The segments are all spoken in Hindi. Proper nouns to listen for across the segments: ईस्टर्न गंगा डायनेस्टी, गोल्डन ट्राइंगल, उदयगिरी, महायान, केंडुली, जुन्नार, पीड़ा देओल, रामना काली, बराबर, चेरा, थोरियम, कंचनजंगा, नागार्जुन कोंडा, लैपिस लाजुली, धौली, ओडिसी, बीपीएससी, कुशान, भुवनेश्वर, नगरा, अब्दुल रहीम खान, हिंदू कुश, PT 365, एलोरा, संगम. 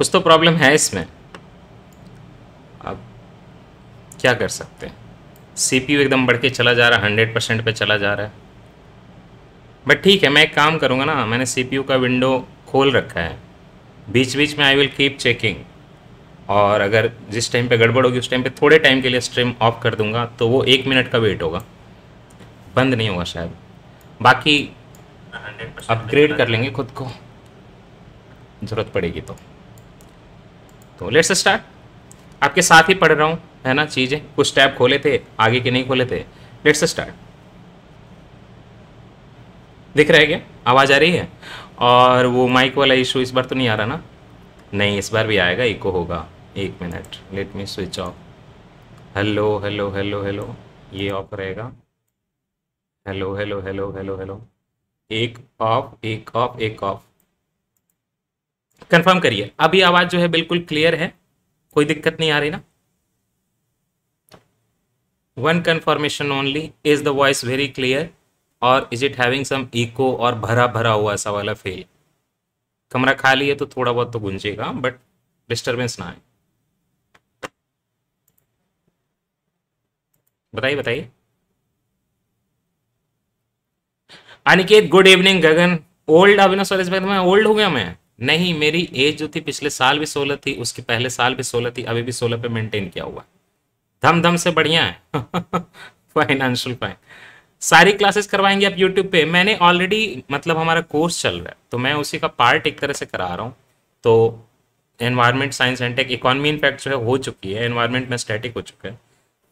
कुछ तो प्रॉब्लम है इसमें। अब क्या कर सकते हैं, CPU एकदम बढ़ के चला जा रहा है, 100% पे चला जा रहा है। बट ठीक है, मैं एक काम करूँगा ना, मैंने CPU का विंडो खोल रखा है, बीच बीच में आई विल कीप चेकिंग, और अगर जिस टाइम पे गड़बड़ होगी उस टाइम पे थोड़े टाइम के लिए स्ट्रीम ऑफ कर दूंगा, तो वो 1 मिनट का वेट होगा, बंद नहीं होगा शायद। बाकी अपग्रेड कर लेंगे खुद को, ज़रूरत पड़ेगी तो लेट्स स्टार्ट। आपके साथ ही पढ़ रहा हूँ, है ना, चीज़ें कुछ टैब खोले थे आगे के नहीं खोले थे। Let's start. दिख रहा है क्या, आवाज़ आ रही है? और वो माइक वाला इशू इस बार तो नहीं आ रहा ना? नहीं, इस बार भी आएगा, इको होगा। 1 minute, let me switch off. Hello hello hello hello, ये ऑफ रहेगा। Hello hello hello hello hello, एक ऑफ एक ऑफ एक ऑफ। कंफर्म करिए, अभी आवाज़ जो है बिल्कुल क्लियर है, कोई दिक्कत नहीं आ रही ना? One confirmation only, is the voice very clear और is it having some echo और भरा भरा हुआ ऐसा वाला फील? कमरा खाली है तो थोड़ा बहुत तो गूंजेगा, बट डिस्टर्बेंस ना आए। बताइए बताइए। Aniket good evening. Gagan old Avinash वाले, मैं ओल्ड हो गया? मैं नहीं, मेरी एज जो थी पिछले साल भी 16 थी, उसके पहले साल भी 16 थी, अभी भी 16 पे मेंटेन किया हुआ। धम धम से बढ़िया है। Financial fine. सारी क्लासेस करवाएंगे आप यूट्यूब पे? मैंने ऑलरेडी, मतलब हमारा कोर्स चल रहा है तो मैं उसी का पार्ट एक तरह से करा रहा हूँ। तो environment science and tech, economy in fact जो है हो चुकी है, एनवायरनमेंट में स्टैटिक हो चुका है।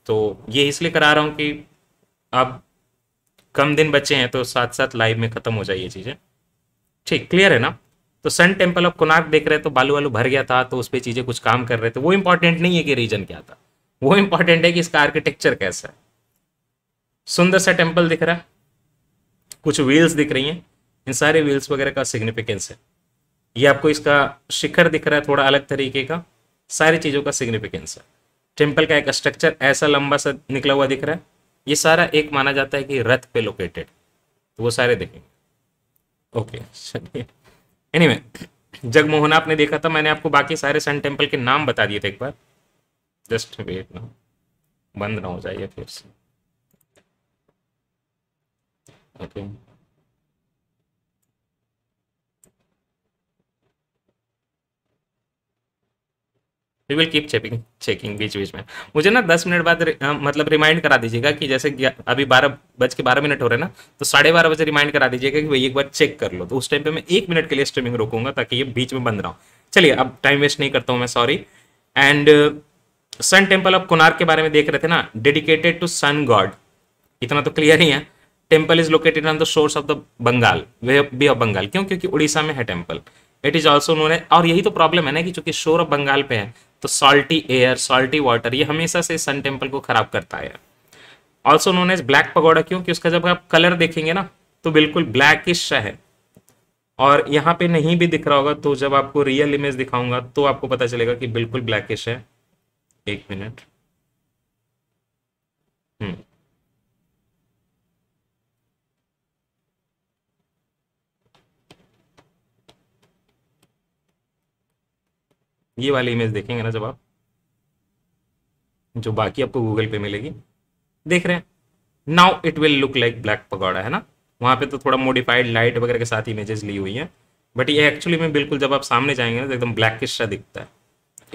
तो ये इसलिए करा रहा हूँ कि अब कम दिन बचे हैं तो साथ साथ लाइव में ख़त्म हो जाए ये चीज़ें। ठीक, क्लियर है ना? तो सन टेम्पल ऑफ कोणार्क देख रहे तो बालू वालू भर गया था, तो उस पर चीज़ें कुछ काम कर रहे थे। वो इंपॉर्टेंट नहीं है कि रीजन क्या था, वो इम्पॉर्टेंट है कि इसका आर्किटेक्चर कैसा है। सुंदर सा टेम्पल दिख रहा है, कुछ व्हील्स दिख रही हैं, इन सारे व्हील्स वगैरह का सिग्निफिकेंस है। ये आपको इसका शिखर दिख रहा है थोड़ा अलग तरीके का, सारी चीज़ों का सिग्निफिकेंस है। टेम्पल का एक स्ट्रक्चर ऐसा लंबा सा निकला हुआ दिख रहा है, ये सारा एक माना जाता है कि रथ पे लोकेटेड, तो वो सारे दिखेंगे। ओके चलिए, एनीवे जगमोहना आपने देखा था, मैंने आपको बाकी सारे सन टेम्पल के नाम बता दिए थे एक बार। जस्ट वेट ना, बंद ना हो जाइए फिर से। Okay we will keep checking बीच बीच में। मुझे ना 10 मिनट बाद मतलब रिमाइंड करा दीजिएगा कि जैसे अभी 12:12 हो रहे हैं ना, तो 12:30 बजे रिमाइंड करा दीजिएगा कि भाई एक बार चेक कर लो। तो उस टाइम पे मैं 1 मिनट के लिए स्ट्रीमिंग रोकूंगा ताकि ये बीच में बंद रहा हो। चलिए, अब टाइम वेस्ट नहीं करता हूँ मैं, sorry. And sun temple of Konark के बारे में देख रहे थे ना, डेडिकेटेड टू सन गॉड, इतना तो क्लियर ही है। Temple is located on the shores of the Bengal, bay of Bengal. क्यों? क्योंकि उड़ीसा में है temple. It is also known है, और यही तो प्रॉब्लम है ना कि चूंकि शोर ऑफ बंगाल पे है तो सॉल्टी एयर, सॉल्टी वाटर, ये हमेशा से सन टेम्पल को खराब करता है। Also known as black pagoda, क्यों? कि उसका जब आप कलर देखेंगे ना तो बिल्कुल ब्लैकिश है, और यहाँ पे नहीं भी दिख रहा होगा, तो जब आपको रियल इमेज दिखाऊंगा तो आपको पता चलेगा कि बिल्कुल ब्लैकिश है। 1 मिनट। ये वाली इमेज देखेंगे ना जब आप, जो बाकी आपको गूगल पे मिलेगी, देख रहे हैं now it will look like black pagoda, है ना? वहाँ पे तो थोड़ा मॉडिफाइड लाइट वगैरह के साथ इमेजेस ली हुई है, बट ये एक्चुअली में बिल्कुल जब आप सामने जाएंगे ना तो एकदम ब्लैकिश सा दिखता है,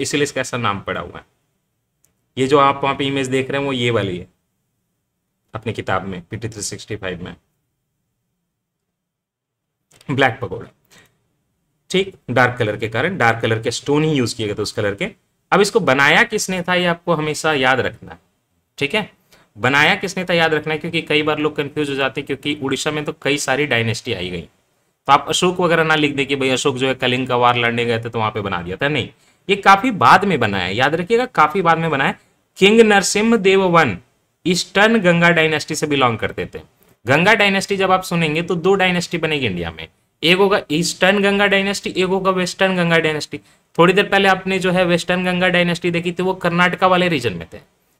इसीलिए इसका ऐसा नाम पड़ा हुआ है। ये जो आप वहाँ पे इमेज देख रहे हैं वो ये वाली है अपनी किताब में, PT 365 में, ब्लैक पगोड़ा। ठीक, डार्क कलर के कारण, डार्क कलर के स्टोन ही यूज किए गए थे उस कलर के। अब इसको बनाया किसने था ये आपको हमेशा याद रखना है, ठीक है? बनाया किसने था याद रखना है, क्योंकि कई बार लोग कंफ्यूज हो जाते हैं, क्योंकि उड़ीसा में तो कई सारी डायनेस्टी आई गई। तो आप अशोक वगैरह ना लिख दे कि भाई अशोक जो है कलिंग का वार लड़ने गए थे तो वहां पे बना दिया था, नहीं, ये काफी बाद में बनाया, याद रखिएगा, काफी बाद में बनाया। King Narasimha Deva one ईस्टर्न गंगा डायनेस्टी से बिलोंग करते थे। गंगा डायनेस्टी जब आप सुनेंगे तो 2 डायनेस्टी बनेगी इंडिया में, एक होगा ईस्टर्न गंगा डायनेस्टी, एक होगा वेस्टर्न गंगा डायनेस्टी। थोड़ी देर पहले आपने जो है वेस्टर्न गंगा डायनेस्टी देखी थी, वो कर्नाटका वाले रीजन में थे।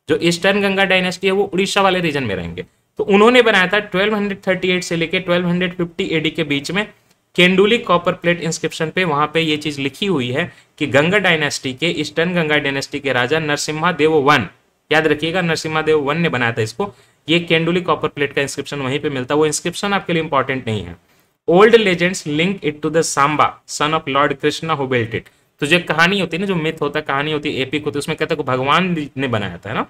जो ईस्टर्न गंगा डायनेस्टी है वो उड़ीसा वाले रीजन में रहेंगे। तो उन्होंने बनाया था 1238 से लेकर 1250 AD के बीच में। केंडुली कॉपर प्लेट इंस्क्रिप्शन पे वहाँ पे ये चीज लिखी हुई है कि गंगा डायनेस्टी के ईस्टर्न गंगा डायनेस्टी के राजा नरसिम्हादेव वन, याद रखिएगा नरसिम्हादेव वन ने बनाया था इसको। ये केंडुली कॉपर प्लेट का इंस्क्रिप्शन वहीं पे मिलता है। वो इंस्क्रिप्शन आपके लिए इंपॉर्टेंट नहीं है। Old legends link it to the Samba son of lord Krishna who built it. तो जो कहानी होती है ना, जो मिथ होता है, कहानी होती है, एपिक होती है, उसमें कहता है भगवान ने बनाया था ना,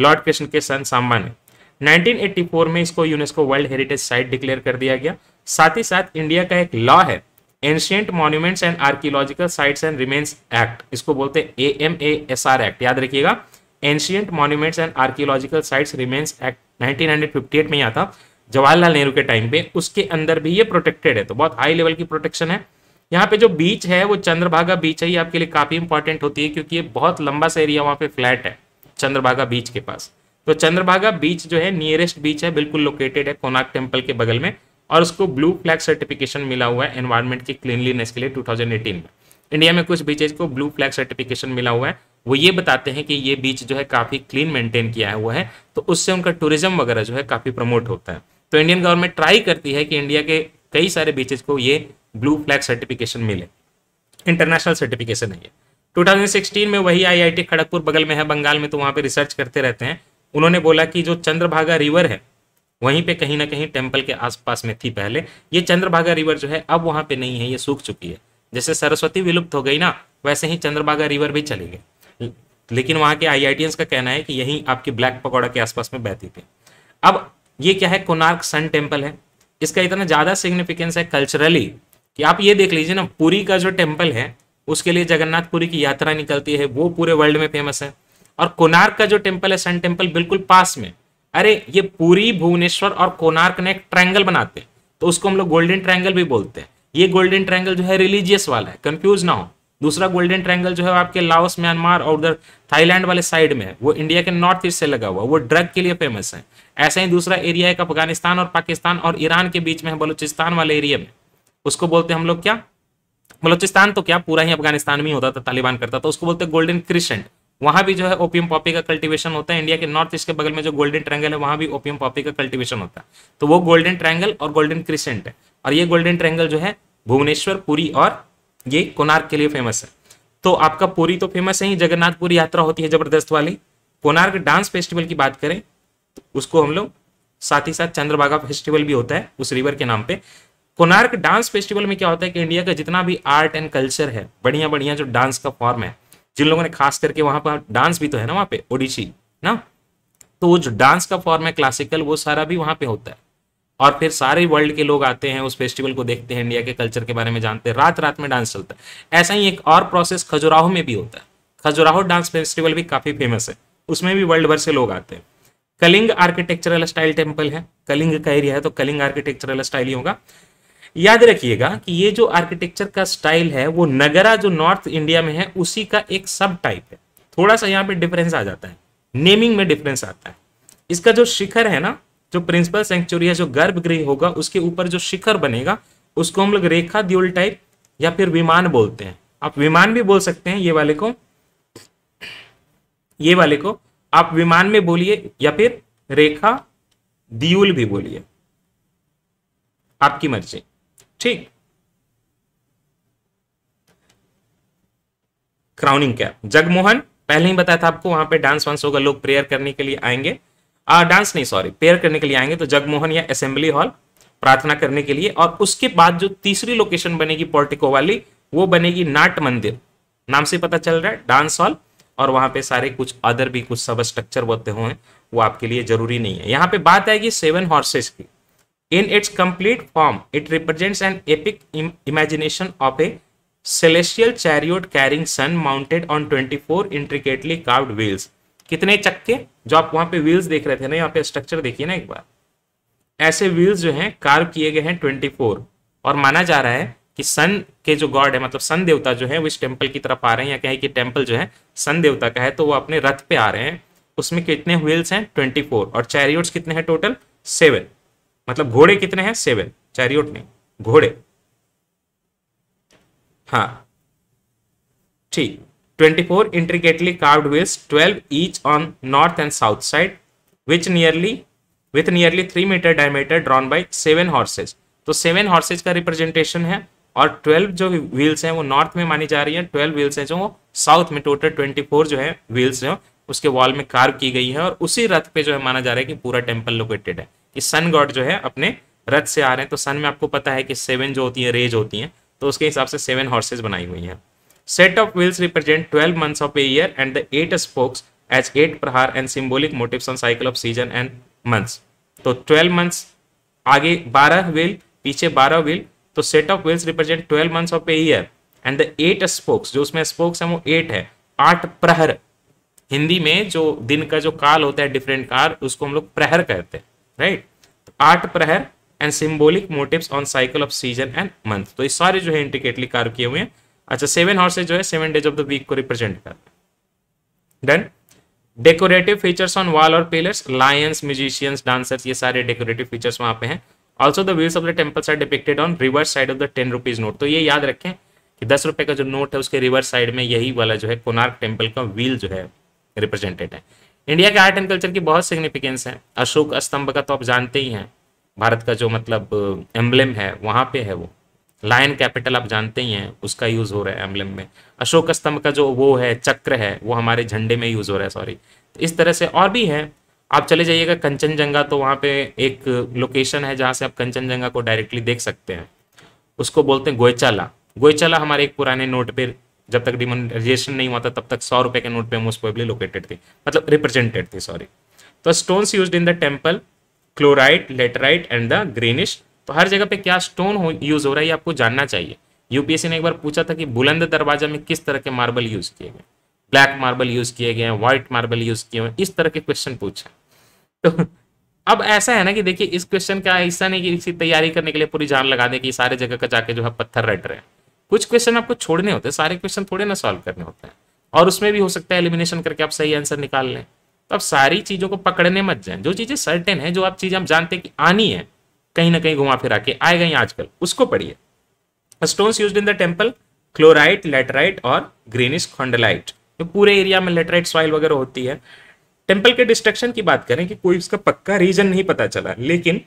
लॉर्ड कृष्ण के सन सांबा ने। 1984 में इसको UNESCO world heritage site declare कर दिया गया। साथ ही साथ इंडिया का एक लॉ है, ancient monuments and archaeological sites and remains act, इसको बोलते हैं AMASR एक्ट, याद रखिएगा। Ancient monuments and archaeological sites remains act 1958 में आता, जवाहरलाल नेहरू के टाइम पे। उसके अंदर भी ये प्रोटेक्टेड है, तो बहुत हाई लेवल की प्रोटेक्शन है। यहाँ पे जो बीच है वो चंद्रभागा बीच है, ये आपके लिए काफी इंपॉर्टेंट होती है क्योंकि ये बहुत लंबा सा एरिया वहाँ पे फ्लैट है चंद्रभागा बीच के पास। तो चंद्रभागा बीच जो है नियरेस्ट बीच है, बिल्कुल लोकेटेड है कोणार्क टेम्पल के बगल में, और उसको ब्लू फ्लैग सर्टिफिकेशन मिला हुआ है एनवायरमेंट की क्लीनलीनेस के लिए 2018 में। इंडिया में कुछ बीचेज को ब्लू फ्लैग सर्टिफिकेशन मिला हुआ है, वो ये बताते हैं कि ये बीच जो है काफ़ी क्लीन मेंटेन किया हुआ है, तो उससे उनका टूरिज्म वगैरह जो है काफ़ी प्रमोट होता है। तो इंडियन गवर्नमेंट ट्राई करती है कि इंडिया के कई सारे बीचेज को ये ब्लू फ्लैग सर्टिफिकेशन मिले, इंटरनेशनल सर्टिफिकेशन है ये। 2016 में वही IIT खड़गपुर बगल में है बंगाल में, तो वहाँ पर रिसर्च करते रहते हैं। उन्होंने बोला कि जो चंद्रभागा रिवर है वहीं पे कहीं ना कहीं टेम्पल के आसपास में थी पहले, ये चंद्रभागा रिवर जो है अब वहां पे नहीं है, ये सूख चुकी है। जैसे सरस्वती विलुप्त हो गई ना, वैसे ही चंद्रभागा रिवर भी चली गई। लेकिन वहां के IITians का कहना है कि यही आपके ब्लैक पकौड़ा के आसपास में बहती थी। अब ये क्या है, कोणार्क सन टेम्पल है। इसका इतना ज्यादा सिग्निफिकेंस है कल्चरली कि आप ये देख लीजिए ना, पुरी का जो टेम्पल है उसके लिए जगन्नाथपुरी की यात्रा निकलती है, वो पूरे वर्ल्ड में फेमस है। और कोणार्क का जो टेम्पल है सन टेम्पल बिल्कुल पास में। अरे ये पूरी, भुवनेश्वर और कोणार्क ने एक ट्राइंगल बनाते हैं, तो उसको हम लोग गोल्डन ट्राइंगल भी बोलते हैं। ये गोल्डन ट्राइंगल जो है रिलीजियस वाला है, कंफ्यूज ना हो। दूसरा गोल्डन ट्राइंगल जो है आपके लाओस, म्यांमार और उधर थाईलैंड वाले साइड में है, वो इंडिया के नॉर्थ ईस्ट से लगा हुआ, वो ड्रग के लिए फेमस है। ऐसा ही दूसरा एरिया है अफगानिस्तान और पाकिस्तान और ईरान के बीच में है, बलूचिस्तान वाले एरिया में। उसको बोलते हैं हम लोग क्या, बलूचिस्तान तो क्या पूरा ही अफगानिस्तान में होता था, तालिबान करता था, उसको बोलते हैं गोल्डन क्रिसेंट। वहाँ भी जो है ओपियम पॉपी का कल्टीवेशन होता है। इंडिया के नॉर्थ ईस्ट के बगल में जो गोल्डन ट्रायंगल है वहाँ भी ओपियम पॉपी का कल्टीवेशन होता है। तो वो गोल्डन ट्रायंगल और गोल्डन क्रिसेंट है, और ये गोल्डन ट्रायंगल जो है भुवनेश्वर, पुरी और ये कोणार्क के लिए फेमस है। तो आपका पुरी तो फेमस है ही, जगन्नाथपुरी यात्रा होती है जबरदस्त वाली। कोणार्क डांस फेस्टिवल की बात करें तो उसको हम लोग साथ ही साथ चंद्रभागा फेस्टिवल भी होता है उस रिवर के नाम पे। कोणार्क डांस फेस्टिवल में क्या होता है कि इंडिया का जितना भी आर्ट एंड कल्चर है, बढ़िया बढ़िया जो डांस का फॉर्म है, जिन लोगों ने खास करके वहाँ पर डांस भी तो है ना वहाँ पे ओडिसी ना, तो वो जो डांस का फॉर्म है क्लासिकल, वो सारा भी वहाँ पे होता है। और फिर सारे वर्ल्ड के लोग आते हैं, उस फेस्टिवल को देखते हैं, इंडिया के कल्चर के बारे में जानते हैं, रात रात में डांस चलता है। ऐसा ही एक और प्रोसेस खजुराहो में भी होता है। खजुराहो डांस फेस्टिवल भी काफ़ी फेमस है, उसमें भी वर्ल्ड भर से लोग आते हैं। कलिंग आर्किटेक्चरल स्टाइल टेम्पल है, कलिंग का एरिया है तो कलिंग आर्किटेक्चरल स्टाइल ही होगा। याद रखिएगा कि ये जो आर्किटेक्चर का स्टाइल है वो नगरा जो नॉर्थ इंडिया में है उसी का एक सब टाइप है। थोड़ा सा यहाँ पे डिफरेंस आ जाता है, नेमिंग में डिफरेंस आता है। इसका जो शिखर है ना, जो प्रिंसिपल सेंचुरी है, जो गर्भगृह होगा उसके ऊपर जो शिखर बनेगा उसको हम लोग रेखा द्योल टाइप या फिर विमान बोलते हैं। आप विमान भी बोल सकते हैं, ये वाले को आप विमान में बोलिए या फिर रेखा द्योल भी बोलिए, आपकी मर्जी, ठीक। क्राउनिंग कैप जगमोहन पहले ही बताया था आपको, वहां पे डांस वांस होगा, लोग प्रेयर करने के लिए आएंगे, डांस नहीं सॉरी प्रेयर करने के लिए आएंगे, तो जगमोहन या असेंबली हॉल प्रार्थना करने के लिए। और उसके बाद जो तीसरी लोकेशन बनेगी पोर्टिको वाली, वो बनेगी नाट मंदिर, नाम से पता चल रहा है डांस हॉल। और वहां पे सारे कुछ अदर भी कुछ सब स्ट्रक्चर होते हुए वो आपके लिए जरूरी नहीं है। यहाँ पे बात आएगी 7 हॉर्सेस की। In its complete form, it represents an epic imagination of a celestial chariot carrying sun mounted on 24 intricately carved wheels. कितने चक्के, जो आप वहां पे व्हील्स देख रहे थे ना, यहाँ पे स्ट्रक्चर देखिए ना एक बार, ऐसे व्हील्स जो हैं कार्व किए गए हैं 24। और माना जा रहा है कि सन के जो गॉड है, मतलब सन देवता जो है वो इस टेम्पल की तरफ आ रहे हैं, या कहें कि टेम्पल जो है सन देवता का है, तो वो अपने रथ पे आ रहे हैं। उसमें कितने व्हील्स हैं 24, और चैरियोट्स कितने हैं टोटल 7, मतलब घोड़े कितने हैं 7, चैरियोट नहीं घोड़े, हाँ ठीक। 24 intricately carved wheels, 12 each on north and south side, which nearly with nearly 3 metre diameter, drawn by 7 horses. तो 7 हॉर्सेज का रिप्रेजेंटेशन है और 12 जो व्हील्स हैं वो नॉर्थ में मानी जा रही है, 12 व्हील्स हैं जो साउथ में, टोटल 24 जो है व्हील्स हैं उसके वॉल में कार्व की गई है और उसी रथ पे जो है माना जा रहा है कि पूरा टेम्पल लोकेटेड है। कि सन गॉड जो है अपने रथ से आ रहे हैं, तो सन में आपको पता है कि 7 जो होती है रेज होती हैं, तो उसके हिसाब से 7 हॉर्सेज बनाई हुई हैं। Set of wheels represent 12 months of a year and the 8 spokes as 8 prahar and symbolic motifs on cycle of season and months. तो 12 मंथ्स आगे 12 व्हील पीछे 12 व्हील, तो set of wheels represent 12 months of a year and the 8 spokes, जो उसमें स्पोक्स हैं वो 8 है। 8 प्रहर, हिंदी में जो दिन का जो काल होता है डिफरेंट काल, उसको हम लोग प्रहर कहते हैं, right. 8 prahar and symbolic motifs on cycle of season and month, तो ये सारे जो है इंडिकेटली कार्व किए हुए हैं। अच्छा, 7 हॉर्सेज जो है 7 डेज ऑफ द वीक को रिप्रेजेंट करते हैं। Done. Decorative features on wall और पिलर्स, लायंस, म्यूजिशियंस, डांसर्स, ये सारे डेकोरेटिव फीचर्स वहाँ पे हैं। Also the wheels of the temples are depicted on reverse side of the 10 rupees note. तो ये याद रखें कि 10 रुपए का जो नोट है उसके रिवर्स साइड में यही वाला जो है कोणार्क टेम्पल का व्हील जो है रिप्रेजेंटेड है। इंडिया के आर्ट एंड कल्चर की बहुत सिग्निफिकेंस है। अशोक स्तंभ का तो आप जानते ही हैं, भारत का जो मतलब एम्बलम है वहाँ पे है वो। लायन कैपिटल आप जानते ही हैं, उसका यूज हो रहा है एम्बलम में। अशोक स्तंभ का जो वो है चक्र है वो हमारे झंडे में यूज हो रहा है, सॉरी। तो इस तरह से और भी है। आप चले जाइएगा कंचनजंगा, तो वहाँ पे एक लोकेशन है जहाँ से आप कंचनजंगा को डायरेक्टली देख सकते हैं, उसको बोलते हैं गोयचाला। गोयचाला हमारे एक पुराने नोट पे, जब तक डिमोनेटाइजेशन नहीं हुआ था तब तक 100 रुपए के नोट पे मोस्ट प्रोबेबली लोकेटेड थी, मतलब रिप्रेजेंटेड थी, सॉरी। तो stones used in the temple, chlorite, laterite and the greenish. तो हर जगह पे क्या स्टोन यूज हो रहा है ये आपको जानना चाहिए। यूपीएससी ने एक बार पूछा था कि बुलंद दरवाजा में किस तरह के मार्बल यूज किए गए, ब्लैक मार्बल यूज किए गए हैं, व्हाइट मार्बल यूज किए हुए, इस तरह के क्वेश्चन पूछा। तो अब ऐसा है ना कि देखिए इस क्वेश्चन का ऐसा नहीं कि इसकी तैयारी करने के लिए पूरी जान लगा दें कि सारे जगह का जाके जो है पत्थर रट रहे हैं। कुछ क्वेश्चन आपको छोड़ने होते हैं, सारे क्वेश्चन थोड़े ना सॉल्व करने होते हैं, और उसमें भी हो सकता है एलिमिनेशन करके आप सही आंसर निकाल लें। तो आप सारी चीज़ों को पकड़ने मत जाएं, जो चीज़ें सर्टेन है, जो आप चीज़ें आप जानते हैं कि आनी है, कहीं ना कहीं घुमा फिरा के आएगा ही आजकल, उसको पढ़िए। Stones used in the temple, chlorite, laterite और ग्रीनिश खंडलाइट। तो पूरे एरिया में लेटराइट सॉइल वगैरह होती है। टेम्पल के डिस्ट्रक्शन की बात करें कि कोई उसका पक्का रीजन नहीं पता चला, लेकिन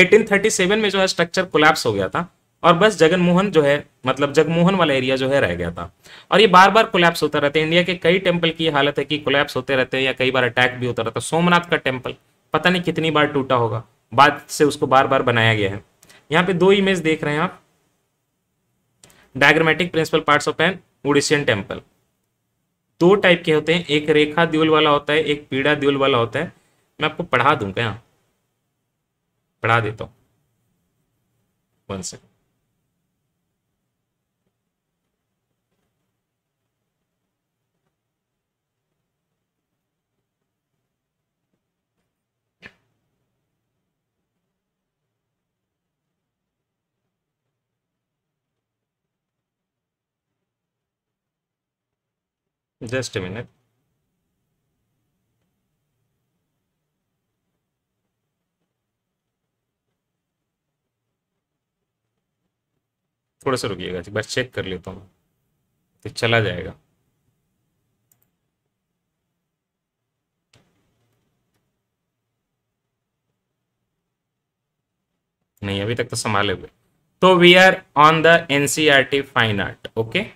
1837 में जो है स्ट्रक्चर कोलैप्स हो गया था और बस जगनमोहन जो है, मतलब जगमोहन वाला एरिया जो है रह गया था। और ये बार बार कोलैप्स होता रहता है। इंडिया के कई टेम्पल की हालत है कि कोलैप्स होते रहते हैं या कई बार अटैक भी होता रहता है। सोमनाथ का टेम्पल पता नहीं कितनी बार टूटा होगा, बाद से उसको बार बार बनाया गया है। यहाँ पे 2 इमेज देख रहे हैं आप, diagrammatic principal parts of an Odishan temple. 2 type के होते हैं, एक रेखा द्यूल वाला होता है, एक पीड़ा द्यूल वाला होता है। मैं आपको पढ़ा दूंगा, यहाँ पढ़ा देता हूँ, 1 सेकंड। Just a minute. थोड़ा सा रुकिएगा, एक बार चेक कर लेता हूँ, तो चला जाएगा। नहीं, अभी तक तो संभाले हुए। तो we are on the NCERT fine art, okay.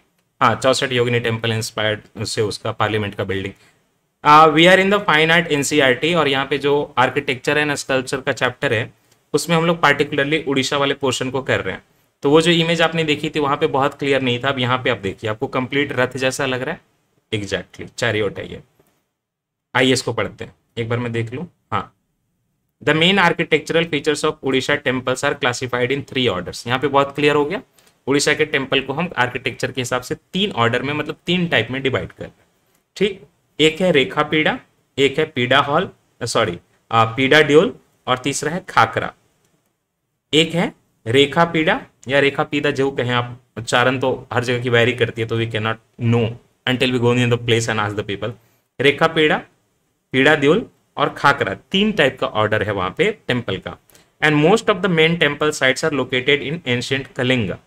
हाँ, 64 योगिनी टेम्पल इंस्पायर्ड से उसका पार्लियामेंट का building. We are in the fine art NCERT, और यहाँ पे जो आर्किटेक्चर है ना, स्कल्पचर का चैप्टर है, उसमें हम लोग पार्टिकुलरली उड़ीसा वाले पोर्शन को कर रहे हैं। तो वो जो इमेज आपने देखी थी वहाँ पे बहुत क्लियर नहीं था, अब यहाँ पे आप देखिए, आपको कंप्लीट रथ जैसा लग रहा है। एग्जैक्टली चैरियट है ये। आइए इसको पढ़ते हैं, एक बार मैं देख लूँ। हाँ, the main architectural features of Orissa temples are classified in 3 orders. यहाँ पे बहुत क्लियर हो गया। उड़ीसा के टेम्पल को हम आर्किटेक्चर के हिसाब से 3 ऑर्डर में, मतलब 3 टाइप में डिवाइड कर रहे हैं, ठीक। एक है रेखा पीड़ा, एक है पीड़ा हॉल, सॉरी पीड़ा ड्यूल, और तीसरा है खाकरा। एक है रेखा पीड़ा या रेखा पीड़ा जो कहें आप, उच्चारण तो हर जगह की वैरी करती है, तो we can not know until we go in the place and ask the people. रेखा पीड़ा, पीड़ा ड्यूल और खाकरा, 3 टाइप का ऑर्डर है वहाँ पे टेम्पल का। And most of the main temple sites are located in ancient Kalinga.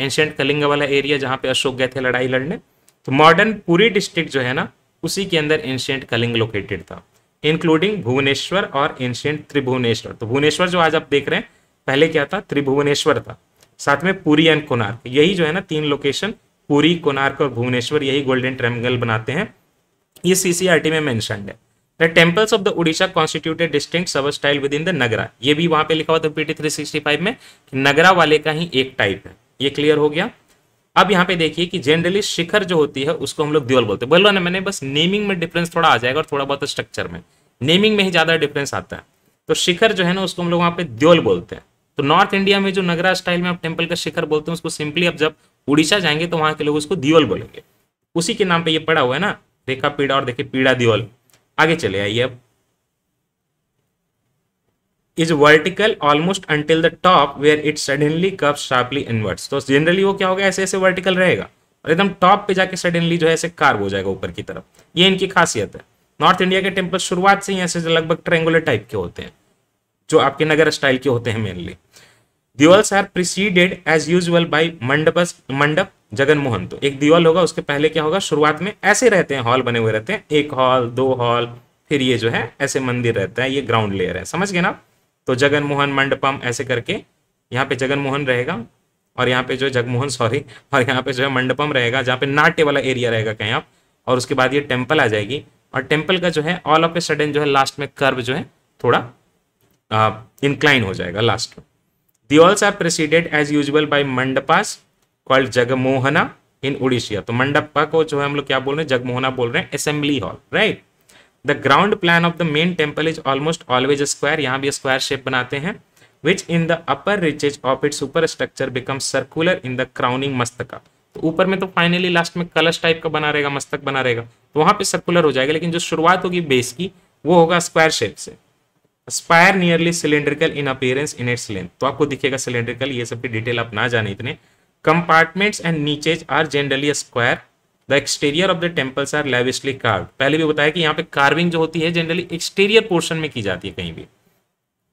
Ancient Kalinga वाला एरिया जहाँ पे अशोक गए थे लड़ाई लड़ने, तो मॉडर्न पूरी डिस्ट्रिक्ट जो है ना, उसी के अंदर एंशिएंट कलिंग लोकेटेड था, इंक्लूडिंग भुवनेश्वर और एंशिएंट त्रिभुवनेश्वर। तो भुवनेश्वर जो आज आप देख रहे हैं पहले क्या था, त्रिभुवनेश्वर था, साथ में पुरी एंड कोणार्क, यही जो है ना तीन लोकेशन, पुरी, कोणार्क और भुवनेश्वर, यही गोल्डन ट्राइंगल बनाते हैं, ये सीसीआरटी में मेंशन्ड है। The temples of the Orissa constituted distinct sub style within the नगरा, ये भी वहां पे लिखा हुआ था पीटी 365 में, नगरा वाले का ही एक टाइप है, ये क्लियर हो गया। अब यहाँ पे देखिए कि जनरली शिखर जो होती है उसको हम लोग द्योल बोलते हैं, बोलो ना मैंने, बस नेमिंग में डिफरेंस थोड़ा आ जाएगा और थोड़ा बहुत स्ट्रक्चर में, नेमिंग में ही ज्यादा डिफरेंस आता है। तो शिखर जो है ना उसको हम लोग वहाँ पे द्योल बोलते हैं। तो नॉर्थ इंडिया में जो नगरा स्टाइल में आप टेम्पल का शिखर बोलते हैं उसको सिंपली अब जब उड़ीसा जाएंगे तो वहाँ के लोग उसको द्योल बोलेंगे, उसी के नाम पे ये पड़ा हुआ है ना, रेखा पीड़ा और देखिए पीड़ा द्योल। आगे चले आइए, अब is vertical almost until the top where it suddenly curves sharply inwards. तो जनरली वो क्या होगा, ऐसे ऐसे वर्टिकल रहेगा और एकदम टॉप पे जाके सडनली जो है ऐसे कार्व हो जाएगा ऊपर की तरफ, ये इनकी खासियत है। नॉर्थ इंडिया के टेम्पल शुरुआत से ही ऐसे लगभग ट्रायंगुलर टाइप के होते हैं जो आपके नगर स्टाइल के होते हैं mainly. Deuls are preceded as usual by mandapas, मंडप जगन मोहन, तो एक दियोल होगा, उसके पहले क्या होगा, शुरुआत में ऐसे रहते हैं, हॉल बने हुए रहते हैं, एक हॉल दो हॉल, फिर ये जो है ऐसे मंदिर रहता है, ये ग्राउंड लेयर है, समझ गए ना। तो जगन मोहन मंडपम ऐसे करके यहाँ पे जगन मोहन रहेगा और यहाँ पे जो है जगमोहन, सॉरी, और यहाँ पे जो है मंडपम रहेगा जहाँ पे नाट्य वाला एरिया रहेगा कहीं आप, और उसके बाद ये टेम्पल आ जाएगी और टेम्पल का जो है ऑल ऑफ ए सडन जो है लास्ट में कर्व जो है थोड़ा इंक्लाइन हो जाएगा लास्ट में। Deuls are preceded as usual by mandapas called jagamohana in Orissa, तो मंडपा को जो है हम लोग क्या बोल रहे हैं, जगमोहना बोल रहे हैं, assembly hall, right. The ground plan of the main temple is almost always square, यहाँ भी स्क्वायर शेप बनाते हैं, which in the upper reaches of it super structure become circular in the crowning mastaka, तो ऊपर में तो फाइनली लास्ट में कलश टाइप का बना रहेगा, मस्तक बना रहेगा, तो वहां पे सर्कुलर हो जाएगा, लेकिन जो शुरुआत होगी बेस की वो होगा स्क्वायर शेप से। Spire nearly cylindrical in appearance in its length, तो आपको दिखेगा सिलेंड्रिकल, ये सब की डिटेल आप ना जाने इतने। Compartments and niches are generally square, the exterior of the temples are lavishly carved, पहले भी बताया कि यहाँ पे कार्विंग जो होती है जनरली एक्सटीरियर पोर्शन में की जाती है कहीं भी।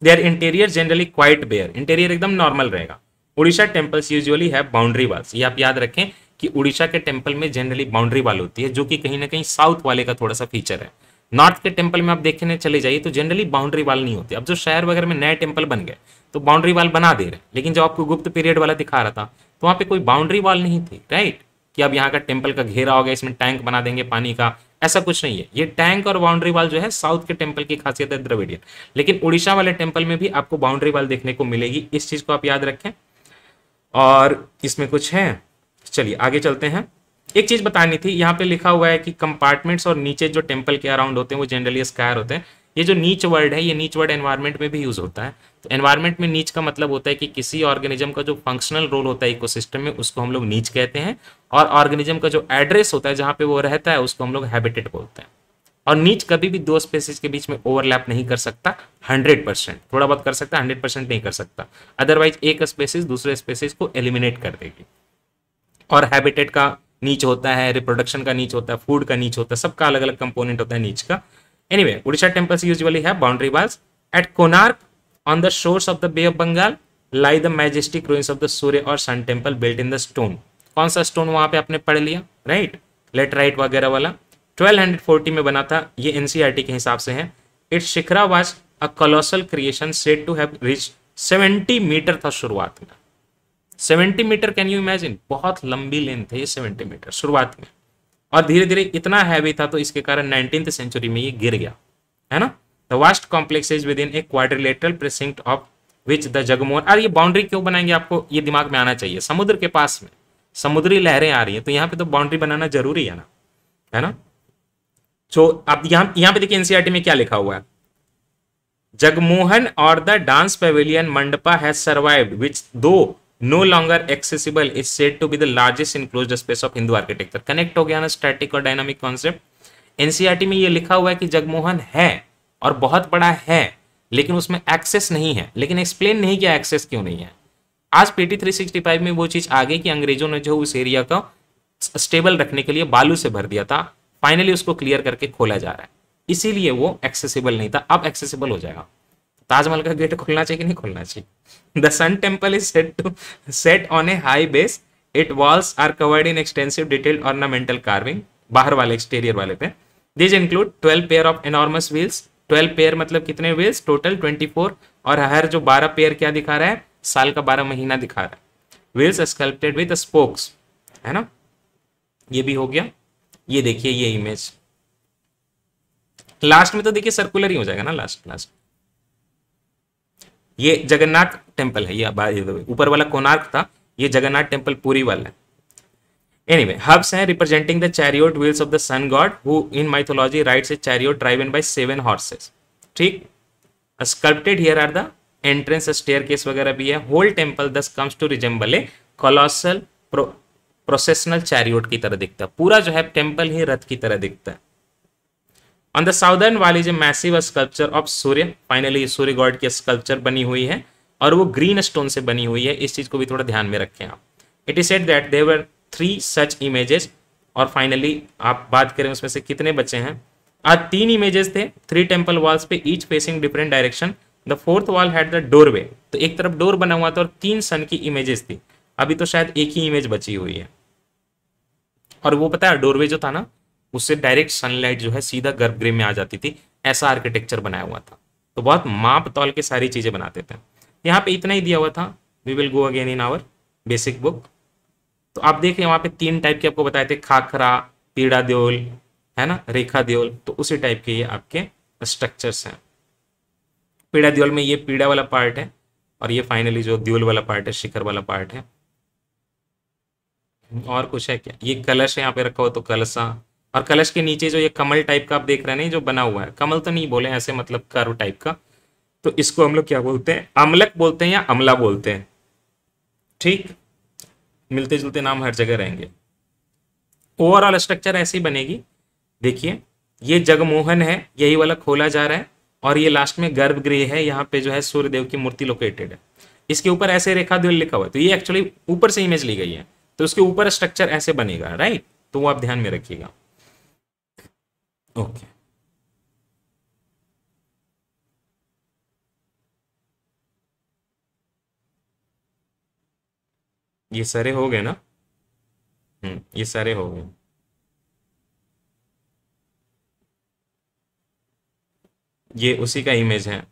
Their interior generally quite bare, interior एकदम नॉर्मल रहेगा। Orissa temples usually have boundary walls, ये आप याद रखें कि उड़ीसा के टेम्पल में जनरली बाउंड्री वॉल होती है, जो कि कहीं ना कहीं साउथ वाले का थोड़ा सा फीचर है। नॉर्थ के टेम्पल में आप देखने चले जाइए तो जनरली बाउंड्री वॉल नहीं होती। अब जो शहर वगैरह में नए टेम्पल बन गए तो बाउंड्री वॉल बना दे रहे, लेकिन जब आपको गुप्त पीरियड वाला दिखा रहा था तो वहाँ पे कोई बाउंड्री वॉल नहीं थी, राइट, कि अब यहाँ का टेम्पल का घेरा हो गया, इसमें टैंक बना देंगे पानी का, ऐसा कुछ नहीं है। ये टैंक और बाउंड्री वाल जो है साउथ के टेम्पल की खासियत है, द्रविडियन, लेकिन उड़ीसा वाले टेम्पल में भी आपको बाउंड्री वाल देखने को मिलेगी, इस चीज को आप याद रखें। और इसमें कुछ है, चलिए आगे चलते हैं। एक चीज बतानी थी, यहाँ पे लिखा हुआ है कि कंपार्टमेंट्स और नीचे जो टेम्पल के अराउंड होते हैं वो जनरली स्क्वायर होते हैं। ये जो नीच वर्ड है, ये नीच वर्ड एनवायरनमेंट में भी यूज होता है। तो एनवायरनमेंट में नीच का मतलब होता है कि किसी ऑर्गेनिज्म का जो फंक्शनल रोल होता है इकोसिस्टम में उसको हम लोग नीच कहते हैं, और ऑर्गेनिज्म का जो एड्रेस होता है जहाँ पे वो रहता है उसको हम लोग हैबिटेट बोलते हैं। और नीच कभी भी दो स्पेसिस के बीच में ओवरलैप नहीं कर सकता 100%, थोड़ा बहुत कर सकता है, 100% नहीं कर सकता, अदरवाइज एक स्पेसिस दूसरे स्पेसिस को एलिमिनेट कर देगी। और हैबिटेट का नीच होता है, रिप्रोडक्शन का नीच होता है, फूड का नीच होता है, सबका अलग अलग कंपोनेंट होता है नीच का। Anyway, Odisha temples usually have boundary walls. At Konark, on the shores of the Bay of Bengal, lie the majestic ruins of the Surya or Sun temple built in the stone. कौन सा stone वहाँ पे आपने पढ़ लिया, right? Laterite वगैरह वाला 1240 में बना था, ये NCERT के हिसाब से है। Its shikhara was a colossal creation said to have reached 70 metre था शुरुआत में। 70 मीटर, can you imagine? बहुत लंबी लेंथ है ये 70 मीटर शुरुआत में, और धीरे धीरे इतना हैवी था तो इसके कारण 19th सेंचुरी में ये गिर गया, है ना। The vast complex is within a quadrilateral precinct of which the Jagmohan, अरे ये बाउंड्री क्यों बनाएंगे, आपको ये दिमाग में आना चाहिए, समुद्र के पास में समुद्री लहरें आ रही है तो यहाँ पे तो बाउंड्री बनाना जरूरी है ना, है ना। तो अब यहाँ पे देखिए एनसीईआरटी में क्या लिखा हुआ है, जगमोहन और the dance pavilion mandapa has survived which though no longer accessible is said to be the largest enclosed space of Hindu architecture. Connect हो गया ना स्टैटिक और डायनामिक कॉन्सेप्ट। एनसीईआरटी में ये लिखा हुआ है कि जगमोहन है और बहुत बड़ा है, लेकिन उसमें एक्सेस नहीं है, लेकिन एक्सप्लेन नहीं किया एक्सेस क्यों नहीं है। आज पीटी 365 में वो चीज आ गई कि अंग्रेजों ने जो उस एरिया का स्टेबल रखने के लिए बालू से भर दिया था, फाइनली उसको क्लियर करके खोला जा रहा है, इसीलिए वो एक्सेसिबल नहीं था, अब एक्सेसिबल हो जाएगा। ताजमहल का गेट खुलना चाहिए कि नहीं खुलना चाहिए। The sun temple is set to set on a high base, it walls are covered in extensive detailed ornamental carving, बाहर वाले एक्सटीरियर वाले पे। This include 12 pair of enormous wheels, 12 pair मतलब कितने व्हील्स, टोटल 24 और हर जो 12 पेयर क्या दिखा रहा है, साल का 12 महीना दिखा रहा है। व्हील्स स्कल्प्टेड विद स्पोक्स, है ना, ये भी हो गया। ये देखिए ये इमेज, लास्ट में तो देखिए सर्कुलर ही हो जाएगा ना, लास्ट लास्ट। ये जगन्नाथ टेम्पल है, ये ऊपर वाला कोणार्क था, ये जगन्नाथ टेम्पल पूरी वाला है। एनीवे, हब्स हैं representing the chariot wheels of the sun god who in mythology rides a chariot driven by 7 horses. ठीक, sculpted here are the entrance, staircase वगैरह भी है। Whole temple thus comes to resemble a colossal processional chariot की तरह दिखता है, पूरा जो है टेम्पल ही रथ की तरह दिखता है। On the southern wall is a massive sculpture of Surya, finally Surya god की स्कल्पचर बनी हुई है और वो ग्रीन स्टोन से बनी हुई है, इस चीज को भी थोड़ा ध्यान में रखें आप। It is said that there were 3 such images, और फाइनली आप बात करें उसमें से कितने बचे हैं, आज 3 इमेजेस थे, 3 टेम्पल वॉल्स पे, each facing different direction. The fourth wall had the doorway, तो एक तरफ डोर बना हुआ था और 3 सन की इमेजेस थी। अभी तो शायद एक ही इमेज बची हुई है, और वो पता है डोरवे जो था ना, उससे डायरेक्ट सनलाइट जो है सीधा गर्भगृह में आ जाती थी, ऐसा आर्किटेक्चर बनाया हुआ था। तो बहुत माप तौल के सारी चीजें बनाते थे। यहाँ पे इतना ही दिया हुआ था, we will go again in our basic book. तो आप देख रहे हैं वहाँ पे 3 टाइप के आपको बताए थे, खाखरा, पीड़ा देओल, है ना, रेखा देओल, तो उसी टाइप के ये आपके स्ट्रक्चर्स हैं। पीड़ा देओल में ये पीड़ा वाला पार्ट है, और ये फाइनली जो देओल वाला पार्ट है, शिखर वाला पार्ट है। और कुछ है क्या? ये कलश है यहाँ पे रखा हो, तो कलशा, और कलश के नीचे जो ये कमल टाइप का आप देख रहे हैं जो बना हुआ है, कमल तो नहीं बोले ऐसे, मतलब कर्व टाइप का, तो इसको हम लोग क्या बोलते हैं, अमलक बोलते हैं या अमला बोलते हैं। ठीक, मिलते जुलते नाम हर जगह रहेंगे। ओवरऑल स्ट्रक्चर ऐसी बनेगी। देखिए ये जगमोहन है, यही वाला खोला जा रहा है, और ये लास्ट में गर्भगृह है, यहाँ पे जो है सूर्यदेव की मूर्ति लोकेटेड है। इसके ऊपर ऐसे रेखा देओल लिखा हुआ है, तो ये एक्चुअली ऊपर से इमेज ली गई है, तो उसके ऊपर स्ट्रक्चर ऐसे बनेगा, राइट, तो वो आप ध्यान में रखिएगा। ओके, ये सारे हो गए ना, ये सारे हो गए। ये उसी का इमेज है,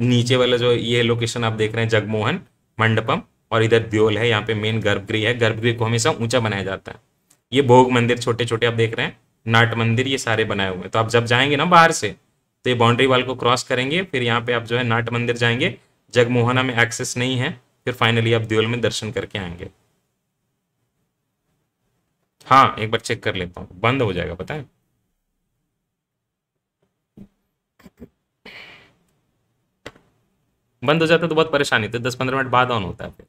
नीचे वाला जो ये लोकेशन आप देख रहे हैं, जगमोहन मंडपम, और इधर देओल है, यहाँ पे मेन गर्भगृह है। गर्भगृह को हमेशा ऊंचा बनाया जाता है। ये भोग मंदिर छोटे छोटे आप देख रहे हैं, नाट मंदिर, ये सारे बनाए हुए हैं। तो आप जब जाएंगे ना बाहर से, तो ये बाउंड्री वाल को क्रॉस करेंगे, फिर यहाँ पे आप जो है नाट मंदिर जाएंगे, जगमोहना में एक्सेस नहीं है, फिर फाइनली आप देओल में दर्शन करके आएंगे। हाँ, एक बार चेक कर लेता हूँ, बंद हो जाएगा पता है। बंद हो जाता तो बहुत परेशानी होती है, 10-15 मिनट बाद ऑन होता है फिर।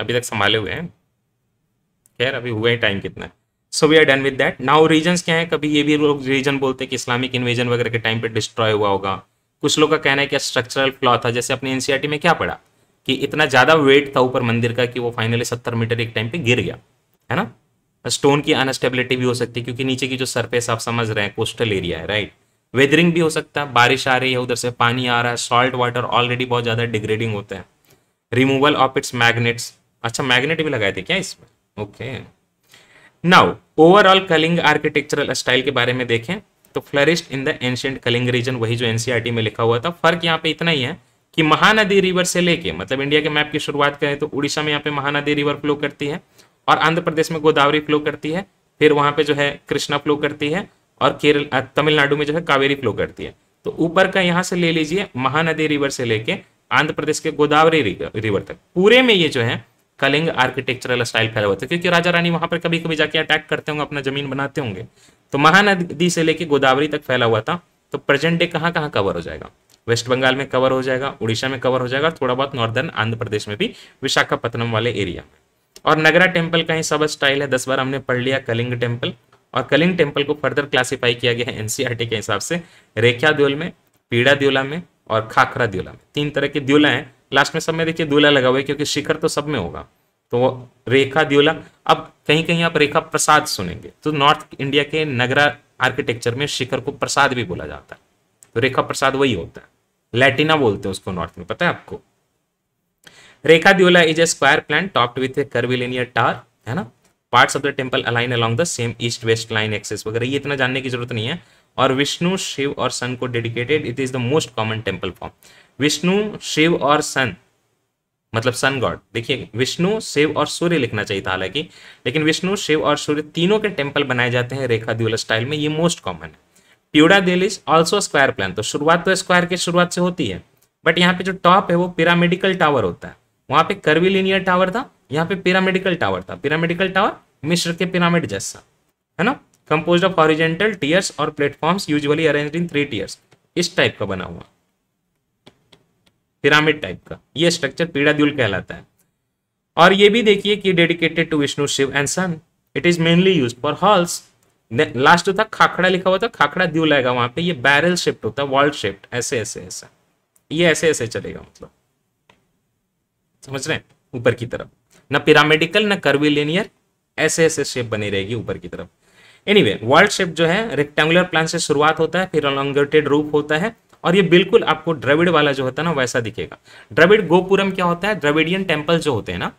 अभी तक संभाले हुए हैं, खैर अभी हुआ है, टाइम कितना है। So we are done with that. Now reasons क्या है, कभी ये भी लोग रीजन बोलते हैं कि इस्लामिक इन्वेजन वगैरह के टाइम पे डिस्ट्रॉय हुआ होगा। कुछ लोग का कहना है कि स्ट्रक्चरल फ्लॉ था, जैसे अपने एनसीईआरटी में क्या पड़ा कि इतना ज़्यादा वेट था ऊपर मंदिर का कि वो फाइनली 70 मीटर एक टाइम पे गिर गया, है ना। स्टोन की अनस्टेबिलिटी भी हो सकती है, क्योंकि नीचे की जो सरफेस आप समझ रहे हैं कोस्टल एरिया है, राइट। वेदरिंग भी हो सकता है, बारिश आ रही है, उधर से पानी आ रहा है, सॉल्ट वाटर ऑलरेडी बहुत ज़्यादा डिग्रेडिंग होता है। रिमूवल ऑफ इट्स मैग्नेट्स, अच्छा मैग्नेट भी लगाए थे क्या इसमें, okay. Now overall Kalinga architectural style के बारे में देखें तो flourished in the ancient Kalinga region, वही जो एनसीईआरटी में लिखा हुआ था। फर्क यहाँ पे इतना ही है कि महानदी रिवर से लेके, मतलब इंडिया के मैप की शुरुआत करें तो उड़ीसा में यहाँ पे महानदी रिवर फ्लो करती है, और आंध्र प्रदेश में गोदावरी फ्लो करती है, फिर वहाँ पे जो है कृष्णा फ्लो करती है, और केरल तमिलनाडु में जो है कावेरी फ्लो करती है। तो ऊपर का यहाँ से ले लीजिए, महानदी रिवर से लेके आंध्र प्रदेश के गोदावरी रिवर तक पूरे में ये जो है कलिंग आर्किटेक्चरल स्टाइल फैला हुआ था, क्योंकि राजा रानी वहां पर कभी कभी जाके अटैक करते होंगे, अपना जमीन बनाते होंगे, तो महानदी से लेके गोदावरी तक फैला हुआ था। तो प्रेजेंट डे कहाँ कहाँ कवर हो जाएगा, वेस्ट बंगाल में कवर हो जाएगा, उड़ीसा में कवर हो जाएगा, और थोड़ा बहुत नॉर्दर्न आंध्र प्रदेश में भी, विशाखापत्तनम वाले एरिया में। और नगरा टेम्पल का ही सब स्टाइल है, 10 बार हमने पढ़ लिया कलिंग टेम्पल। और कलिंग टेम्पल को फर्दर क्लासीफाई किया गया है एनसीईआरटी के हिसाब से रेखा देओल में, पीड़ा देओला में, और खाखरा देओला में। 3 तरह के देओला है। लास्ट में सब में देखिए देओला लगा हुआ है, क्योंकि शिखर तो सब में होगा, तो रेखा देओला। अब कहीं कहीं आप रेखा प्रसाद सुनेंगे, तो नॉर्थ इंडिया के नगरा आर्किटेक्चर में शिखर को प्रसाद भी बोला जाता है, तो रेखा प्रसाद वही होता है, लैटिना बोलते हैं उसको नॉर्थ में, पता है आपको। रेखा deola is a square plan topped with a curvilinear tower, है ना। Parts of the temple align along the same east west line axis वगैरह, ये इतना जानने की जरूरत नहीं है। और विष्णु शिव और सन को dedicated, it is the most common temple form. Vishnu Shiva और सन मतलब सन गॉड, देखिए विष्णु शिव और सूर्य लिखना चाहिए था हालांकि, लेकिन विष्णु शिव और सूर्य तीनों के टेम्पल बनाए जाते हैं रेखा द्यूल स्टाइल में, ये मोस्ट कॉमन है। प्यूडा देल इज ऑल्सो स्क्वायर प्लान, तो शुरुआत तो स्क्वायर की शुरुआत से होती है, बट यहाँ पे जो टॉप है वो पिरामिडिकल टावर होता है, वहाँ पे कर्वीलिनियर टावर था, यहाँ पे पिरामिडिकल टावर था। पिरामिडिकल टावर मिस्र के पिरामिड जैसा है ना, कंपोज्ड ऑफ हॉरिजॉन्टल टियर्स और platforms usually arranged in 3 tiers, इस टाइप का बना हुआ पिरामिड टाइप का, ये स्ट्रक्चर पीड़ाद्यूल कहलाता है। और ये भी देखिए कि dedicated to Vishnu Shiva and sun, it is mainly used for halls. Last जो था खाखड़ा लिखा हुआ था, खाखड़ा द्यूल आएगा वहां पे, ये बैरल शेप्ड होता है, वॉल्ड शेप्ड, ऐसे ऐसे ऐसा, ये ऐसे ऐसे चलेगा, मतलब समझ रहे हैं ऊपर की तरफ, ना पिरामिडिकल ना कर्वीलिनियर, ऐसे ऐसे शेप बनी रहेगी ऊपर की तरफ। एनीवे वर्ल्ड शेप जो है रेक्टेंगुलर प्लान से शुरुआत होता है, फिर एलोंगेटेड रूप होता है, और ये बिल्कुल आपको द्रविड़ वाला जो होता है ना वैसा दिखेगा। द्रविड़ गोपुरम क्या होता है, द्रविडियन टेम्पल जो होते हैं ना,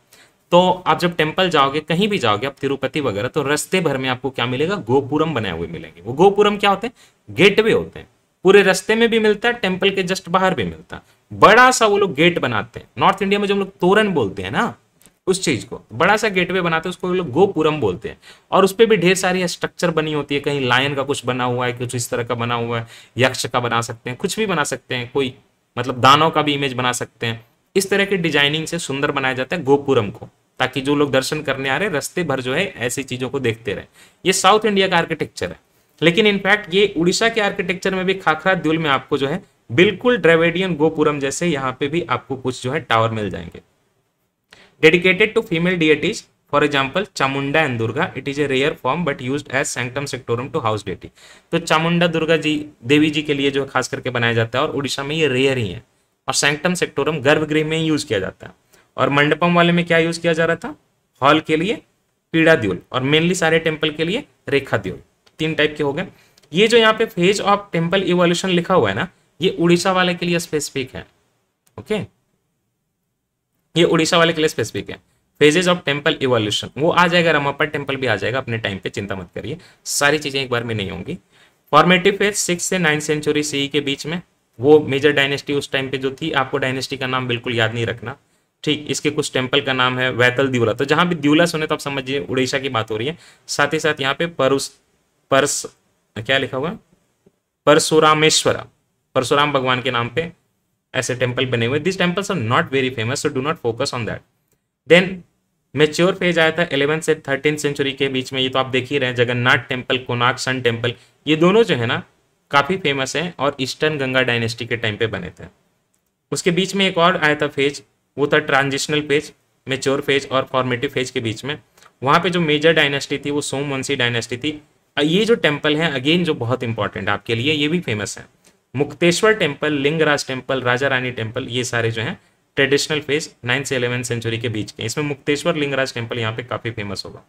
तो आप जब टेम्पल जाओगे कहीं भी जाओगे आप तिरुपति वगैरह, तो रास्ते भर में आपको क्या मिलेगा, गोपुरम बनाए हुए मिलेंगे। वो गोपुरम क्या होते हैं, गेटवे होते हैं, पूरे रास्ते में भी मिलता है, टेम्पल के जस्ट बाहर भी मिलता है, बड़ा सा वो लोग गेट बनाते हैं। नॉर्थ इंडिया में जो हम लोग तोरण बोलते हैं ना, उस चीज को बड़ा सा गेटवे बनाते हैं, उसको वो लोग गोपुरम बोलते हैं। और उस पर भी ढेर सारी स्ट्रक्चर बनी होती है, कहीं लायन का कुछ बना हुआ है, कुछ इस तरह का बना हुआ है, यक्ष का बना सकते हैं, कुछ भी बना सकते हैं, कोई मतलब दानों का भी इमेज बना सकते हैं, इस तरह की डिजाइनिंग से सुंदर बनाया जाता है गोपुरम को, ताकि जो लोग दर्शन करने आ रहे रास्ते भर जो है ऐसी चीजों को देखते रहे। ये साउथ इंडिया का आर्किटेक्चर है, लेकिन इनफैक्ट ये उड़ीसा के आर्किटेक्चर में भी खाखरा द्यूल में आपको जो है बिल्कुल द्रविडियन गोपुरम जैसे यहाँ पे भी आपको कुछ जो है टावर मिल जाएंगे। Dedicated to female deities, for example Chamunda and Durga, it is a rare form but used as sanctum sanctorum to house deity. तो चामुंडा दुर्गा जी देवी जी के लिए जो खास करके बनाया जाता है, और उड़ीसा में ये रेयर ही है, और सैंक्टम सेक्टोरम गर्भगृह में यूज किया जाता है। और मंडपम वाले में क्या यूज किया जा रहा था, हॉल के लिए पीड़ा द्यूल, और मेनली सारे टेम्पल के लिए रेखा द्यूल, तीन टाइप के हो गए। ये जो यहाँ पे फेज ऑफ टेम्पल इवोल्यूशन लिखा हुआ है ना, ये उड़ीसा वाले के लिए स्पेसिफिक है, ओके ये उड़ीसा वाले के लिए स्पेसिफिक है। फेजेस ऑफ टेम्पल इवोल्यूशन वो आ जाएगा, रमापा टेम्पल भी आ जाएगा अपने टाइम पे, चिंता मत करिए, सारी चीजें एक बार में नहीं होंगी। फॉर्मेटिव फेज 6 से 9 सेंचुरी सीई के बीच में, वो मेजर डायनेस्टी उस टाइम पे जो थी, आपको डायनेस्टी का नाम बिल्कुल याद नहीं रखना, ठीक। इसके कुछ टेम्पल का नाम है वैतल द्यूला, तो जहां भी द्यूला सुने तो आप समझिए उड़ीसा की बात हो रही है। साथ ही साथ यहाँ पे क्या लिखा हुआ, परशुरामेश्वरा, परशुराम भगवान के नाम पे ऐसे टेम्पल बने हुए। This temples are not very famous, so do not focus on that. Then mature phase आया था 11 से 13 सेंचुरी के बीच में, ये तो आप देख ही रहे हैं, Jagannath temple, Konark sun temple, ये दोनों जो है ना काफ़ी फेमस हैं और ईस्टर्न गंगा डायनेस्टी के टाइम पे बने थे। उसके बीच में एक और आया था फेज, वो था ट्रांजिशनल फेज, मेच्योर फेज और फॉर्मेटिव फेज के बीच में। वहाँ पे जो मेजर डायनेस्टी थी वो सोमवंशी डायनेस्टी थी। ये जो टेम्पल है अगेन जो बहुत इंपॉर्टेंट है आपके लिए, ये भी फेमस है, Mukteshwar temple, Lingaraj temple, Raja Rani temple, ये सारे जो हैं ट्रेडिशनल फेज 9 से 11 सेंचुरी के बीच के, इसमें मुक्तेश्वर लिंगराज टेम्पल यहाँ पे काफ़ी फेमस होगा।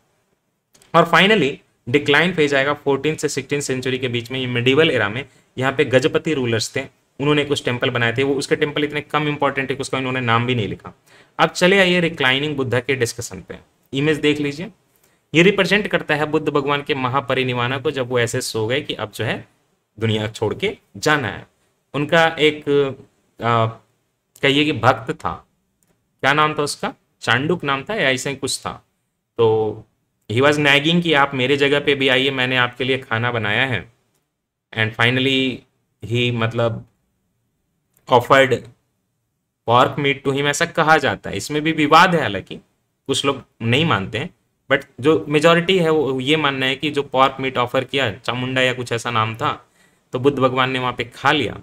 और फाइनली डिक्लाइन फेज आएगा 14 से 16 सेंचुरी के बीच में। ये मिडिवल एरा में यहाँ पे गजपति रूलर्स थे, उन्होंने कुछ टेम्पल बनाए थे, वो उसके टेम्पल इतने कम इंपॉर्टेंट है कि उसका इन्होंने नाम भी नहीं लिखा। अब चले आइए रिक्लाइनिंग बुद्धा के डिस्कशन पे, इमेज देख लीजिए, ये रिप्रेजेंट करता है बुद्ध भगवान के महापरिनिर्वाण को, जब वो ऐसे सो गए कि अब जो है दुनिया छोड़ के जाना है। उनका एक कहिए कि भक्त था, क्या नाम था उसका, चांडुक नाम था या ऐसे कुछ था, तो ही वॉज नैगिंग कि आप मेरे जगह पे भी आइए, मैंने आपके लिए खाना बनाया है। एंड फाइनली ही मतलब offered pork meat to him, ऐसा कहा जाता है। इसमें भी विवाद है, हालांकि कुछ लोग नहीं मानते हैं, बट जो मेजॉरिटी है वो ये मानना है कि जो पॉर्क मीट ऑफर किया, चामुंडा या कुछ ऐसा नाम था, तो बुद्ध भगवान ने वहाँ पे खा लिया।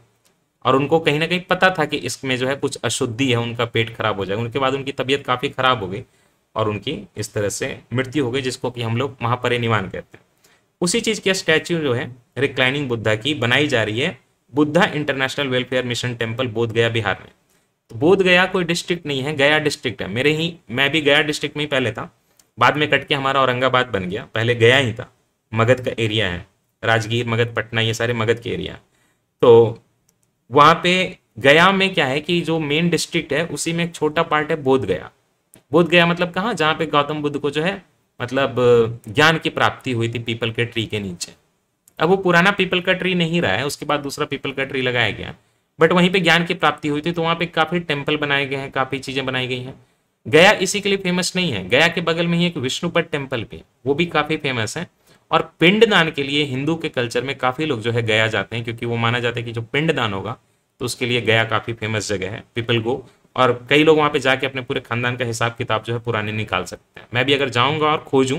और उनको कहीं ना कहीं पता था कि इसमें जो है कुछ अशुद्धि है, उनका पेट खराब हो जाएगा। उनके बाद उनकी तबीयत काफ़ी खराब हो गई और उनकी इस तरह से मृत्यु हो गई, जिसको कि हम लोग महापरिनिर्वाण कहते हैं। उसी चीज़ की स्टैच्यू जो है रिक्लाइनिंग बुद्धा की बनाई जा रही है, Buddha international welfare mission temple, Bodh Gaya, Bihar में। तो बोध गया कोई डिस्ट्रिक्ट नहीं है, गया डिस्ट्रिक्ट है। मैं भी गया डिस्ट्रिक्ट में ही पहले था, बाद में कट के हमारा औरंगाबाद बन गया, पहले गया ही था। मगध का एरिया है, राजगीर, मगध, पटना, ये सारे मगध के एरिया। तो वहाँ पे गया में क्या है कि जो मेन डिस्ट्रिक्ट है उसी में एक छोटा पार्ट है बोध गया। बोध गया मतलब कहाँ, जहाँ पे गौतम बुद्ध को जो है मतलब ज्ञान की प्राप्ति हुई थी पीपल के ट्री के नीचे। अब वो पुराना पीपल का ट्री नहीं रहा है, उसके बाद दूसरा पीपल का ट्री लगाया गया, बट वहीं पे ज्ञान की प्राप्ति हुई थी। तो वहाँ पे काफ़ी टेम्पल बनाए गए हैं, काफ़ी चीज़ें बनाई गई हैं। गया इसी के लिए फेमस नहीं है, गया के बगल में ही एक विष्णुपद टेम्पल भी, वो भी काफ़ी फेमस है। और पिंडदान के लिए हिंदू के कल्चर में काफ़ी लोग जो है गया जाते हैं, क्योंकि वो माना जाता है कि जो पिंडदान होगा तो उसके लिए गया काफ़ी फेमस जगह है, पीपल गो। और कई लोग वहाँ पे जाके अपने पूरे खानदान का हिसाब किताब जो है पुराने निकाल सकते हैं। मैं भी अगर जाऊँगा और खोजूँ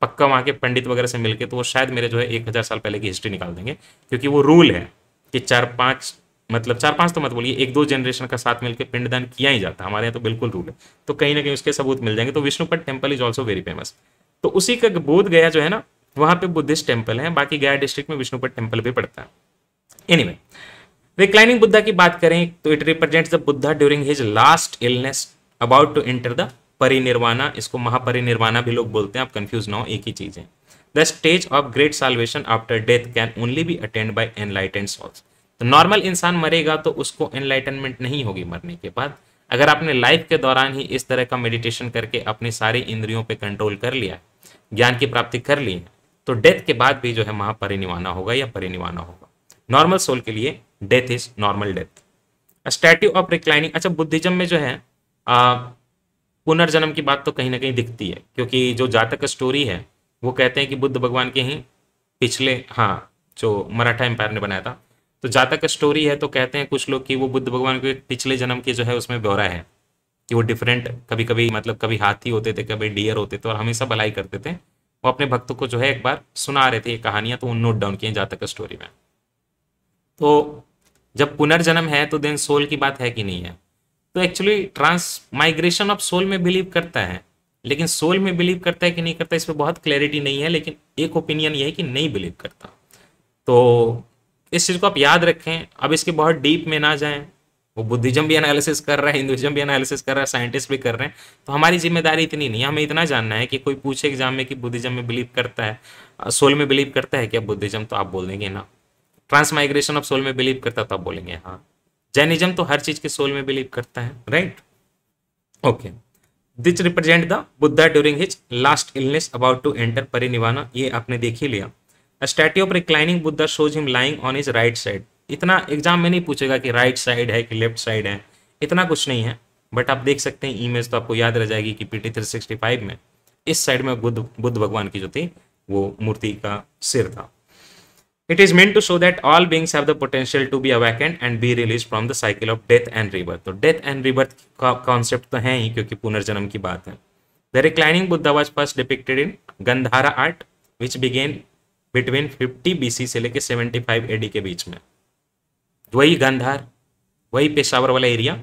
पक्का वहाँ के पंडित वगैरह से मिलके, तो वो शायद मेरे जो है 1000 साल पहले की हिस्ट्री निकाल देंगे, क्योंकि वो रूल है कि 4-5 तो मत बोलिए, 1-2 जनरेशन का साथ मिलकर पिंडदान किया ही जाता है। हमारे यहाँ तो बिल्कुल रूल है, तो कहीं ना कहीं उसके सबूत मिल जाएंगे। तो Vishnupad temple is also very famous. तो उसी का बोध गया जो है ना, वहाँ पे बुद्धिस्ट टेम्पल है, बाकी गया डिस्ट्रिक्ट में विष्णुपद टेम्पल भी पड़ता है। एनीवे, रिक्लाइनिंग बुद्धा की बात करें तो it represents the Buddha during his last illness about to enter the parinirvana. इसको महापरिनिर्वाणा भी लोग बोलते हैं, आप कंफ्यूज ना हो, एक ही चीज है। The stage of great salvation after death can only be attend by enlightened souls. तो नॉर्मल इंसान मरेगा तो उसको एनलाइटनमेंट नहीं होगी मरने के बाद। अगर आपने लाइफ के दौरान ही इस तरह का मेडिटेशन करके अपने सारे इंद्रियों पे कंट्रोल कर लिया, ज्ञान की प्राप्ति कर ली है, तो डेथ के बाद भी जो है महापरिनिर्वाणा होगा या परिनिर्वाणा होगा। नॉर्मल सोल के लिए death is normal death. Statue of reclining, अच्छा बुद्धिज्म में जो है पुनर्जन्म की बात तो कहीं ना कहीं दिखती है, क्योंकि जो जातक स्टोरी है वो कहते हैं कि बुद्ध भगवान के ही पिछले, हाँ जो मराठा एम्पायर ने बनाया था, तो जातक स्टोरी है, तो कहते हैं कुछ लोग कि वो बुद्ध भगवान के पिछले जन्म के जो है उसमें ब्यौरा है कि वो डिफरेंट कभी कभी मतलब कभी हाथी होते थे, कभी डियर होते थे और हमेशा भलाई करते थे। वो अपने भक्तों को जो है एक बार सुना रहे थे ये कहानियां, तो उन नोट डाउन किए जातक स्टोरी में। तो जब पुनर्जन्म है तो देन सोल की बात है कि नहीं है, तो एक्चुअली ट्रांसमाइग्रेशन ऑफ सोल में बिलीव करता है, लेकिन सोल में बिलीव करता है कि नहीं करता इस पर बहुत क्लैरिटी नहीं है, लेकिन एक ओपिनियन ये है कि नहीं बिलीव करता। तो इस चीज़ को आप याद रखें। अब इसके बहुत डीप में ना जाएं, वो बुद्धिज्म भी एनालिसिस कर रहा है, हिंदुइज्म भी एनालिसिस कर रहा है, साइंटिस्ट भी कर रहे हैं, तो हमारी जिम्मेदारी इतनी नहीं है। हमें इतना जानना है कि कोई पूछे एग्जाम में कि बुद्धिज्म में बिलीव करता है, सोल में बिलीव करता है क्या बुद्धिज्म, तो आप बोल देंगे ना। ट्रांसमाइग्रेशन ऑफ सोल में बिलीव करता है तो आप बोलेंगे हाँ। जैनिज्म तो हर चीज़ के सोल में बिलीव करता है, right. Okay, this represent the Buddha during his last illness about to enter parinirvana, ये आपने देख ही लिया। A statue of reclining Buddha shows him lying on his right side. इतना एग्जाम में नहीं पूछेगा कि राइट साइड है कि लेफ्ट साइड है, इतना कुछ नहीं है, बट आप देख सकते हैं इमेज तो आपको याद रह जाएगी कि पीटी 365 में इस साइड में बुद्ध भगवान की जो थी वो मूर्ति का सिर था। It is meant to show that all beings have the potential to be awakened and be release from the cycle of death and rebirth. तो डेथ एंड रिबर्थ का कॉन्सेप्ट तो है ही, क्योंकि पुनर्जन्म की बात है। The reclining Buddha was first depicted in Gandhara art which began between 50 BC से लेके 75 AD के बीच में। वही गंधार, वही पेशावर वाला एरिया,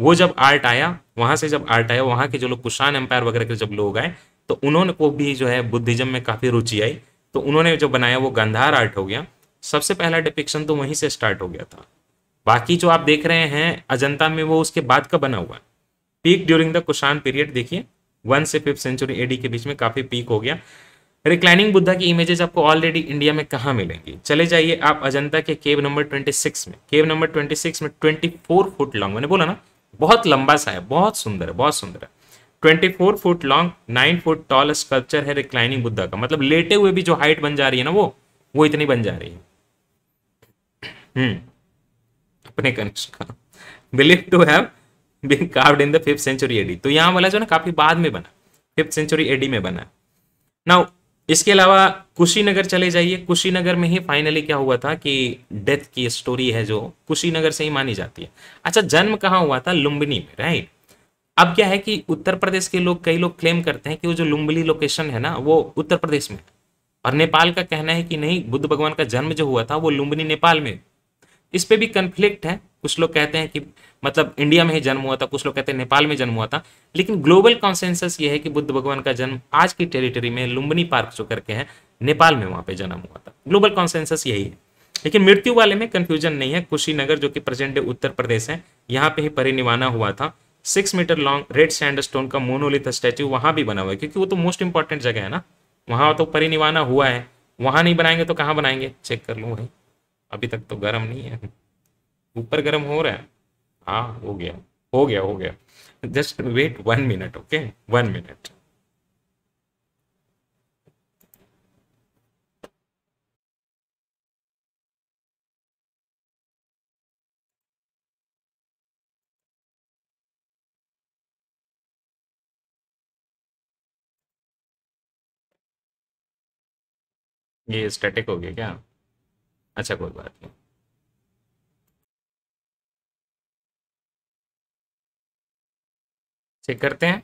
वो जब आर्ट आया, वहाँ से जब आर्ट आया, वहाँ के जो लोग कुशान एम्पायर वगैरह के जब लोग आए तो उन्होंने को भी जो है बुद्धिज्म में काफ़ी रुचि आई, तो उन्होंने जो बनाया वो गंधार आर्ट हो गया। सबसे पहला डिपिक्शन तो वहीं से स्टार्ट हो गया था। बाकी जो आप देख रहे हैं अजंता में वो उसके बाद का बना हुआ है। Peak during the कुशान period, देखिए 1 से 5th सेंचुरी AD के बीच में काफ़ी पीक हो गया। रिक्लाइनिंग बुद्धा की इमेजेस आपको ऑलरेडी इंडिया में कहाँ मिलेंगी, चले जाइए आप अजंता के केव नंबर 26 में। केव नंबर 26 में 24 फुट लॉन्ग, मैंने बोला ना बहुत लंबा सा है, बहुत सुंदर है, बहुत सुंदर है। 24 foot long 9 foot tall sculpture है रिक्लाइनिंग बुद्धा का, मतलब लेटे हुए भी जो हाइट बन जा रही है ना वो इतनी बन जा रही है। अपने construction believe to have been carved in the 5th century AD। तो यहाँ वाला जो ना काफी बाद में बना, 5th सेंचुरी AD में बना। नाउ इसके अलावा कुशीनगर चले जाइए। कुशीनगर में ही फाइनली क्या हुआ था कि डेथ की स्टोरी है जो कुशीनगर से ही मानी जाती है। अच्छा, जन्म कहाँ हुआ था? लुम्बिनी में, राइट। अब क्या है कि उत्तर प्रदेश के लोग, कई लोग क्लेम करते हैं कि वो जो लुम्बिनी लोकेशन है ना वो उत्तर प्रदेश में है, और नेपाल का कहना है कि नहीं बुद्ध भगवान का जन्म जो हुआ था वो लुम्बिनी नेपाल में। इस पर भी कन्फ्लिक्ट है, कुछ लोग कहते हैं कि मतलब इंडिया में ही जन्म हुआ था, कुछ लोग कहते हैं नेपाल में जन्म हुआ था, लेकिन ग्लोबल कॉन्सेंसस ये है कि बुद्ध भगवान का जन्म आज की टेरिटरी में लुम्बिनी पार्क जो करके है नेपाल में, वहाँ पे जन्म हुआ था। ग्लोबल कॉन्सेंसस यही है, लेकिन मृत्यु वाले में कन्फ्यूजन नहीं है। कुशीनगर जो कि प्रेजेंट उत्तर प्रदेश है, यहाँ पे ही परिनिर्वाणा हुआ था। 6 metre long red sand stone का मोनोलिथ स्टैच्यू वहाँ भी बना हुआ है, क्योंकि वो तो मोस्ट इंपॉर्टेंट जगह है ना, वहाँ तो परिनिर्वाणा हुआ है। वहाँ नहीं बनाएंगे तो कहाँ बनाएंगे? चेक कर लो भाई, अभी तक तो गर्म नहीं है, ऊपर गर्म हो रहा है। हाँ, हो गया, just wait 1 minute, okay 1 minute. ये स्टैटिक हो गया क्या? अच्छा कोई बात नहीं। चेक करते हैं।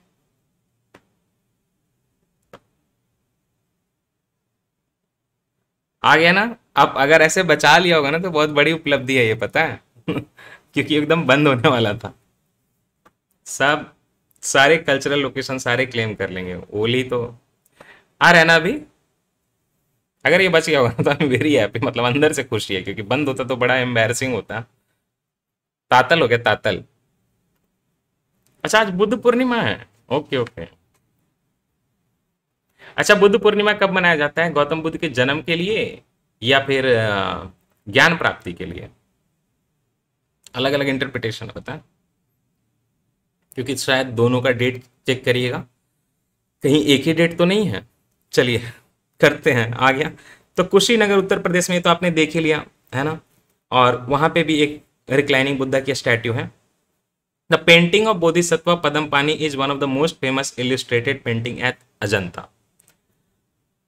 आ गया ना? अब अगर ऐसे बचा लिया होगा ना तो बहुत बड़ी उपलब्धि है ये, पता है क्योंकि एकदम बंद होने वाला था। सब सारे कल्चरल लोकेशन सारे क्लेम कर लेंगे। ओली तो आ रहा है ना अभी। अगर ये बच गया होगा तो आई वेरी हैप्पी, मतलब अंदर से खुशी है, क्योंकि बंद होता तो बड़ा एम्बैरसिंग होता। तातल हो गया, तातल। अच्छा आज बुद्ध पूर्णिमा है, ओके ओके। अच्छा बुद्ध पूर्णिमा कब मनाया जाता है? गौतम बुद्ध के जन्म के लिए या फिर ज्ञान प्राप्ति के लिए? अलग अलग इंटरप्रिटेशन होता है, क्योंकि शायद दोनों का डेट चेक करिएगा, कहीं एक ही डेट तो नहीं है। चलिए करते हैं। आ गया तो कुशीनगर उत्तर प्रदेश में तो आपने देख ही लिया है ना, और वहां पे भी एक रिक्लाइनिंग बुद्धा की स्टैट्यू है। द पेंटिंग ऑफ बोधिसत्व पदम पानी is one of the most famous illustrated painting at Ajanta.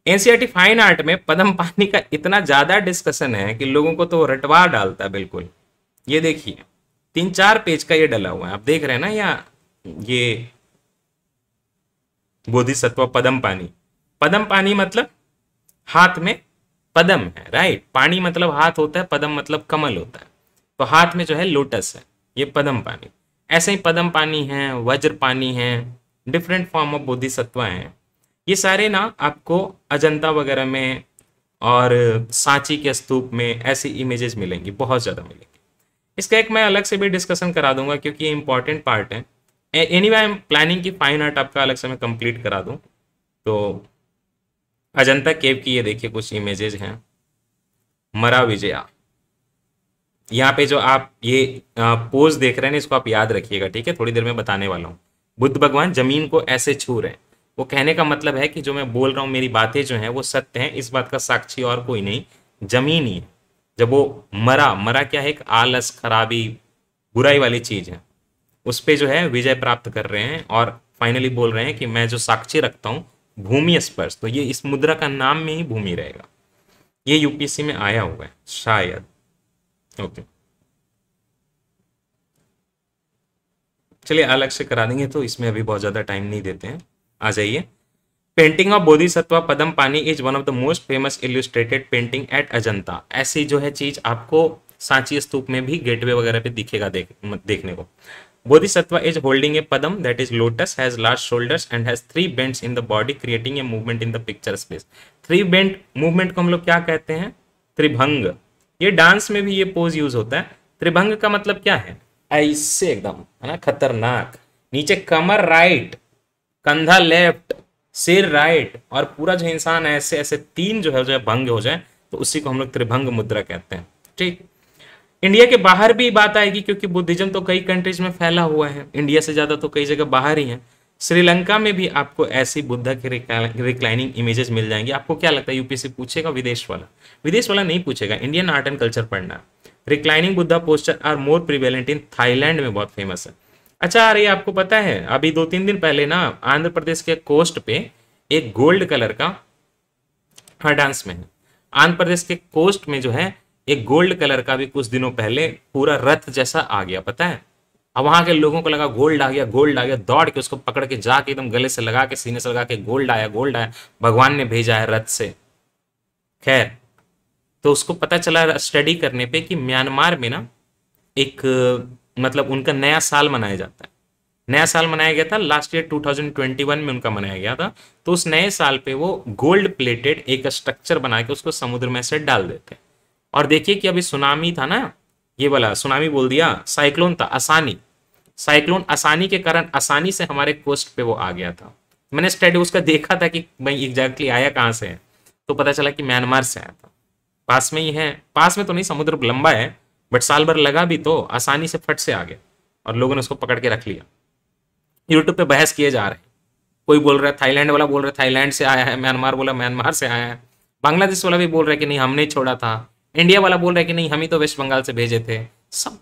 NCERT fine art में पदम पानी का इतना ज्यादा डिस्कशन है कि लोगों को तो रटवा डालता है बिल्कुल। ये देखिए 3-4 पेज का ये डला हुआ है, आप देख रहे हैं ना। ये बोधिसत्व पदम पानी, पदम पानी मतलब हाथ में पदम है, राइट। पानी मतलब हाथ होता है, पदम मतलब कमल होता है, तो हाथ में जो है लोटस है, ये पदम पानी। ऐसे ही पदम पानी है, वज्र पानी है, डिफरेंट फॉर्म ऑफ बोधिसत्व हैं। ये सारे ना आपको अजंता वगैरह में और सांची के स्तूप में ऐसी इमेजेस मिलेंगी, बहुत ज़्यादा मिलेंगी। इसका एक मैं अलग से भी डिस्कशन करा दूंगा, क्योंकि ये इंपॉर्टेंट पार्ट है। एनीवे आई एम प्लानिंग कि फाइन आर्ट आपका अलग से मैं कंप्लीट करा दूँ। तो अजंता केव की ये देखिए कुछ इमेजेज हैं। मरा विजया, यहाँ पे जो आप ये पोज देख रहे हैं इसको आप याद रखिएगा, ठीक है? थोड़ी देर में बताने वाला हूँ। बुद्ध भगवान जमीन को ऐसे छू रहे हैं। वो कहने का मतलब है कि जो मैं बोल रहा हूँ, मेरी बातें जो हैं वो सत्य हैं, इस बात का साक्षी और कोई नहीं, जमीन ही है। जब वो मरा, मरा क्या है? एक आलस, खराबी, बुराई वाली चीज़ है, उस पर जो है विजय प्राप्त कर रहे हैं और फाइनली बोल रहे हैं कि मैं जो साक्षी रखता हूँ भूमि स्पर्श। तो ये इस मुद्रा का नाम में ही भूमि रहेगा। ये यूपीएससी में आया हुआ है शायद, ओके। चलिए अलग से करा देंगे, तो इसमें अभी बहुत ज्यादा टाइम नहीं देते हैं। आ जाइए। पेंटिंग ऑफ बोधिसत्व पदम पानी is one of the most famous illustrated painting at Ajanta. ऐसी जो है चीज आपको सांची स्तूप में भी गेटवे वगैरह पे दिखेगा, देखने को। Bodhisattva is holding a padma that is lotus, has large shoulders and has 3 bends in the body creating a movement in the picture space. 3 bend movement को हम लोग क्या कहते हैं? त्रिभंग। ये डांस में भी ये पोज यूज होता है। त्रिभंग का मतलब क्या है? ऐसे एकदम, है ना, खतरनाक। नीचे कमर राइट, कंधा लेफ्ट, सिर राइट, और पूरा जो इंसान ऐसे ऐसे 3 जो है भंग हो जाए, तो उसी को हम लोग त्रिभंग मुद्रा कहते हैं, ठीक। इंडिया के बाहर भी बात आएगी, क्योंकि बुद्धिज्म तो कई कंट्रीज में फैला हुआ है, इंडिया से ज्यादा तो कई जगह बाहर ही है। श्रीलंका में भी आपको ऐसी बुद्धा की रिक्लाइनिंग इमेजेस मिल जाएंगी। आपको क्या लगता है यूपीएससी पूछेगा? विदेश वाला नहीं पूछेगा, इंडियन आर्ट एंड कल्चर पढ़ना। Reclining Buddha poster are more prevalent in Thailand में, बहुत फेमस है। अच्छा अरे आपको पता है अभी 2-3 दिन पहले ना आंध्र प्रदेश के कोस्ट पे एक गोल्ड कलर का, हाँ डांस में है, आंध्र प्रदेश के कोस्ट में जो है एक गोल्ड कलर का भी कुछ दिनों पहले पूरा रथ जैसा आ गया, पता है। अब वहां के लोगों को लगा गोल्ड आ गया, गोल्ड आ गया, दौड़ के उसको पकड़ के जाके एकदम गले से लगा के, सीने से लगा के, गोल्ड आया, गोल्ड आया, भगवान ने भेजा है रथ से। खैर तो उसको पता चला स्टडी करने पे कि म्यांमार में ना एक, मतलब उनका नया साल मनाया जाता है। नया साल मनाया गया था लास्ट ईयर 2021 में उनका मनाया गया था। तो उस नए साल पे वो गोल्ड प्लेटेड एक स्ट्रक्चर बना के उसको समुद्र में से डाल देते हैं। और देखिए कि अभी सुनामी था ना, ये वाला सुनामी बोल दिया, साइक्लोन था, आसानी, साइक्लोन आसानी के कारण आसानी से हमारे कोस्ट पे वो आ गया था। मैंने स्टडी उसका देखा था कि भाई एग्जैक्टली आया कहाँ से है, तो पता चला कि म्यांमार से आया था, पास में ही है। पास में तो नहीं, समुद्र लंबा है, बट साल भर लगा भी तो आसानी से फट से आ गया और लोगों ने उसको पकड़ के रख लिया। यूट्यूब पे बहस किए जा रहे हैं, कोई बोल रहा है, थाईलैंड वाला बोल रहा है थाईलैंड से आया है, म्यांमार बोला म्यांमार से आया है, बांग्लादेश वाला भी बोल रहा है कि नहीं हमने छोड़ा था, इंडिया वाला बोल रहा है कि नहीं हम ही तो वेस्ट बंगाल से भेजे थे। सब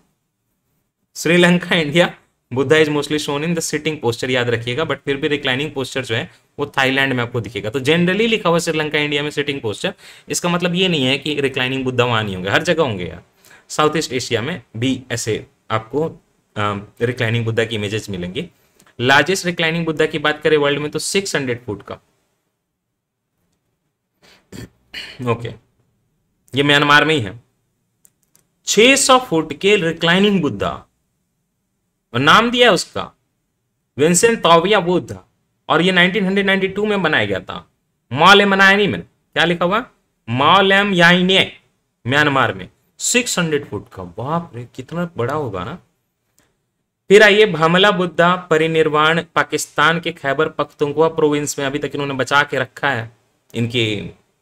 Sri Lanka, India, Buddha is mostly shown in the sitting posture, याद रखिएगा। बट फिर भी रिक्लाइनिंग पोस्चर जो है वो थाईलैंड में आपको दिखेगा। तो जनरली लिखा हुआ श्रीलंका इंडिया में सिटिंग पोस्चर, इसका मतलब ये नहीं है कि रिक्लाइनिंग बुद्धा वहाँ नहीं होंगे, हर जगह होंगे यार। साउथ ईस्ट एशिया में भी ऐसे आपको रिक्लाइनिंग बुद्धा की इमेजेस मिलेंगी। लार्जेस्ट रिक्लाइनिंग बुद्धा की बात करें वर्ल्ड में तो 600 फुट का। ओके, ये म्यांमार में ही है। 600 फुट के रिक्लाइनिंग बुद्धा, और नाम दिया है उसका विंसेंट ताविया बुद्धा, और ये 1992 में बनाया गया था। मालेम यानी में क्या लिखा हुआ, मालेम यानी म्यांमार में 600 फुट का। बाप रे कितना बड़ा होगा ना। फिर आइए भामला बुद्धा परिनिर्वाण, पाकिस्तान के खैबर पख्तूनख्वा प्रोविंस में अभी तक इन्होंने बचा के रखा है। इनकी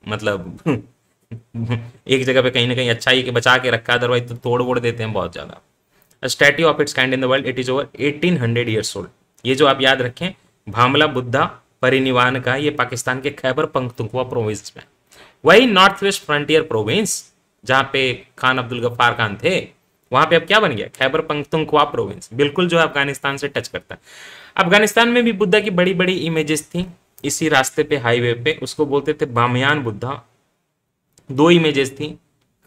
मतलब एक जगह पे कहीं ना कहीं अच्छा ही बचा के रखा है, अदरवाइज तो तोड़ वोड़ देते हैं बहुत ज्यादा। Statue of its kind in the world, it is over 1800 years old. ये जो आप याद रखें भामला बुद्धा परिनिर्वाण का, ये पाकिस्तान के खैबर पख्तूनख्वा प्रोविंस में। वही नॉर्थ वेस्ट फ्रंटियर प्रोविंस जहाँ पे खान अब्दुल गफ्फार खान थे, वहां पे अब क्या बन गया, खैबर पख्तूनख्वा प्रोविंस। बिल्कुल जो अफगानिस्तान से टच करता है। अफगानिस्तान में भी बुद्धा की बड़ी बड़ी इमेजेस थी। इसी रास्ते पे हाईवे पे उसको बोलते थे बामयान बुद्धा। दो इमेजेस थी,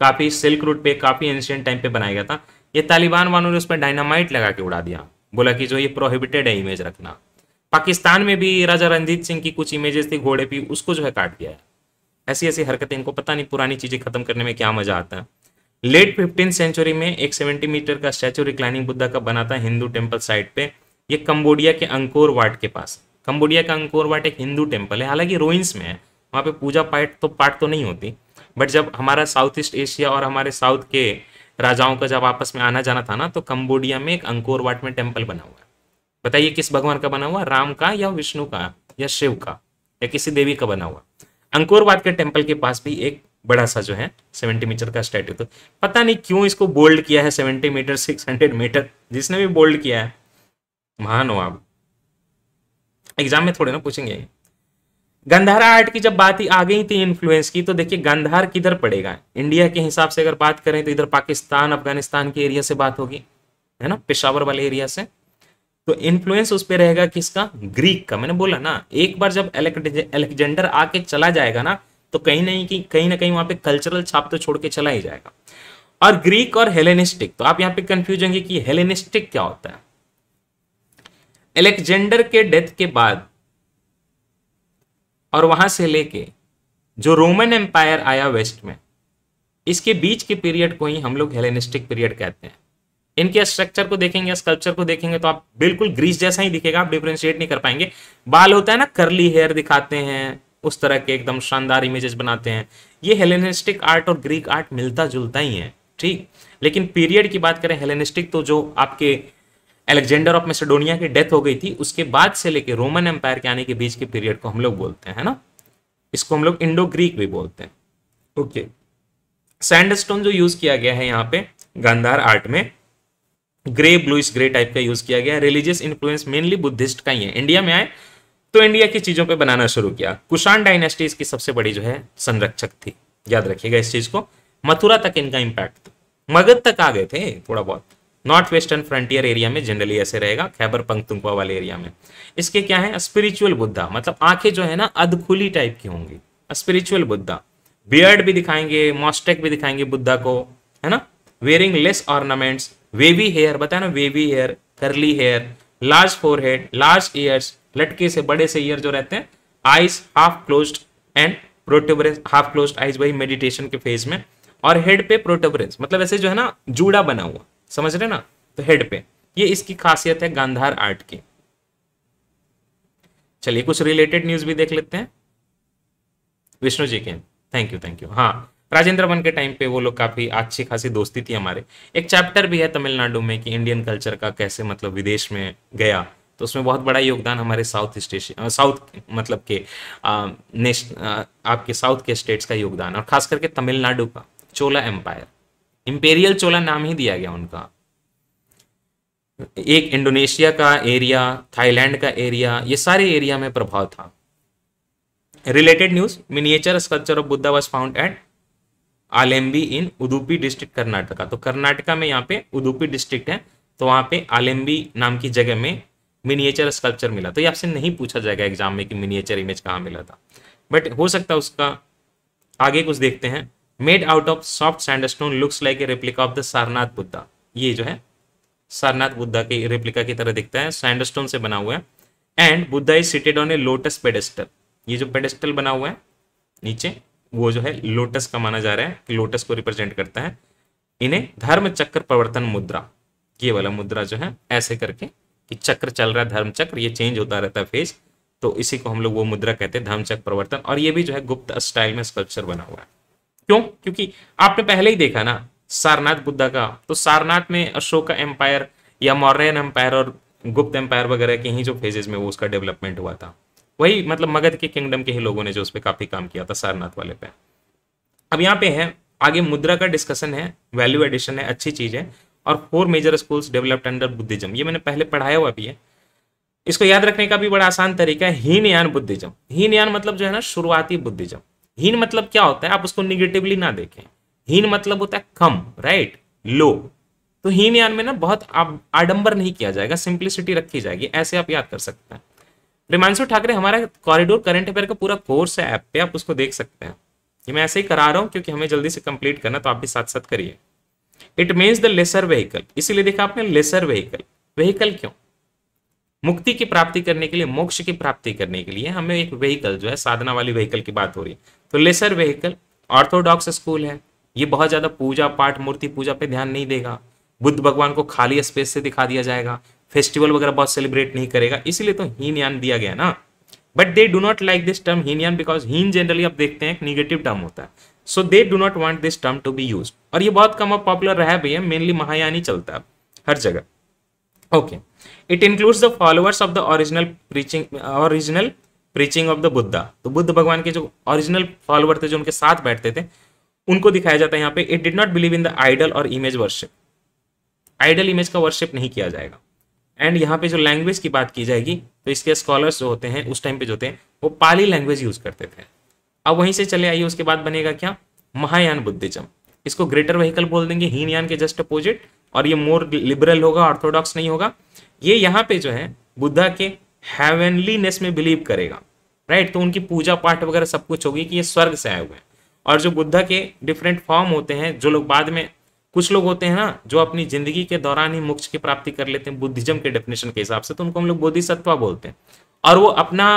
काफी सिल्क रूट पे काफी एंशियंट टाइम पे बनाया गया था। ये तालिबान वालों ने उस पर डायनामाइट लगा के उड़ा दिया, बोला कि जो ये प्रोहिबिटेड है इमेज रखना। पाकिस्तान में भी राजा रणजीत सिंह की कुछ इमेजेस थी घोड़े पे, उसको जो है काट दिया है। ऐसी ऐसी हरकतें, इनको पता नहीं पुरानी चीजें खत्म करने में क्या मजा आता है। लेट 15th सेंचुरी में एक 70 मीटर का स्टैचू रिक्लाइनिंग बुद्धा का बना था हिंदू टेम्पल साइट पे। ये कंबोडिया के अंकोर वाट के पास। कंबोडिया का अंकोर वाट एक हिंदू टेम्पल है, हालांकि रोइंस में है, वहाँ पे पूजा पाठ तो नहीं होती, बट जब हमारा साउथ ईस्ट एशिया और हमारे साउथ के राजाओं का जब आपस में आना जाना था ना, तो कंबोडिया में एक अंकोर वाट में टेम्पल बना हुआ है। बताइए किस भगवान का बना हुआ, राम का या विष्णु का या शिव का या किसी देवी का बना हुआ। अंकोर वाट के टेम्पल के पास भी एक बड़ा सा जो है 70 मीटर का स्टैट्यू। तो पता नहीं क्यों इसको बोल्ड किया है 70 मीटर 600 मीटर, जिसने भी बोल्ड किया है महान हो आप। एग्जाम में थोड़े ना पूछेंगे। गंधारा आर्ट की जब बात ही आ गई थी इन्फ्लुएंस की, तो देखिए गंधार किधर पड़ेगा इंडिया के हिसाब से अगर बात करें तो इधर पाकिस्तान अफगानिस्तान के एरिया से बात होगी, है ना, पेशावर वाले एरिया से। तो इन्फ्लुएंस उस पर रहेगा किसका, ग्रीक का। मैंने बोला ना एक बार जब अलेक्जेंडर आके चला जाएगा ना, तो कहीं ना कहीं वहां पे कल्चरल छाप तो छोड़ के चला ही जाएगा। और ग्रीक और हेलेनिस्टिक, तो आप यहाँ पे कंफ्यूज होंगे कि हेलेनिस्टिक क्या होता है। अलेक्जेंडर के डेथ के बाद और वहां से लेके जो रोमन एम्पायर आया वेस्ट में, इसके बीच के पीरियड को ही हम लोग हेलेनिस्टिक पीरियड कहते हैं। इनके स्ट्रक्चर को देखेंगे, स्कल्पचर को देखेंगे तो आप बिल्कुल ग्रीस जैसा ही दिखेगा, आप डिफ्रेंशिएट नहीं कर पाएंगे। बाल होता है ना कर्ली हेयर दिखाते हैं, उस तरह के एकदम शानदार इमेजेस बनाते हैं। ये हेलेनिस्टिक आर्ट और ग्रीक आर्ट मिलता जुलता ही है, ठीक। लेकिन पीरियड की बात करें हेलेनिस्टिक, तो जो आपके अलेक्जेंडर ऑफ मैसेडोनिया की डेथ हो गई थी, उसके बाद से लेके रोमन एम्पायर के आने के बीच के पीरियड को हम लोग बोलते हैं, है ना। इसको हम लोग इंडो ग्रीक भी बोलते हैं। ओके, सैंडस्टोन जो यूज किया गया है यहाँ पे गांधार आर्ट में, ग्रे ब्लूइश ग्रे टाइप का यूज किया गया है। रिलीजियस इन्फ्लुएंस मेनली बुद्धिस्ट का ही है। इंडिया में आए तो इंडिया की चीजों पे बनाना शुरू किया। कुशान डायनेस्टी इसकी सबसे बड़ी जो है संरक्षक थी, याद रखिएगा इस चीज को। मथुरा तक इनका इम्पैक्ट था, मगध तक आ गए थे थोड़ा बहुत। नॉर्थ वेस्टर्न फ्रंटियर एरिया में जनरली ऐसे रहेगा, खैबर पख्तूनख्वा वाले एरिया में। इसके क्या है, स्पिरिचुअल बुद्धा, मतलब आंखें जो है ना अधखुली टाइप की होंगी, स्पिरिचुअल बुद्धा। बियर्ड भी दिखाएंगे, मॉस्टेक भी दिखाएंगे बुद्धा को, है ना। Wearing less ornaments, wavy hair, बताया ना wavy hair, curly hair, large forehead, large ears, लटके से बड़े से ईयर जो रहते हैं, eyes half closed and protuberance, half closed eyes भाई मेडिटेशन के फेज में। और हेड पे प्रोट्यूबरेंस, मतलब ऐसे जो है ना जूड़ा बना हुआ, समझ रहे ना, तो हेड पे। ये इसकी खासियत है गांधार आर्ट की। चलिए कुछ रिलेटेड न्यूज भी देख लेते हैं। विष्णु जी के थैंक यू थैंक यू। हाँ, राजेंद्र वन के टाइम पे वो लोग काफी अच्छी खासी दोस्ती थी हमारे। एक चैप्टर भी है तमिलनाडु में कि इंडियन कल्चर का कैसे मतलब विदेश में गया, तो उसमें बहुत बड़ा योगदान हमारे साउथ ईस्ट एशिया, साउथ मतलब के आपके साउथ के स्टेट्स का योगदान, और खास करके तमिलनाडु का। चोला एम्पायर, इंपेरियल चोला नाम ही दिया गया उनका। एक इंडोनेशिया का एरिया, थाईलैंड का एरिया, ये सारे एरिया में प्रभाव था। Related news, miniature sculpture of Buddha was found at आलेम्बी in Udupi district, Karnataka. तो कर्नाटका में यहाँ पे उदुपी डिस्ट्रिक्ट है, तो वहाँ पे आलेम्बी नाम की जगह में मिनिएचर स्कल्पचर मिला। तो ये आपसे नहीं पूछा जाएगा एग्जाम में कि मिनिएचर इमेज कहाँ मिला था, बट हो सकता है उसका आगे कुछ देखते हैं। Made out of soft sandstone looks like a replica of the Sarnath Buddha, ये जो है सारनाथ बुद्धा की रेप्लिका की तरह दिखता है, सैंडस्टोन से बना हुआ है। And Buddha is seated on a lotus pedestal, ये जो पेडेस्टल बना हुआ है नीचे वो जो है लोटस का माना जा रहा है कि लोटस को रिप्रेजेंट करता है। इन्हें धर्म चक्र प्रवर्तन मुद्रा, ये वाला मुद्रा जो है ऐसे करके कि चक्र चल रहा है धर्म चक्र, ये चेंज होता रहता है फेज, तो इसी को हम लोग वो मुद्रा कहते हैं धर्म चक्र प्रवर्तन। और ये भी जो है गुप्त स्टाइल में स्कल्पचर बना हुआ है। क्यों? क्योंकि आपने पहले ही देखा ना सारनाथ बुद्धा का, तो सारनाथ में अशोका एम्पायर या मौर्यन एम्पायर और गुप्त एम्पायर वगैरह के ही जो फेजेस में वो उसका डेवलपमेंट हुआ था, वही मतलब मगध के किंगडम के ही लोगों ने जो उस पर काफी काम किया था सारनाथ वाले पे। अब यहाँ पे है आगे मुद्रा का डिस्कशन है, वैल्यू एडिशन है, अच्छी चीज है। और 4 major schools developed under Buddhism, ये मैंने पहले पढ़ाया हुआ भी है, इसको याद रखने का भी बड़ा आसान तरीका है हीनयान बुद्धिज्म। हीनयान मतलब जो है ना शुरुआती बुद्धिज्म। हीन मतलब क्या होता है, आप उसको निगेटिवली ना देखें, हीन मतलब होता है कम, राइट, लो। तो हीनयान में ना बहुत आडंबर नहीं किया जाएगा, सिंप्लिसिटी रखी जाएगी, ऐसे आप याद कर सकते हैं। प्रेमांशु ठाकरे हमारा कॉरिडोर करंट अफेयर का पूरा कोर्स है ऐप पे, आप उसको देख सकते हैं। ये मैं ऐसे ही करा रहा हूँ क्योंकि हमें जल्दी से कंप्लीट करना, तो आप भी साथ साथ करिए। It means the lesser vehicle, इसीलिए देखा आपने लेसर व्हीकल। व्हीकल क्यों? मुक्ति की प्राप्ति करने के लिए, मोक्ष की प्राप्ति करने के लिए हमें एक व्हीकल जो है, साधना वाली व्हीकल की बात हो रही है, तो लेसर व्हीकल। ऑर्थोडॉक्स स्कूल है, ये बहुत ज्यादा पूजा पाठ मूर्ति पूजा पे ध्यान नहीं देगा, बुद्ध भगवान को खाली स्पेस से दिखा दिया जाएगा, फेस्टिवल वगैरह बहुत सेलिब्रेट नहीं करेगा, इसीलिए तो हीनयान दिया गया ना। But they do not like this term Hinayana, because हीन जनरली आप देखते हैं एक निगेटिव टर्म होता है, so they do not want this term to be used. और ये बहुत कम और पॉपुलर रहा भी है, मेनली महायानी चलता है हर जगह। Okay, it includes the followers of the original preaching of the Buddha, तो बुद्ध भगवान के जो ओरिजिनल फॉलोअर थे, जो उनके साथ बैठते थे, उनको दिखाया जाता है यहाँ पे। It did not believe in the idol और इमेज वर्शिप, आइडल इमेज का वर्शिप नहीं किया जाएगा। एंड यहाँ पे जो लैंग्वेज की बात की जाएगी, तो इसके स्कॉलर्स जो होते हैं उस टाइम पे जो होते हैं वो पाली लैंग्वेज यूज करते थे। अब वहीं से चले आइए, उसके बाद बनेगा क्या, महायान बुद्धिज्म। इसको ग्रेटर व्हीकल बोल देंगे, हीनयान के जस्ट अपोजिट, और ये मोर लिबरल होगा, ऑर्थोडॉक्स नहीं होगा। ये यहाँ पे जो है बुद्धा के हेवनलीनेस में बिलीव करेगा, राइट, तो उनकी पूजा पाठ वगैरह सब कुछ होगी कि ये स्वर्ग से आए हुए हैं। और जो बुद्धा के डिफरेंट फॉर्म होते हैं, जो लोग बाद में कुछ लोग होते हैं ना जो अपनी जिंदगी के दौरान ही मोक्ष की प्राप्ति कर लेते हैं बुद्धिज्म के डेफिनेशन के हिसाब से, तो उनको हम लोग बोधिसत्व बोलते हैं। और वो अपना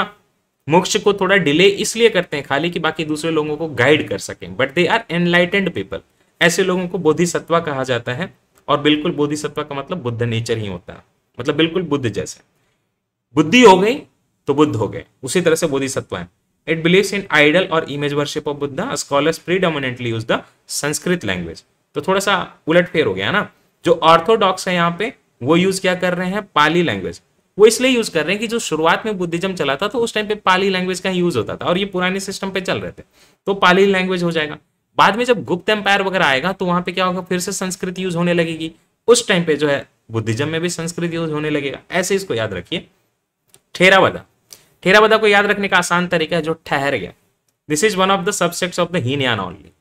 मोक्ष को थोड़ा डिले इसलिए करते हैं खाली कि बाकी दूसरे लोगों को गाइड कर सकें, but they are enlightened people, ऐसे लोगों को बोधिसत्व कहा जाता है। और बिल्कुल बोधिसत्व का मतलब बुद्ध नेचर ही होता है, मतलब बिल्कुल बुद्ध जैसे, बुद्धि हो गई तो बुद्ध हो गए, उसी तरह से बोधिसत्व है। इट बिलीव्स इन आइडल और image worship of Buddha, scholars predominantly use the Sanskrit language. तो थोड़ा सा उलटफेर हो गया ना, जो ऑर्थोडॉक्स है यहाँ पे वो यूज क्या कर रहे हैं, पाली लैंग्वेज। वो इसलिए यूज कर रहे हैं कि जो शुरुआत में बुद्धिज्म चला था तो उस टाइम पे पाली लैंग्वेज का यूज होता था, और ये पुराने सिस्टम पे चल रहे थे, तो पाली लैंग्वेज हो जाएगा। बाद में जब गुप्त एम्पायर वगैरह आएगा तो वहां पे क्या होगा, फिर से संस्कृत यूज होने लगेगी, उस टाइम पे जो है बुद्धिज्म में भी संस्कृत यूज होने लगेगा, ऐसे इसको याद रखिए। ठेरावादा, ठेरावादा को याद रखने का आसान तरीका है जो ठहर गया, this is one of the subsects of the Hinayana only.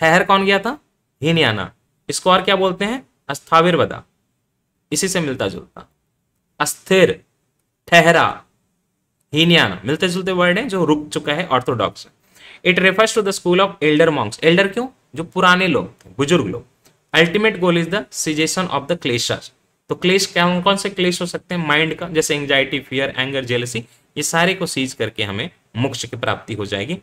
ठहर कौन गया था, हीनयाना, इसको और क्या बोलते हैं, अस्थाविरवादा, इसी से मिलता जुलता, अस्थिर, ठहरा, हीनयाना मिलते जुलते वर्ड है, जो रुक चुका है, orthodox. It refers to the school of elder monks, elder क्यों, जो पुराने लोग, बुजुर्ग लोग। Ultimate goal is the cessation of the kleshas, तो क्लेश कौन से क्लेश हो सकते हैं, माइंड का, जैसे एंजाइटी, फियर, एंगर, जेलसी, ये सारे को सीज करके हमें मोक्ष की प्राप्ति हो जाएगी।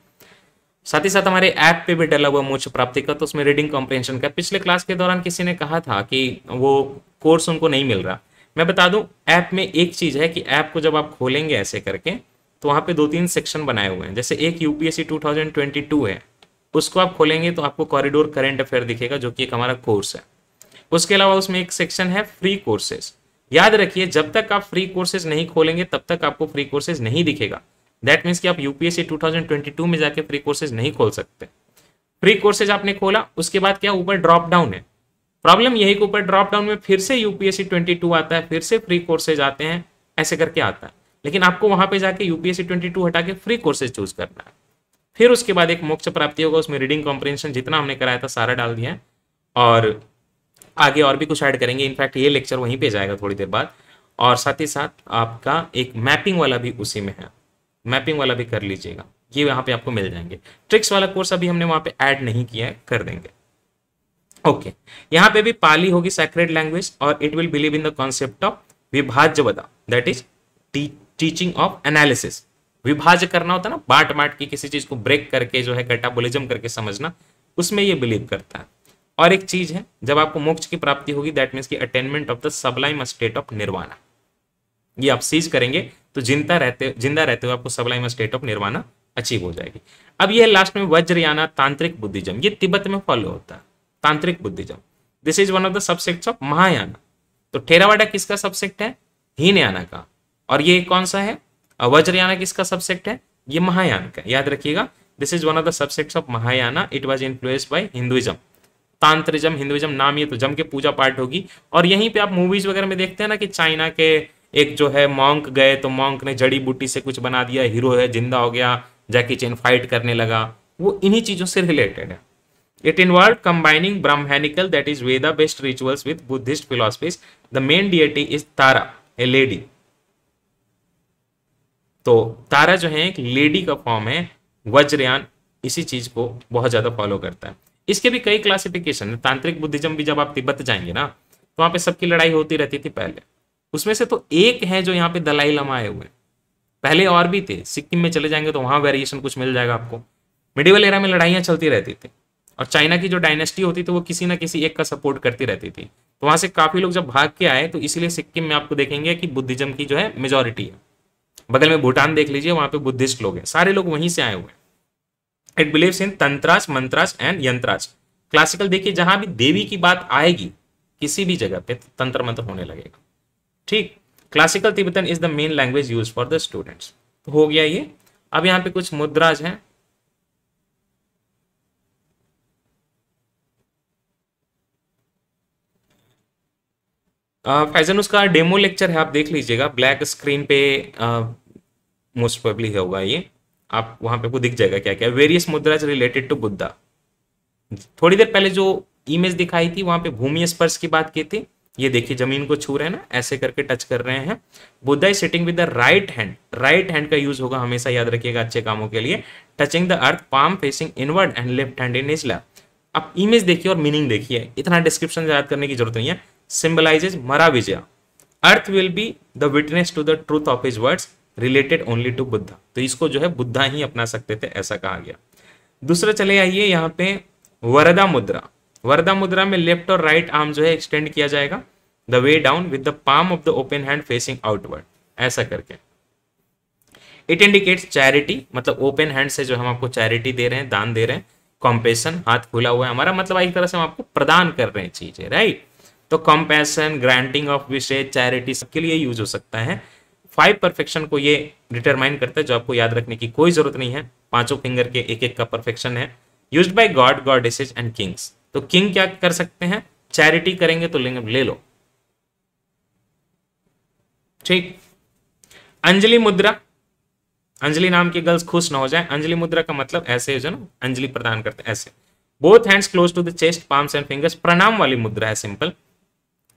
साथ ही साथ हमारे ऐप पे भी डला हुआ मोक्ष प्राप्ति का, तो उसमें रीडिंग कॉम्प्रिहेंशन का, पिछले क्लास के दौरान किसी ने कहा था कि वो कोर्स उनको नहीं मिल रहा, मैं बता दूं ऐप में एक चीज है कि ऐप को जब आप खोलेंगे ऐसे करके तो वहाँ पे 2-3 सेक्शन बनाए हुए हैं, जैसे एक यूपीएससी 2022 है, उसको आप खोलेंगे तो आपको कॉरिडोर करंट अफेयर दिखेगा, जो कि एक हमारा कोर्स है। उसके अलावा उसमें एक सेक्शन है फ्री कोर्सेज, याद रखिए जब तक आप फ्री कोर्सेज नहीं खोलेंगे तब तक आपको फ्री कोर्सेज नहीं दिखेगा, दैट मीन्स कि आप यूपीएससी 2022 में जाके फ्री कोर्सेज नहीं खोल सकते। फ्री कोर्सेज आपने खोला, उसके बाद क्या, ऊपर ड्रॉप डाउन है, प्रॉब्लम यही कि ऊपर ड्रॉप डाउन में फिर से यूपीएससी 22 आता है, फिर से फ्री कोर्सेज आते हैं, ऐसे करके आता है, लेकिन आपको वहां पे जाके यूपीएससी 22 हटा के फ्री कोर्सेज चूज करना है। फिर उसके बाद एक मोक्ष प्राप्ति होगा, उसमें रीडिंग कॉम्प्रिहेंशन जितना हमने कराया था सारा डाल दिया है, और आगे और भी कुछ ऐड करेंगे, इनफैक्ट ये लेक्चर वहीं पर जाएगा थोड़ी देर बाद। और साथ ही साथ आपका एक मैपिंग वाला भी उसी में है, मैपिंग वाला भी कर लीजिएगा, ये वहाँ पे आपको मिल जाएंगे। ट्रिक्स वाला कोर्स अभी हमने वहाँ पे ऐड नहीं किया है, कर देंगे। ओके, यहाँ पे भी पाली होगी सैक्रेड लैंग्वेज और it will believe in the concept of Vibhajyavada, that is teaching of analysis. विभाज्य करना होता है ना, बाट बाट की किसी चीज को ब्रेक करके जो है कैटाबोलिज्म करके समझना, उसमें ये बिलीव करता है। और एक चीज है, जब आपको मोक्ष की प्राप्ति होगी दैट मीन्स की attainment of the sublime state of nirvana, ये आप सीज करेंगे तो जिंदा रहते हुए आपको sublime state of nirvana achieve हो जाएगी। अब यह लास्ट में वज्रयाना तांत्रिक बुद्धिज्म, ये तिब्बत में फॉलो होता है तांत्रिक Buddhism. This is one of the subsects of Mahayana. तो थेरावादा किसका सबसेक्ट है? हीनयाना का। और ये कौन सा है? वज्रयाना किसका सबसेक्ट है? ये महायान का। याद रखिएगा, this is one of the subsects of Mahayana. It was influenced by Hinduism, tantrism, Hinduism नाम ये तो जम के पूजा पाठ होगी। और यहीं पे आप मूवीज वगैरह में देखते हैं ना कि चाइना के एक जो है मॉन्क गए तो मॉन्क ने जड़ी बूटी से कुछ बना दिया, हीरो है जिंदा हो गया, जैकी चैन फाइट करने लगा, वो इन्हीं चीजों से रिलेटेड है। It involved combining Brahmanical, that is Veda-based rituals with Buddhist philosophies. The main deity is Tara, a lady. तो तारा जो है एक लेडी का फॉर्म है। वज्रयान इसी चीज को बहुत ज्यादा फॉलो करता है। इसके भी कई क्लासिफिकेशन है। तांत्रिक बुद्धिज्म भी जब आप तिब्बत जाएंगे ना तो वहां पे सबकी लड़ाई होती रहती थी पहले, उसमें से तो एक है जो यहाँ पे दलाई लामा आए हुए, पहले और भी थे। सिक्किम में चले जाएंगे तो वहां वेरिएशन कुछ मिल जाएगा आपको। मिडिवल एरा में लड़ाइयाँ चलती रहती थी और चाइना की जो डायनेस्टी होती थी वो किसी ना किसी एक का सपोर्ट करती रहती थी। तो वहां से काफी लोग जब भाग के आए तो इसीलिए सिक्किम में आपको देखेंगे कि बुद्धिज्म की जो है मेजॉरिटी है। बगल में भूटान देख लीजिए, वहां पे बुद्धिस्ट लोग हैं, सारे लोग वहीं से आए हुए हैं। It believes in tantras, mantras and yantras. Classical देखिए, जहां भी देवी की बात आएगी किसी भी जगह पे तंत्र मंत्र होने लगेगा। ठीक, classical Tibetan is the main language use for the students. तो हो गया ये। अब यहाँ पे कुछ मुद्राज हैं। फैजन उसका डेमो लेक्चर है, आप देख लीजिएगा, ब्लैक स्क्रीन पे मोस्ट प्रोबेबली होगा ये, आप वहाँ पे को दिख जाएगा क्या क्या। Various mudras related to Buddha. थोड़ी देर पहले जो इमेज दिखाई थी वहाँ पे भूमि स्पर्श की बात की थी। ये देखिए, जमीन को छू रहे हैं ना, ऐसे करके टच कर रहे हैं। Buddha is sitting with the right hand, right hand का यूज होगा हमेशा, याद रखिएगा अच्छे कामों के लिए। Touching the earth, palm facing inward and left hand in his lap. आप इमेज देखिए और मीनिंग देखिए, इतना डिस्क्रिप्शन याद करने की जरूरत नहीं है। Symbolizes Maravijaya. Earth will be the witness to the truth of his words related only to Buddha. तो इसको जो है बुद्धा ही अपना सकते थे, ऐसा कहा गया। दूसरा चले आइए यहाँ पे वरदा मुद्रा। वरदा मुद्रा में लेफ्ट और राइट आर्म जो है एक्सटेंड किया जाएगा the way down with the palm of the open hand facing outward, ऐसा करके। इट इंडिकेट्स चैरिटी, मतलब ओपन हैंड से जो हम आपको चैरिटी दे रहे हैं, दान दे रहे हैं। कॉम्पेशन, हाथ खुला हुआ है हमारा, मतलब एक तरह से हम आपको प्रदान कर रहे हैं चीजें, राइट। तो compassion, granting of wishes, charity, सबके लिए यूज हो सकता है। 5 परफेक्शन को ये डिटरमाइन करता है, जो आपको याद रखने की कोई जरूरत नहीं है। पांचों फिंगर के एक एक का परफेक्शन है। Used by god, goddesses and kings. तो किंग क्या कर सकते हैं? चैरिटी करेंगे तो ले लो, ठीक। अंजलि मुद्रा, अंजलि नाम की गर्ल्स खुश ना हो जाए। अंजलि मुद्रा का मतलब ऐसे जो ना अंजलि प्रदान करते हैं, ऐसे। Both hands close to the chest, palms and fingers, प्रणाम वाली मुद्रा है, सिंपल।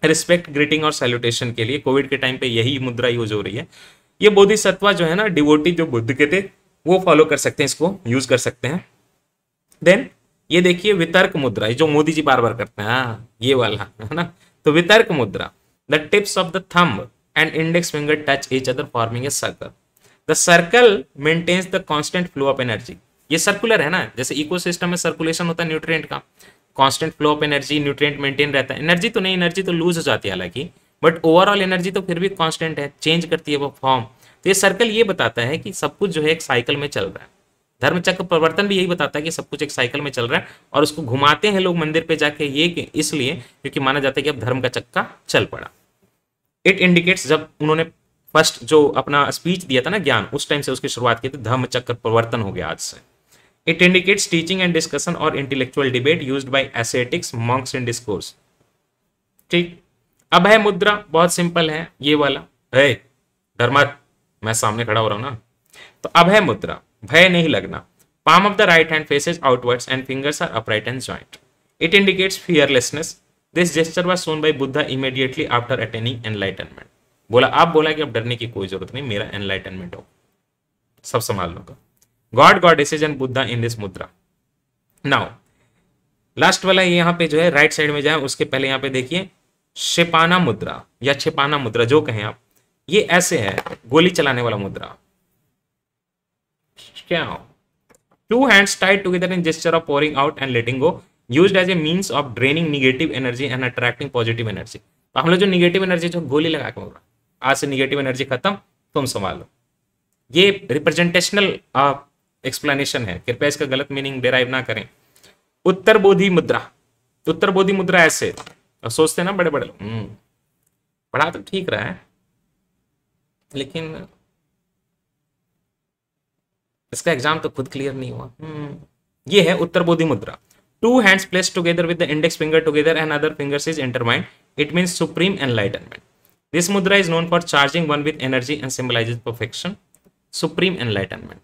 रिस्पेक्ट, ग्रीटिंग और सैल्यूटेशन के लिए कोविड के टाइम पे यही मुद्रा यूज हो रही है। ये बोधिसत्व जो है ना, डिवोटी जो बुद्ध के थे, वो फॉलो कर सकते हैं, इसको यूज कर सकते हैं। देन ये देखिए वितर्क मुद्रा, जो मोदी जी बार बार करते हैं, हाँ ये वाला है ना। तो वितर्क मुद्रा, the tips of the thumb and index finger touch each other forming a circle. The circle maintains the constant flow of energy. ये सर्कुलर है ना, जैसे इकोसिस्टम में सर्कुलेशन होता है न्यूट्रिएंट का, constant flow of energy, nutrient maintain रहता है। एनर्जी तो नहीं, एनर्जी तो लूज हो जाती है हालांकि, बट ओवरऑल एनर्जी तो फिर भी कांस्टेंट है, चेंज करती है वो फॉर्म। तो ये सर्कल ये बताता है कि सब कुछ जो है एक साइकिल में चल रहा है। धर्म चक्र प्रवर्तन भी यही बताता है कि सब कुछ एक साइकिल में चल रहा है, और उसको घुमाते हैं लोग मंदिर पे जाके, ये इसलिए क्योंकि माना जाता है कि अब धर्म का चक्का चल पड़ा। इट इंडिकेट्स, जब उन्होंने फर्स्ट जो अपना स्पीच दिया था ना ज्ञान, उस टाइम से उसकी शुरुआत की थी, धर्म चक्र प्रवर्तन हो गया आज से। It indicates teaching and discussion or intellectual debate used by ascetics, monks in discourse. ठीक, अब है मुद्रा, बहुत सिंपल है ये वाला, है धर्मा, मैं सामने खड़ा हो रहा हूँ ना। तो अब है मुद्रा, भय नहीं लगना। Palm of the right hand faces outwards and fingers are upright and joint. It indicates fearlessness. This gesture was shown by Buddha immediately after attaining enlightenment. बोला, आप बोला कि अब डरने की कोई जरूरत नहीं, मेरा एनलाइटनमेंट हो, सब संभाल लूंगा। God god decision Buddha in this mudra. Now last वाला यहाँ पे जो है राइट साइड में जाए, उसके पहले यहाँ पे देखिए शेपाना मुद्रा या छिपाना मुद्रा जो कहें आप, ये ऐसे है गोली चलाने वाला मुद्रा। क्या two hands tied together in gesture of pouring out and letting go, used as a means of draining negative energy and attracting positive energy. हम लोग जो निगेटिव एनर्जी जो गोली लगा के मारा, आज से निगेटिव एनर्जी खत्म, तुम संभालो। ये रिप्रेजेंटेशनल एक्सप्लेनेशन है, कृपया इसका गलत मीनिंग डेराइव ना करें। उत्तर बोधि मुद्रा, उत्तर बोधि मुद्रा ऐसे सोचते ना बड़े बड़े लोग, पढ़ा तो ठीक रहा है लेकिन इसका एग्जाम तो खुद क्लियर नहीं हुआ। ये है उत्तर बोधि मुद्रा। Two hands place together with the index finger together and other fingers is intertwined, it means supreme enlightenment. This mudra is known for charging one with energy and symbolises perfection, supreme enlightenment.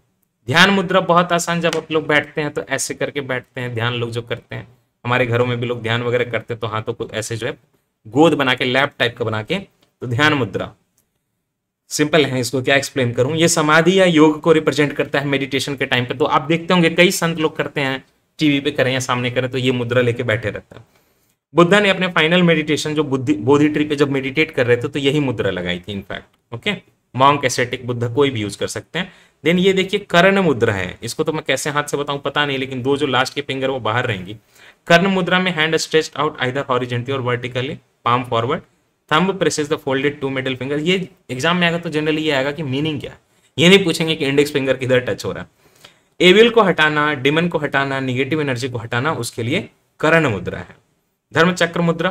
Dhyana मुद्रा बहुत आसान, जब आप लोग बैठते हैं तो ऐसे करके बैठते हैं, ध्यान लोग जो करते हैं, हमारे घरों में भी लोग ध्यान वगैरह करते हैं तो हाथों को ऐसे जो है गोद बना के, लैप टाइप का बना के, तो ध्यान मुद्रा सिंपल है, इसको क्या एक्सप्लेन करूं। ये समाधि या योग को रिप्रेजेंट करता है मेडिटेशन के टाइम पे, तो आप देखते होंगे कई संत लोग करते हैं, टीवी पे करें या सामने करें तो ये मुद्रा लेके बैठे रहता है। बुद्धा ने अपने फाइनल मेडिटेशन जो बोधि ट्री पे जब मेडिटेट कर रहे थे तो यही मुद्रा लगाई थी in fact. Okay, monk, ascetic, Buddha कोई भी यूज कर सकते हैं। देन ये देखिए कर्ण मुद्रा है, इसको तो मैं कैसे हाथ से बताऊं पता नहीं, लेकिन दो जो लास्ट के फिंगर वो बाहर रहेंगी। कर्ण मुद्रा में hand stretched out either horizontally और vertically, palm forward, thumb presses the folded two middle finger. ये एग्जाम में आएगा तो जनरली ये आएगा कि मीनिंग क्या है, ये नहीं पूछेंगे कि इंडेक्स फिंगर किधर टच हो रहा है। एविल को हटाना, डिमन को हटाना, निगेटिव एनर्जी को हटाना, उसके लिए कर्ण मुद्रा है। धर्म चक्र मुद्रा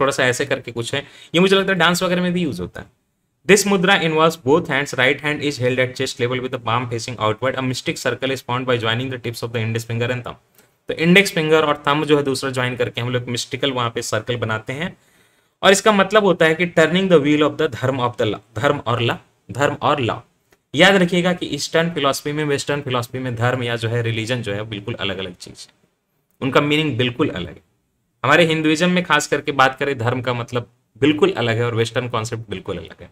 थोड़ा सा ऐसे करके कुछ है, ये मुझे लगता है डांस वगैरह में भी यूज होता है। This mudra involves both hands. Right hand is held at chest level with the palm facing outward. A mystic circle is formed by joining the tips of the index finger and thumb. तो index finger और thumb जो है दूसरा join करके हम लोग mystical वहाँ पे circle बनाते हैं, और इसका मतलब होता है कि turning the wheel of the धर्म और law। याद रखिएगा कि ईस्टर्न फिलोसफी में, वेस्टर्न फिलोसफी में धर्म या जो है रिलीजन जो है बिल्कुल अलग अलग चीज है, उनका मीनिंग बिल्कुल अलग है। हमारे हिंदुइज्म में खास करके बात करें, धर्म का मतलब बिल्कुल अलग है और वेस्टर्न कॉन्सेप्ट बिल्कुल अलग है।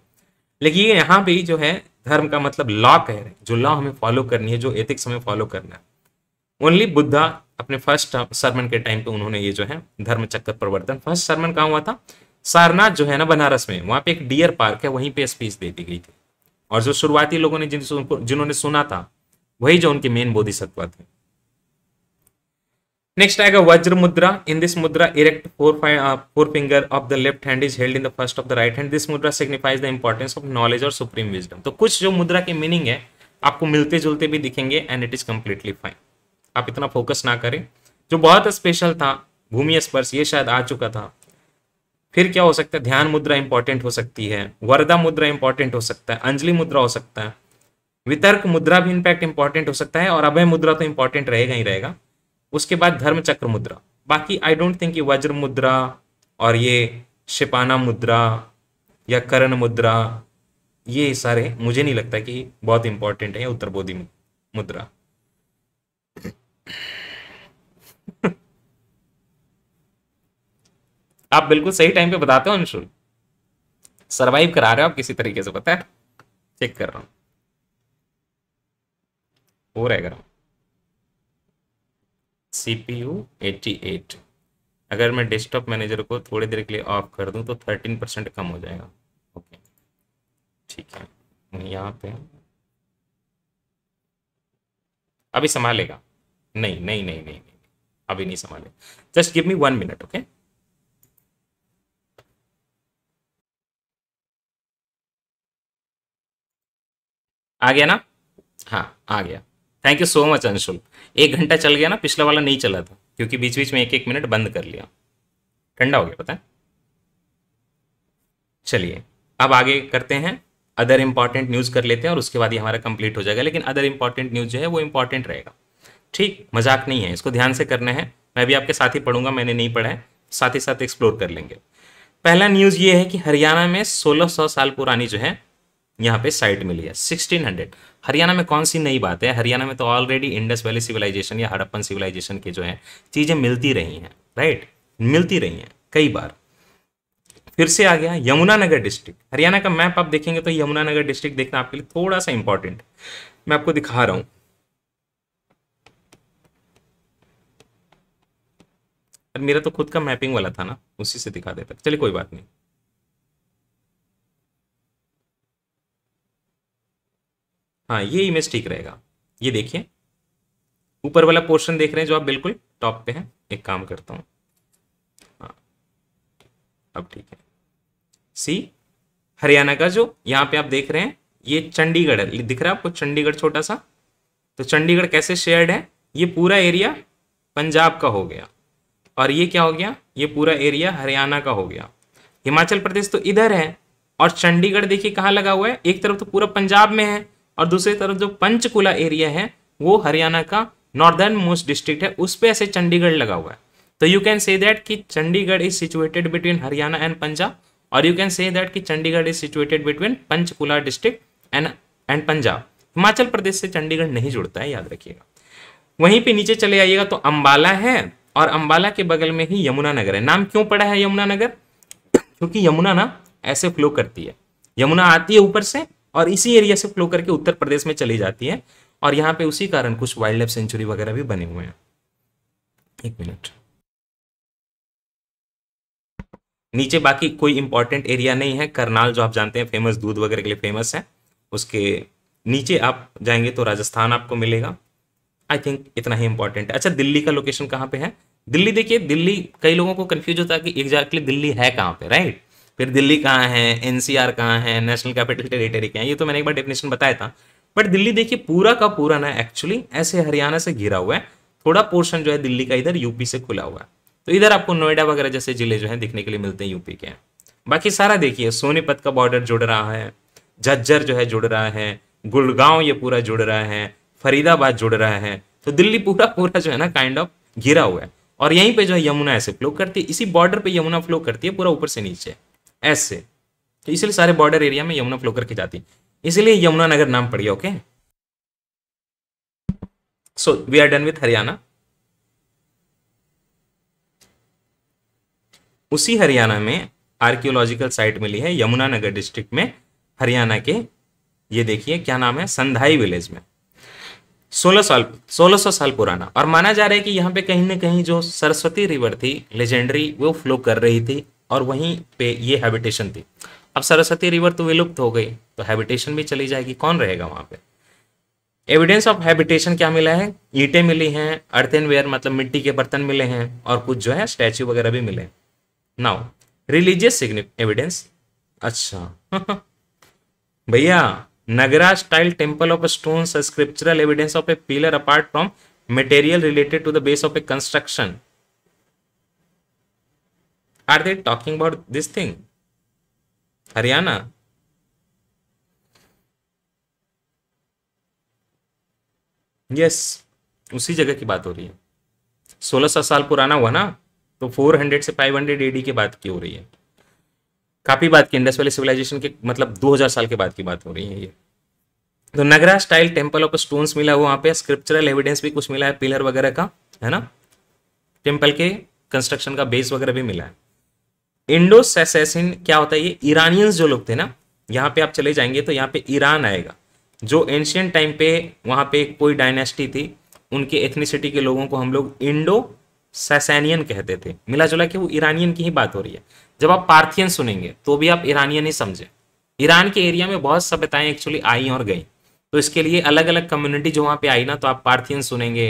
लेकिन ये यहाँ पे जो है धर्म का मतलब लॉ कह रहे हैं, जो लॉ हमें फॉलो करनी है, जो एथिक्स हमें फॉलो करना है। ओनली बुद्धा अपने फर्स्ट सरमन के टाइम पे उन्होंने ये जो है धर्म चक्र प्रवर्तन, फर्स्ट सरमन कहाँ हुआ था, सारनाथ जो है ना बनारस में, वहाँ पे एक डियर पार्क है, वहीं पे स्पीच दे दी गई थी। और जो शुरुआती लोगों ने जिन्होंने सुना था वही जो उनके मेन बोधिसत्व थे। नेक्स्ट आएगा वज्र मुद्रा। In this mudra erect four finger of the left hand is held in the first of the right hand. This mudra signifies the importance of knowledge और सुप्रीम विजडम। तो कुछ जो मुद्रा के मीनिंग है आपको मिलते जुलते भी दिखेंगे, and it is completely fine, आप इतना फोकस ना करें। जो बहुत स्पेशल था भूमि स्पर्श, ये शायद आ चुका था। फिर क्या हो सकता है, ध्यान मुद्रा इंपॉर्टेंट हो सकती है, वरदा मुद्रा इंपॉर्टेंट हो सकता है, अंजलि मुद्रा हो सकता है, वितर्क मुद्रा भी इनफैक्ट इंपॉर्टेंट हो सकता है, और अभय मुद्रा तो इंपॉर्टेंट रहेगा ही रहेगा। उसके बाद धर्म चक्र मुद्रा, बाकी आई डोंट थिंक ये वज्र मुद्रा और ये शिपाना मुद्रा या कर्ण मुद्रा, ये सारे मुझे नहीं लगता कि बहुत इंपॉर्टेंट है, उत्तर बोधि मुद्रा। आप बिल्कुल सही टाइम पे बताते हो अंशुल, सरवाइव करा रहे हो आप किसी तरीके से, पता है, चेक कर रहा हूँ हो रहेगा। CPU 88, अगर मैं डेस्कटॉप मैनेजर को थोड़ी देर के लिए ऑफ कर दूं तो 13% कम हो जाएगा। ओके ठीक है, यहाँ पे अभी संभालेगा, नहीं नहीं नहीं नहीं अभी नहीं संभालेगा, just give me 1 minute. Okay, आ गया ना, हाँ आ गया। Thank you so much Anshul, 1 घंटा चल गया ना, पिछला वाला नहीं चला था क्योंकि बीच बीच में 1-1 मिनट बंद कर लिया, ठंडा हो गया पता है। चलिए अब आगे करते हैं, अदर इंपॉर्टेंट न्यूज़ कर लेते हैं और उसके बाद ये हमारा कंप्लीट हो जाएगा। लेकिन अदर इंपॉर्टेंट न्यूज़ जो है वो इंपॉर्टेंट रहेगा, ठीक, मजाक नहीं है, इसको ध्यान से करना है। मैं भी आपके साथ ही पढ़ूंगा, मैंने नहीं पढ़ा है, साथ ही साथ एक्सप्लोर कर लेंगे। पहला न्यूज़ ये है कि हरियाणा में 1600 साल पुरानी जो है यहाँ पे साइट मिली है, 1600। हरियाणा में कौन सी नई बात है, हरियाणा में तो ऑलरेडी इंडस वैली सिविलाइजेशन या हड़प्पन सिविलाइजेशन के जो है चीजें मिलती रही हैं, राइट, मिलती रही हैं कई बार। फिर से आ गया यमुनानगर डिस्ट्रिक्ट। हरियाणा का मैप आप देखेंगे तो यमुनानगर डिस्ट्रिक्ट देखना आपके लिए थोड़ा सा इंपॉर्टेंट, मैं आपको दिखा रहा हूं। मेरा तो खुद का मैपिंग वाला था ना, उसी से दिखा देता, चलिए कोई बात नहीं। हाँ ये इमेज ठीक रहेगा। ये देखिए ऊपर वाला पोर्शन देख रहे हैं जो आप बिल्कुल टॉप पे हैं। एक काम करता हूं, हाँ अब ठीक है। सी हरियाणा का जो यहाँ पे आप देख रहे हैं ये चंडीगढ़ है, दिख रहा है आपको चंडीगढ़ छोटा सा। तो चंडीगढ़ कैसे शेयर्ड है, ये पूरा एरिया पंजाब का हो गया और ये क्या हो गया, ये पूरा एरिया हरियाणा का हो गया। हिमाचल प्रदेश तो इधर है और चंडीगढ़ देखिए कहाँ लगा हुआ है, एक तरफ तो पूरा पंजाब में है और दूसरी तरफ जो पंचकुला एरिया है वो हरियाणा का नॉर्दर्न मोस्ट डिस्ट्रिक्ट है, उस पर ऐसे चंडीगढ़ लगा हुआ है। तो यू कैन से दैट कि Chandigarh is situated between Haryana and Punjab, और यू कैन से दैट कि Chandigarh is situated between Panchkula district and Punjab. Himachal Pradesh से चंडीगढ़ नहीं जुड़ता है, याद रखिएगा। वहीं पर नीचे चले आइएगा तो अम्बाला है और अम्बाला के बगल में ही यमुनानगर है। नाम क्यों पड़ा है यमुनानगर, क्योंकि यमुना ना ऐसे फ्लो करती है, यमुना आती है ऊपर से और इसी एरिया से फ्लो करके उत्तर प्रदेश में चली जाती है और यहाँ पे उसी कारण कुछ वाइल्ड लाइफ सेंचुरी वगैरह भी बने हुए हैं। एक मिनट, नीचे बाकी कोई इंपॉर्टेंट एरिया नहीं है। करनाल जो आप जानते हैं फेमस, दूध वगैरह के लिए फेमस है, उसके नीचे आप जाएंगे तो राजस्थान आपको मिलेगा। आई थिंक इतना ही इंपॉर्टेंट है। अच्छा दिल्ली का लोकेशन कहाँ पे है, दिल्ली देखिए, दिल्ली कई लोगों को कंफ्यूज होता है कि एग्जैक्टली दिल्ली है कहाँ पे, राइट। फिर दिल्ली कहाँ है, एनसीआर कहाँ है, नेशनल कैपिटल टेरिटरी कहाँ है, ये तो मैंने एक बार डेफिनेशन बताया था। बट दिल्ली देखिए पूरा का पूरा ना एक्चुअली ऐसे हरियाणा से घिरा हुआ है, थोड़ा पोर्शन जो है दिल्ली का इधर यूपी से खुला हुआ है। तो इधर आपको नोएडा वगैरह जैसे जिले जो है दिखने के लिए मिलते हैं यूपी के। बाकी सारा देखिए सोनीपत का बॉर्डर जुड़ रहा है, झज्जर जो है जुड़ रहा है, गुड़गांव ये पूरा जुड़ रहा है, फरीदाबाद जुड़ रहा है। तो दिल्ली पूरा पूरा जो है ना काइंड ऑफ घिरा हुआ है और यहीं पे जो है यमुना ऐसे फ्लो करती है, इसी बॉर्डर पे यमुना फ्लो करती है पूरा ऊपर से नीचे ऐसे। तो इसलिए सारे बॉर्डर एरिया में यमुना फ्लो करके जाती है, इसीलिए यमुनानगर नाम पड़ गया। Okay so we are done with Haryana. उसी हरियाणा में आर्कियोलॉजिकल साइट मिली है यमुनानगर डिस्ट्रिक्ट में, हरियाणा के ये देखिए क्या नाम है, संधाई विलेज में। 1600 साल पुराना, और माना जा रहा है कि यहाँ पे कहीं ना कहीं जो सरस्वती रिवर थी लेजेंडरी वो फ्लो कर रही थी और वहीं पे ये हैबिटेशन थी। अब सरस्वती रिवर तो विलुप्त हो गई तो हैबिटेशन भी चली जाएगी, कौन रहेगा वहाँ पे। एविडेंस ऑफ हैबिटेशन क्या मिला है, ईंटें मिली हैं, अर्थनवेयर मतलब मिट्टी के बर्तन मिले हैं और कुछ जो है स्टैच्यू वगैरह भी मिले। नाउ रिलीजियस एविडेंस, अच्छा भैया Nagara style temple of stones, a scriptural evidence of a pillar apart from material related to the base of a construction. Are they talking about this thing? Haryana. Yes, उसी जगह की बात हो रही है। 1600 साल पुराना हुआ ना, तो 400 से 500 AD की बात की हो रही है, काफी बात की, इंडस वैली सिविलाइजेशन के मतलब 2000 साल के बाद की बात हो रही है ये। तो नगरा style temple of stones मिला हुआ, वहाँ पे स्क्रिप्चरल एविडेंस भी कुछ मिला है, पिलर वगैरह का है ना, टेंपल के कंस्ट्रक्शन का बेस वगैरह भी मिला है। इंडो सैसेसिन क्या होता है, ये ईरानियंस जो लोग थे ना, यहाँ पे आप चले जाएंगे तो यहाँ पे ईरान आएगा, जो एंशियंट टाइम पे वहाँ पे कोई डायनेस्टी थी, उनके एथनिसिटी के लोगों को हम लोग इंडो सैसेनियन कहते थे। मिला जुला के वो ईरानियन की ही बात हो रही है। जब आप पार्थियन सुनेंगे तो भी आप ईरानियन ही समझे, ईरान के एरिया में बहुत सभ्यताएं एक्चुअली आई और गई, तो इसके लिए अलग अलग कम्युनिटी जो वहाँ पे आई ना, तो आप पार्थियन सुनेंगे।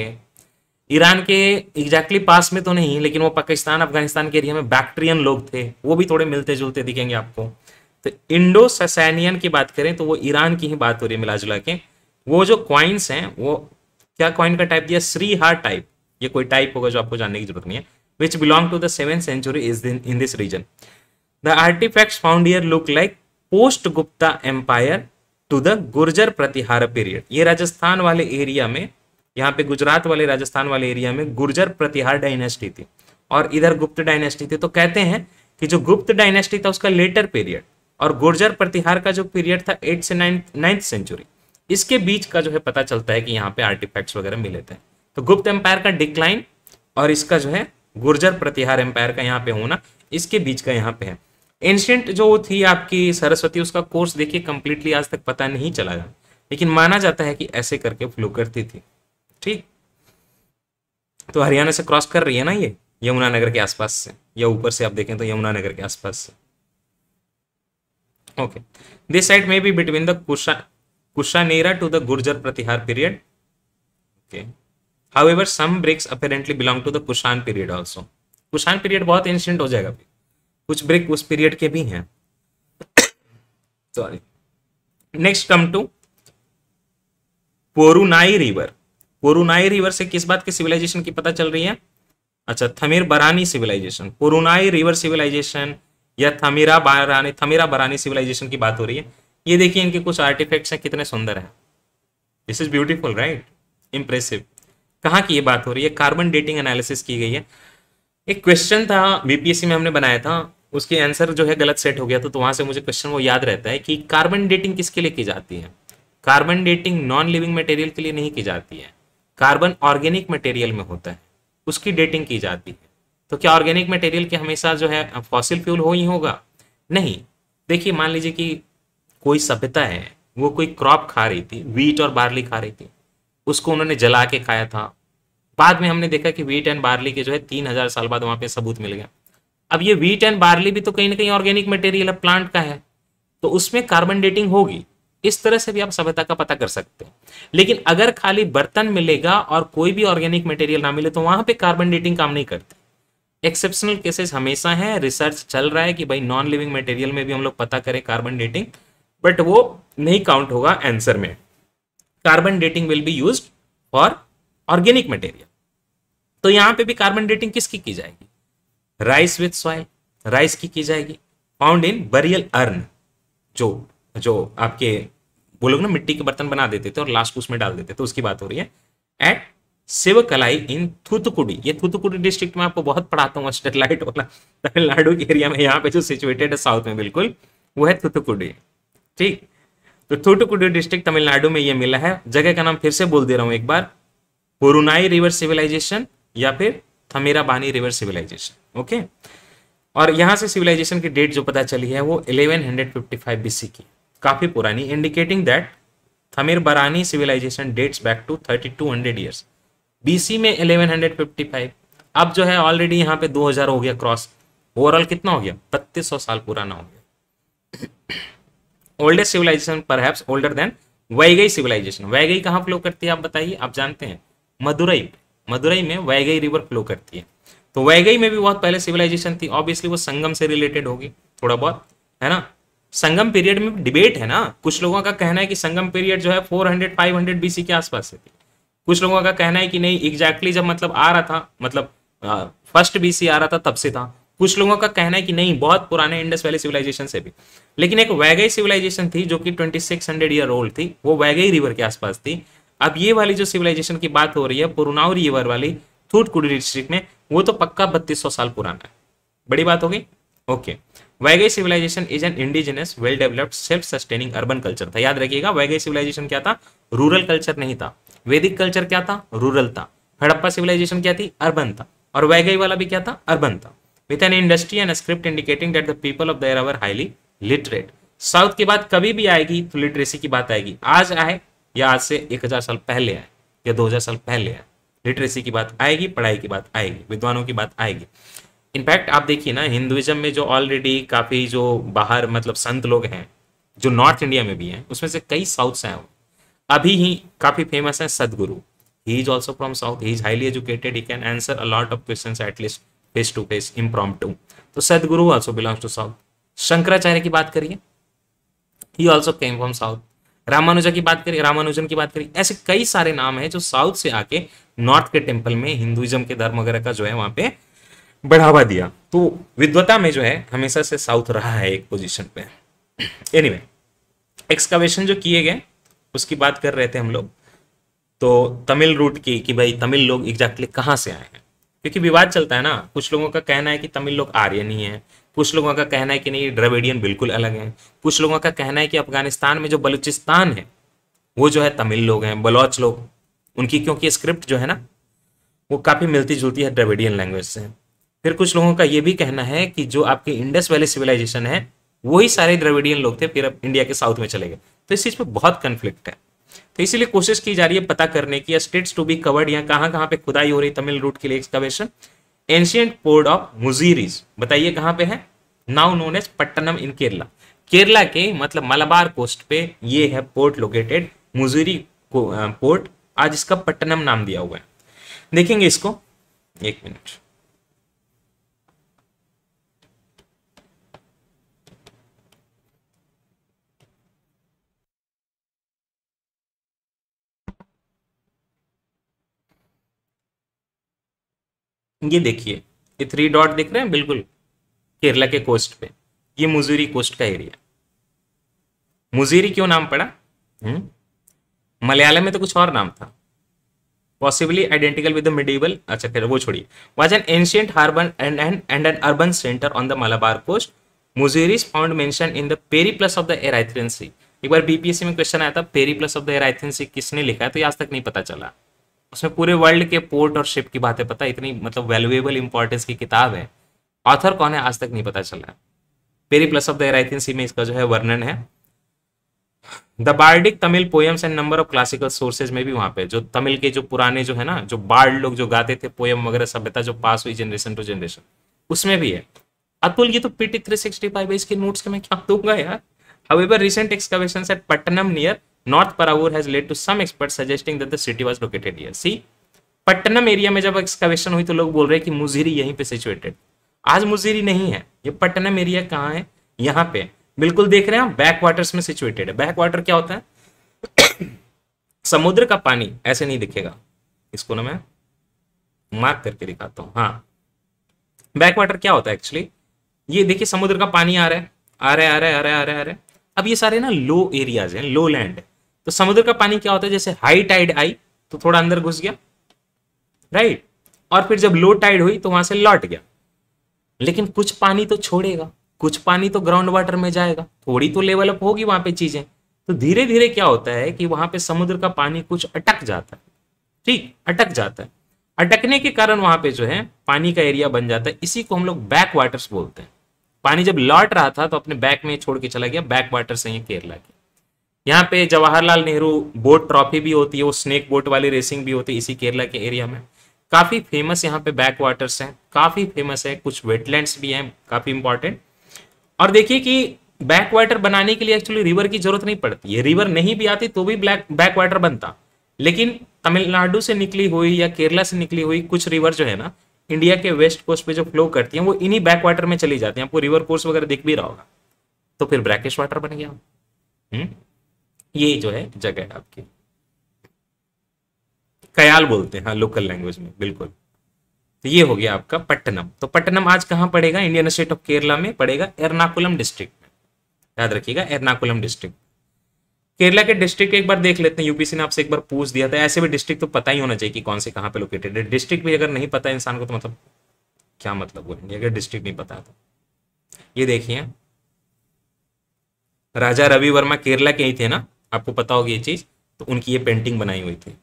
ईरान के एग्जैक्टली पास में तो नहीं, लेकिन वो पाकिस्तान अफगानिस्तान के एरिया में बैक्ट्रियन लोग थे, वो भी थोड़े मिलते जुलते दिखेंगे आपको। तो इंडो सैसेनियन की बात करें तो वो ईरान की ही बात हो रही है मिला जुला के। वो जो क्वाइंस हैं वो क्या क्वाइन का टाइप दिया, श्रीहार टाइप, ये कोई टाइप होगा जो आपको जानने की जरूरत नहीं है। Which belong to the 7th century is in this region. The artifacts found here look like post Gupta Empire to the Gurjar Pratihara period. ये राजस्थान वाले एरिया में, यहाँ पे गुजरात वाले राजस्थान वाले एरिया में गुर्जर प्रतिहार डायनेस्टी थी और इधर गुप्त डायनेस्टी थी। तो कहते हैं कि जो गुप्त डायनेस्टी था उसका लेटर पीरियड और गुर्जर प्रतिहार का जो पीरियड था 8th से 9th सेंचुरी, इसके बीच का जो है पता चलता है कि यहाँ पे आर्टिफैक्ट्स वगैरह मिले थे। तो गुप्त एम्पायर का डिक्लाइन और इसका जो है गुर्जर प्रतिहार एम्पायर का यहाँ पे होना, इसके बीच का यहाँ पे है। एंशियंट जो थी आपकी सरस्वती, उसका कोर्स देखिए कंप्लीटली आज तक पता नहीं चला था, लेकिन माना जाता है कि ऐसे करके फ्लो करती थी। ठीक, तो हरियाणा से क्रॉस कर रही है ना ये, यमुनानगर के आसपास से, या ऊपर से आप देखें तो यमुनानगर के आसपास से। ओके, दिस साइड में be between the Kushan era to the Gurjara Pratihara period. Okay, however some breaks apparently belong to the कुशान period also. कुशान period बहुत एंशिएंट हो जाएगा, कुछ ब्रेक उस पीरियड के भी हैं। Sorry, next come to पुरुनाई river. पुरुनाई river से किस बात के सिविलाइजेशन की पता चल रही है? अच्छा, थमीर बरानी सिविलाइजेशन। पुरुनाई रिवर सिविलाइजेशन या थमीरा बरानी सिविलाइजेशन की बात हो रही है। ये देखिए इनके कुछ आर्टिफैक्ट्स हैं, कितने सुंदर हैं। This is beautiful right, impressive. कहाँ की ये बात हो रही है? कार्बन डेटिंग एनालिसिस की गई है। एक क्वेश्चन था बीपीएससी में हमने बनाया था, उसके आंसर जो है गलत सेट हो गया था, तो वहां से मुझे क्वेश्चन वो याद रहता है कि कार्बन डेटिंग किसके लिए की जाती है। Carbon dating non living material के लिए नहीं की जाती है, कार्बन ऑर्गेनिक मटेरियल में होता है, उसकी डेटिंग की जाती है। तो क्या ऑर्गेनिक मटेरियल के हमेशा जो है फॉसिल फ्यूल हो ही होगा? नहीं। देखिए मान लीजिए कि कोई सभ्यता है, वो कोई क्रॉप खा रही थी, व्हीट और बार्ली खा रही थी, उसको उन्होंने जला के खाया था। बाद में हमने देखा कि व्हीट एंड बार्ली के जो है 3000 साल बाद वहां पे सबूत मिल गया। अब ये व्हीट एंड बार्ली भी तो कहीं ना कहीं ऑर्गेनिक मटेरियल है, प्लांट का है, तो उसमें कार्बन डेटिंग होगी। इस तरह से भी आप सभ्यता का पता कर सकते हैं। लेकिन अगर खाली बर्तन मिलेगा और कोई भी ऑर्गेनिक मटेरियल ना मिले, तो वहां पे कार्बन डेटिंग काम नहीं करती। एक्सेप्शनल केसेस हमेशा हैं, रिसर्च चल रहा है कि भाई नॉन लिविंग मटेरियल में भी हम लोग पता करें कार्बन डेटिंग, बट वो नहीं काउंट होगा आंसर में। Carbon dating will be used for organic material. तो यहाँ पे भी कार्बन डेटिंग किसकी की जाएगी? राइस विथ सॉइल, राइस की जाएगी। फाउंड इन बरियल अर्न, जो आपके वो लोग ना मिट्टी के बर्तन बना देते थे और लास्ट उसमें डाल देते थे, उसकी बात हो रही है। एट शिवकलाई इन थूतुकुडी, ये थूतुकुडी डिस्ट्रिक्ट में आपको बहुत पढ़ाता हूँ, स्टेटलाइट वाला तमिलनाडु के एरिया में, यहाँ पे जो सिचुएटेड है साउथ में बिल्कुल, वो है थूतुकुडी। ठीक, तो थूतुकुडी डिस्ट्रिक्ट तमिलनाडु में ये मिला है। जगह का नाम फिर से बोल दे रहा हूँ एक बार, पुरुनाई रिवर सिविलाइजेशन या फिर थमीराबानी रिवर सिविलाइजेशन। ओके, और यहाँ से सिविलाइजेशन की डेट जो पता चली है वो 1155 बीसी की, काफी पुरानी, indicating that Thamirabarani civilization dates back to 3200 years. BC में 1155, अब जो है ऑलरेडी यहाँ पे 2000 हो गया क्रॉस, ओवरऑल कितना हो गया? 3200 साल पुराना हो गया। Oldest civilization perhaps older than Vaigai civilization. Vaigai कहाँ फ्लो करती है आप बताइए? आप जानते हैं मदुरई, मदुरई में वैगई रिवर फ्लो करती है। तो वैगई में भी बहुत पहले सिविलाइजेशन थी, ऑब्वियसली वो संगम से रिलेटेड होगी थोड़ा बहुत, है ना। संगम पीरियड में डिबेट है ना, कुछ लोगों का कहना है कि संगम पीरियड जो है 400-500 बीसी के आसपास से थी, कुछ लोगों का कहना है कि नहीं एग्जैक्टली जब मतलब आ रहा था, मतलब फर्स्ट बीसी आ रहा था तब से था, कुछ लोगों का कहना है कि नहीं बहुत पुराने इंडस वैली सिविलाइजेशन से भी। लेकिन एक वैगई सिविलाइजेशन थी जो कि 2600 ईयर ओल्ड थी, वो वैगई रिवर के आसपास थी। अब ये वाली जो सिविलाइजेशन की बात हो रही है पुरुनाई रिवर वाली थूतुकुडी डिस्ट्रिक्ट में, वो तो पक्का 3200 साल पुराना है। बड़ी बात हो गई। Okay, Vaigai civilization is an indigenous well developed self sustaining urban culture था। याद रखिएगा वैगई सिविलाइजेशन क्या था? रूरल कल्चर नहीं था। वैदिक कल्चर क्या था? रूरल था। हड़प्पा सिविलाइजेशन क्या थी? अर्बन था। और वैगई वाला भी क्या था? अर्बन था। With an industry and script indicating that the people of the era were highly literate. South की बात कभी भी आएगी तो लिटरेसी की बात आएगी, आज आए या आज से 1000 साल पहले आए या 2000 साल पहले आए, लिटरेसी की बात आएगी, पढ़ाई की बात आएगी, विद्वानों की बात आएगी। इनफैक्ट आप देखिए ना हिंदुइज्म में जो ऑलरेडी काफ़ी जो बाहर मतलब संत लोग हैं जो नॉर्थ इंडिया में भी हैं, उसमें से कई साउथ से हैं। अभी ही काफ़ी फेमस हैं Sadhguru, he is also from south, he is highly educated, he can answer a lot of questions at least face to face impromptu. तो Sadhguru also belongs to south. Shankaracharya की बात करिए, he also came from south. Ramanujan की बात करिए, ऐसे कई सारे नाम हैं जो साउथ से आके नॉर्थ के टेम्पल में हिंदुइज्म के धर्म वगैरह का जो है वहाँ पे बढ़ावा दिया। तो विद्वता में जो है हमेशा से साउथ रहा है एक पोजीशन पे। एनीवे, एक्सकवेशन जो किए गए उसकी बात कर रहे थे हम लोग, तो तमिल रूट की कि भाई तमिल लोग एग्जैक्टली कहाँ से आए हैं, क्योंकि विवाद चलता है ना। कुछ लोगों का कहना है कि तमिल लोग आर्यन ही है, कुछ लोगों का कहना है कि नहीं द्रविडियन बिल्कुल अलग हैं, कुछ लोगों का कहना है कि अफगानिस्तान में जो बलूचिस्तान है वो जो है तमिल लोग हैं, बलौच लोग, उनकी क्योंकि स्क्रिप्ट जो है ना वो काफ़ी मिलती जुलती है द्रविडियन लैंग्वेज से। फिर कुछ लोगों का ये भी कहना है कि जो आपके इंडस वैली सिविलाइजेशन है वही सारे द्रविडियन लोग थे, फिर अब इंडिया के साउथ में चले गए। तो इस चीज पे बहुत कन्फ्लिक्ट है, तो इसीलिए कोशिश की जा रही है पता करने की स्टेट्स टू बी कवर्ड या कहां-कहां पे खुदाई हो रही तमिल रूट के लिए excavation. Ancient port of Muziris बताइए कहां पे है, now known as Pattanam in Kerala. Kerala के मतलब मलाबार कोस्ट पे ये है पोर्ट लोकेटेड, मुजीरी पोर्ट, आज इसका पट्टनम नाम दिया हुआ है। देखेंगे इसको, एक मिनट, ये देखिए ये 3 डॉट देख रहे हैं, बिल्कुल केरला के कोस्ट पे, ये मुजीरी कोस्ट का एरिया। मुजीरी क्यों नाम पड़ा? मलयालम में तो कुछ और नाम था, possibly identical with the medieval. अच्छा खैर वो छोड़िए। Was an ancient harbour and an urban centre on the Malabar coast. Muziris is found mention in the Periplus of the Erythraean सी। एक बार बीपीएससी में क्वेश्चन आया था Periplus of the Erythraean sea किसने लिखा है, तो ये आज तक नहीं पता चला। उसमें पूरे वर्ल्ड के पोर्ट और शिप की बातें पता, इतनी मतलब वैल्यूएबल इंपॉर्टेंस की किताब है, ऑथर कौन है आज तक नहीं पता चला। Periplus of the Erythraean sea में इसका जो है वर्णन है। The bardic Tamil poems and number of classical sources में भी वहां पे जो तमिल के जो पुराने जो है ना जो बार्ड लोग जो गाते थे पोएम वगैरह सभ्यता जो पास हुई जनरेशन टू जनरेशन उसमें भी है। अतुल ये तो पीटी 365 है, इसके नोट्स के मैं क्या दूंगा यार। However recent excavations at Pattanam near North Paravur has led to some experts suggesting that the city was located here. See, Pattanam area में जब एक्सकवेशन हुई तो लोग बोल रहे हैं कि मुजीरी यहीं पे सिचुएटेड। आज मुजीरी नहीं है, ये पट्टनम एरिया कहाँ है, यहाँ पे बिल्कुल देख रहे हैं हम बैक वाटर्स में सिचुएटेड है। बैक वाटर क्या होता है? समुद्र का पानी, ऐसे नहीं दिखेगा इसको ना, मैं मार्क करके दिखाता हूँ। हाँ, बैक वाटर क्या होता है एक्चुअली, ये देखिए समुद्र का पानी आ रहा है अब ये सारे ना लो एरियाज हैं, लो लैंड। तो समुद्र का पानी क्या होता है, जैसे हाई टाइड आई तो थोड़ा अंदर घुस गया, राइट, और फिर जब लो टाइड हुई तो वहां से लौट गया। लेकिन कुछ पानी तो छोड़ेगा, कुछ पानी तो ग्राउंड वाटर में जाएगा, थोड़ी तो लेवल अप होगी वहां पे चीजें। तो धीरे धीरे क्या होता है कि वहां पे समुद्र का पानी कुछ अटक जाता है, ठीक, अटक जाता है। अटकने के कारण वहां पे जो है पानी का एरिया बन जाता है, इसी को हम लोग बैक वाटर्स बोलते हैं। पानी जब लौट रहा था तो अपने बैक में छोड़ के चला गया, बैक वाटर्स हैं केरला के। यहाँ पे जवाहरलाल नेहरू बोट ट्रॉफी भी होती है, वो स्नेक बोट वाली रेसिंग भी होती है इसी केरला के एरिया में। काफी फेमस यहाँ पे बैक वाटर्स हैं, काफी फेमस है। कुछ वेटलैंड्स भी हैं काफी इंपॉर्टेंट। और देखिए कि बैक वाटर बनाने के लिए एक्चुअली रिवर की जरूरत नहीं पड़ती है, रिवर नहीं भी आती तो भी बैक वाटर बनता। लेकिन तमिलनाडु से निकली हुई या केरला से निकली हुई कुछ रिवर जो है ना इंडिया के वेस्ट कोस्ट पे जो फ्लो करती हैं वो इन्हीं बैक वाटर में चली जाती हैं। आपको रिवर कोर्स वगैरह दिख भी रहा होगा। तो फिर ब्रैकिश वाटर बन गया। ये जो है जगह है आपकी, कयाल बोलते हैं हाँ लोकल लैंग्वेज में, बिल्कुल। तो ये हो गया आपका पट्टनम। तो पट्टनम आज कहाँ पड़ेगा? इंडियन स्टेट ऑफ केरला में पड़ेगा, एर्नाकुलम डिस्ट्रिक्ट में। याद रखिएगा एर्नाकुलम डिस्ट्रिक्ट। केरला के डिस्ट्रिक्ट एक बार देख लेते हैं, यूपीसी ने आपसे एक बार पूछ दिया था। ऐसे भी डिस्ट्रिक्ट तो पता ही होना चाहिए कि कौन से कहाँ पे लोकेटेड है। डिस्ट्रिक्ट भी अगर नहीं पता इंसान को तो मतलब क्या मतलब बोलेंगे अगर डिस्ट्रिक्ट नहीं पता तो। ये देखिए राजा रवि वर्मा केरला के ही थे ना, आपको पता होगी ये चीज। तो उनकी ये पेंटिंग बनाई हुई थी,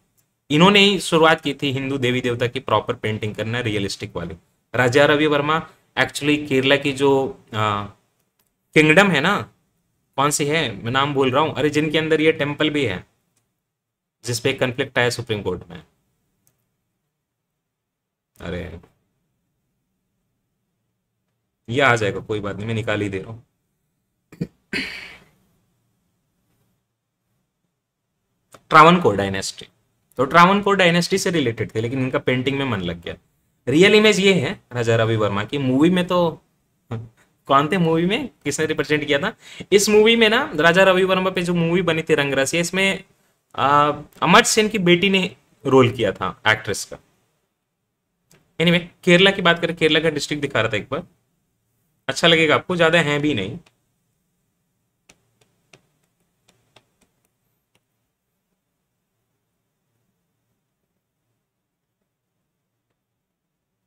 इन्होंने ही शुरुआत की थी हिंदू देवी देवता की प्रॉपर पेंटिंग करना, रियलिस्टिक वाली। राजा रवि वर्मा एक्चुअली केरला की जो किंगडम है ना, कौन सी है मैं नाम बोल रहा हूँ, अरे जिनके अंदर ये टेम्पल भी है जिसपे कंफ्लिक्ट आया सुप्रीम कोर्ट में, अरे ये आ जाएगा कोई बात नहीं, मैं निकाल ही दे रहा हूँ। ट्रावनकोर डायनेस्टी, तो ट्रावनकोर डायनेस्टी से रिलेटेड थे लेकिन इनका पेंटिंग में मन लग गया। रियल इमेज ये है राजा रवि वर्मा की। मूवी में तो कौन थे, मूवी में किसने रिप्रेजेंट किया था? इस मूवी में ना राजा रवि वर्मा पे जो मूवी बनी थी रंगरसिया, इसमें अमर्त्य सेन की बेटी ने रोल किया था एक्ट्रेस का। एनीवे केरला की बात करें, केरला का डिस्ट्रिक्ट दिखा रहा था एक बार, अच्छा लगेगा आपको, ज्यादा है भी नहीं।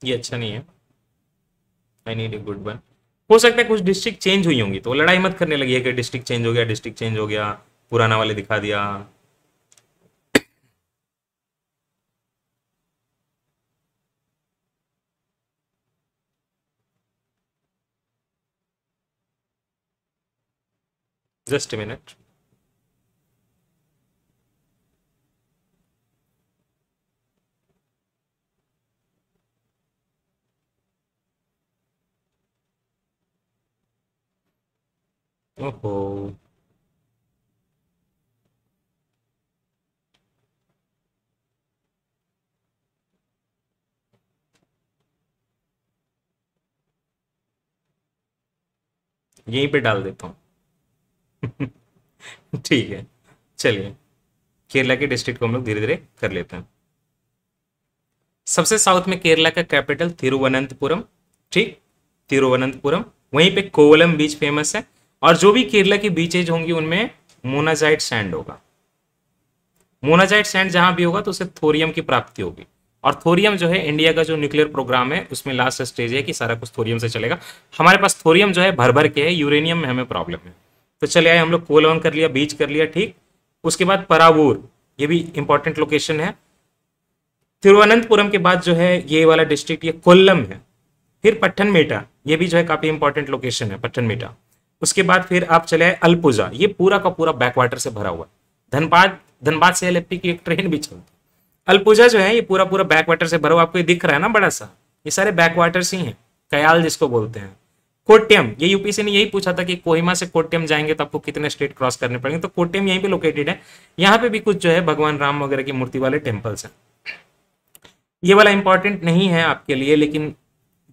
ये अच्छा नहीं है, I need a good one. हो सकता है कुछ डिस्ट्रिक्ट चेंज हुई होंगी तो लड़ाई मत करने लगी है कि डिस्ट्रिक्ट चेंज हो गया, डिस्ट्रिक्ट चेंज हो गया, पुराना वाले दिखा दिया। Just a minute. ओहो यहीं पे डाल देता हूँ। ठीक है चलिए, केरला के डिस्ट्रिक्ट को हम लोग धीरे धीरे कर लेते हैं। सबसे साउथ में केरला का कैपिटल तिरुवनंतपुरम, ठीक, तिरुवनंतपुरम। वहीं पे कोवलम बीच फेमस है, और जो भी केरला की बीचेज होंगी उनमें मोनाजाइट सैंड होगा। मोनाजाइट सैंड जहां भी होगा तो उसे थोरियम की प्राप्ति होगी, और थोरियम जो है इंडिया का जो न्यूक्लियर प्रोग्राम है उसमें लास्ट स्टेज है कि सारा कुछ थोरियम से चलेगा। हमारे पास थोरियम जो है भर भर के है, यूरेनियम में हमें प्रॉब्लम है। तो चले आए हम लोग, कोलवन कर लिया, बीच कर लिया, ठीक। उसके बाद परावूर, ये भी इंपॉर्टेंट लोकेशन है। तिरुवनंतपुरम के बाद जो है ये वाला डिस्ट्रिक्ट, ये कोल्लम है। फिर पट्टनमेटा, ये भी जो है काफी इंपॉर्टेंट लोकेशन है, पट्टनमेटा। उसके बाद फिर आप चले आए अलपुजा, ये पूरा का पूरा बैकवाटर से भरा हुआ है। धनबाद से एलएपी की एक ट्रेन भी चलती। अलपुजा जो है ये पूरा पूरा बैकवाटर से भरा हुआ, आपको ये दिख रहा है ना बड़ा सा, ये सारे बैकवाटर्स ही हैं। कयाल जिसको बोलते हैं। कोट्यम, ये यूपी से नहीं, यही पूछा था कि कोहिमा से कोट्यम जाएंगे तो आपको कितने स्टेट क्रॉस करने पड़ेंगे, तो कोट्यम यहीं पे लोकेटेड है। यहाँ पे भी कुछ जो है भगवान राम वगैरह की मूर्ति वाले टेम्पल्स हैं। ये वाला इंपॉर्टेंट नहीं है आपके लिए, लेकिन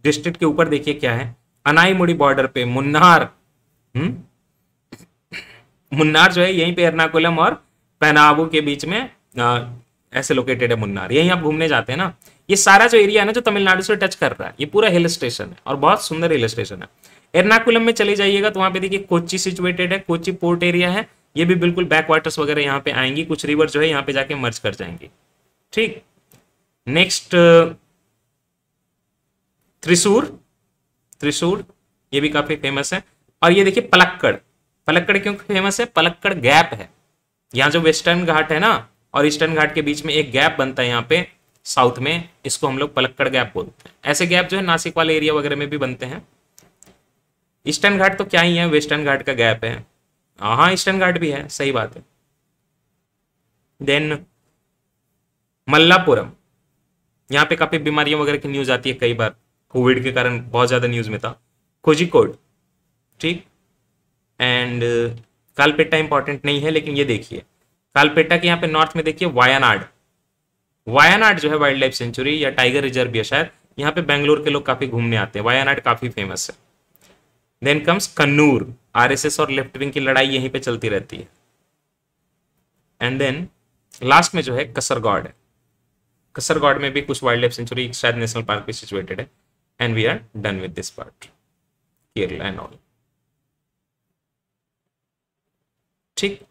डिस्ट्रिक्ट के ऊपर देखिए क्या है। अनाईमुड़ी बॉर्डर पे मुन्नार, मुन्नार जो है यहीं पे एर्नाकुलम और पेनाबू के बीच में ऐसे लोकेटेड है मुन्नार। यहीं आप घूमने जाते हैं ना, ये सारा जो एरिया है ना जो तमिलनाडु से टच कर रहा है, ये पूरा हिल स्टेशन है और बहुत सुंदर हिल स्टेशन है। एर्नाकुलम में चले जाइएगा तो वहां पे देखिए कोच्चि सिचुएटेड है, कोच्चि पोर्ट एरिया है। ये भी बिल्कुल बैक वाटर्स वगैरह यहाँ पे आएंगी, कुछ रिवर जो है यहाँ पे जाके मर्ज कर जाएंगी, ठीक। नेक्स्ट त्रिशूर, ये भी काफी फेमस है। और ये देखिए पलक्कड़, पलक्कड़ क्यों फेमस है, पलक्कड़ गैप है। यहाँ जो वेस्टर्न घाट है ना और ईस्टर्न घाट के बीच में एक गैप बनता है यहाँ पे साउथ में, इसको हम लोग पलक्कड़ गैप बोलते हैं। ऐसे गैप जो है नासिक वाले एरिया वगैरह में भी बनते हैं। ईस्टर्न घाट तो क्या ही है, वेस्टर्न घाट का गैप है। हाँ ईस्टर्न घाट भी है, सही बात है। देन मल्लापुरम, यहाँ पे काफी बीमारियों वगैरह की न्यूज आती है, कई बार कोविड के कारण बहुत ज्यादा न्यूज में था। कोझिकोड, ठीक। एंड कालपेटा इंपॉर्टेंट नहीं है, लेकिन ये देखिए कालपेटा के यहाँ पे नॉर्थ में देखिए वायनाड, वायनाड जो है वाइल्ड लाइफ सेंचुरी या टाइगर रिजर्व भी है शायद। यहाँ पे बेंगलोर के लोग काफी घूमने आते हैं, वायनाड काफी फेमस है। देन कम्स कन्नूर, आरएसएस और लेफ्ट विंग की लड़ाई यहीं पे चलती रहती है। एंड देन लास्ट में जो है कसरगौड है, कसरगौड में भी कुछ वाइल्ड लाइफ सेंचुरी शायद नेशनल पार्क भी सिचुएटेड है। And we are done with this part, Kerala and all, ठीक।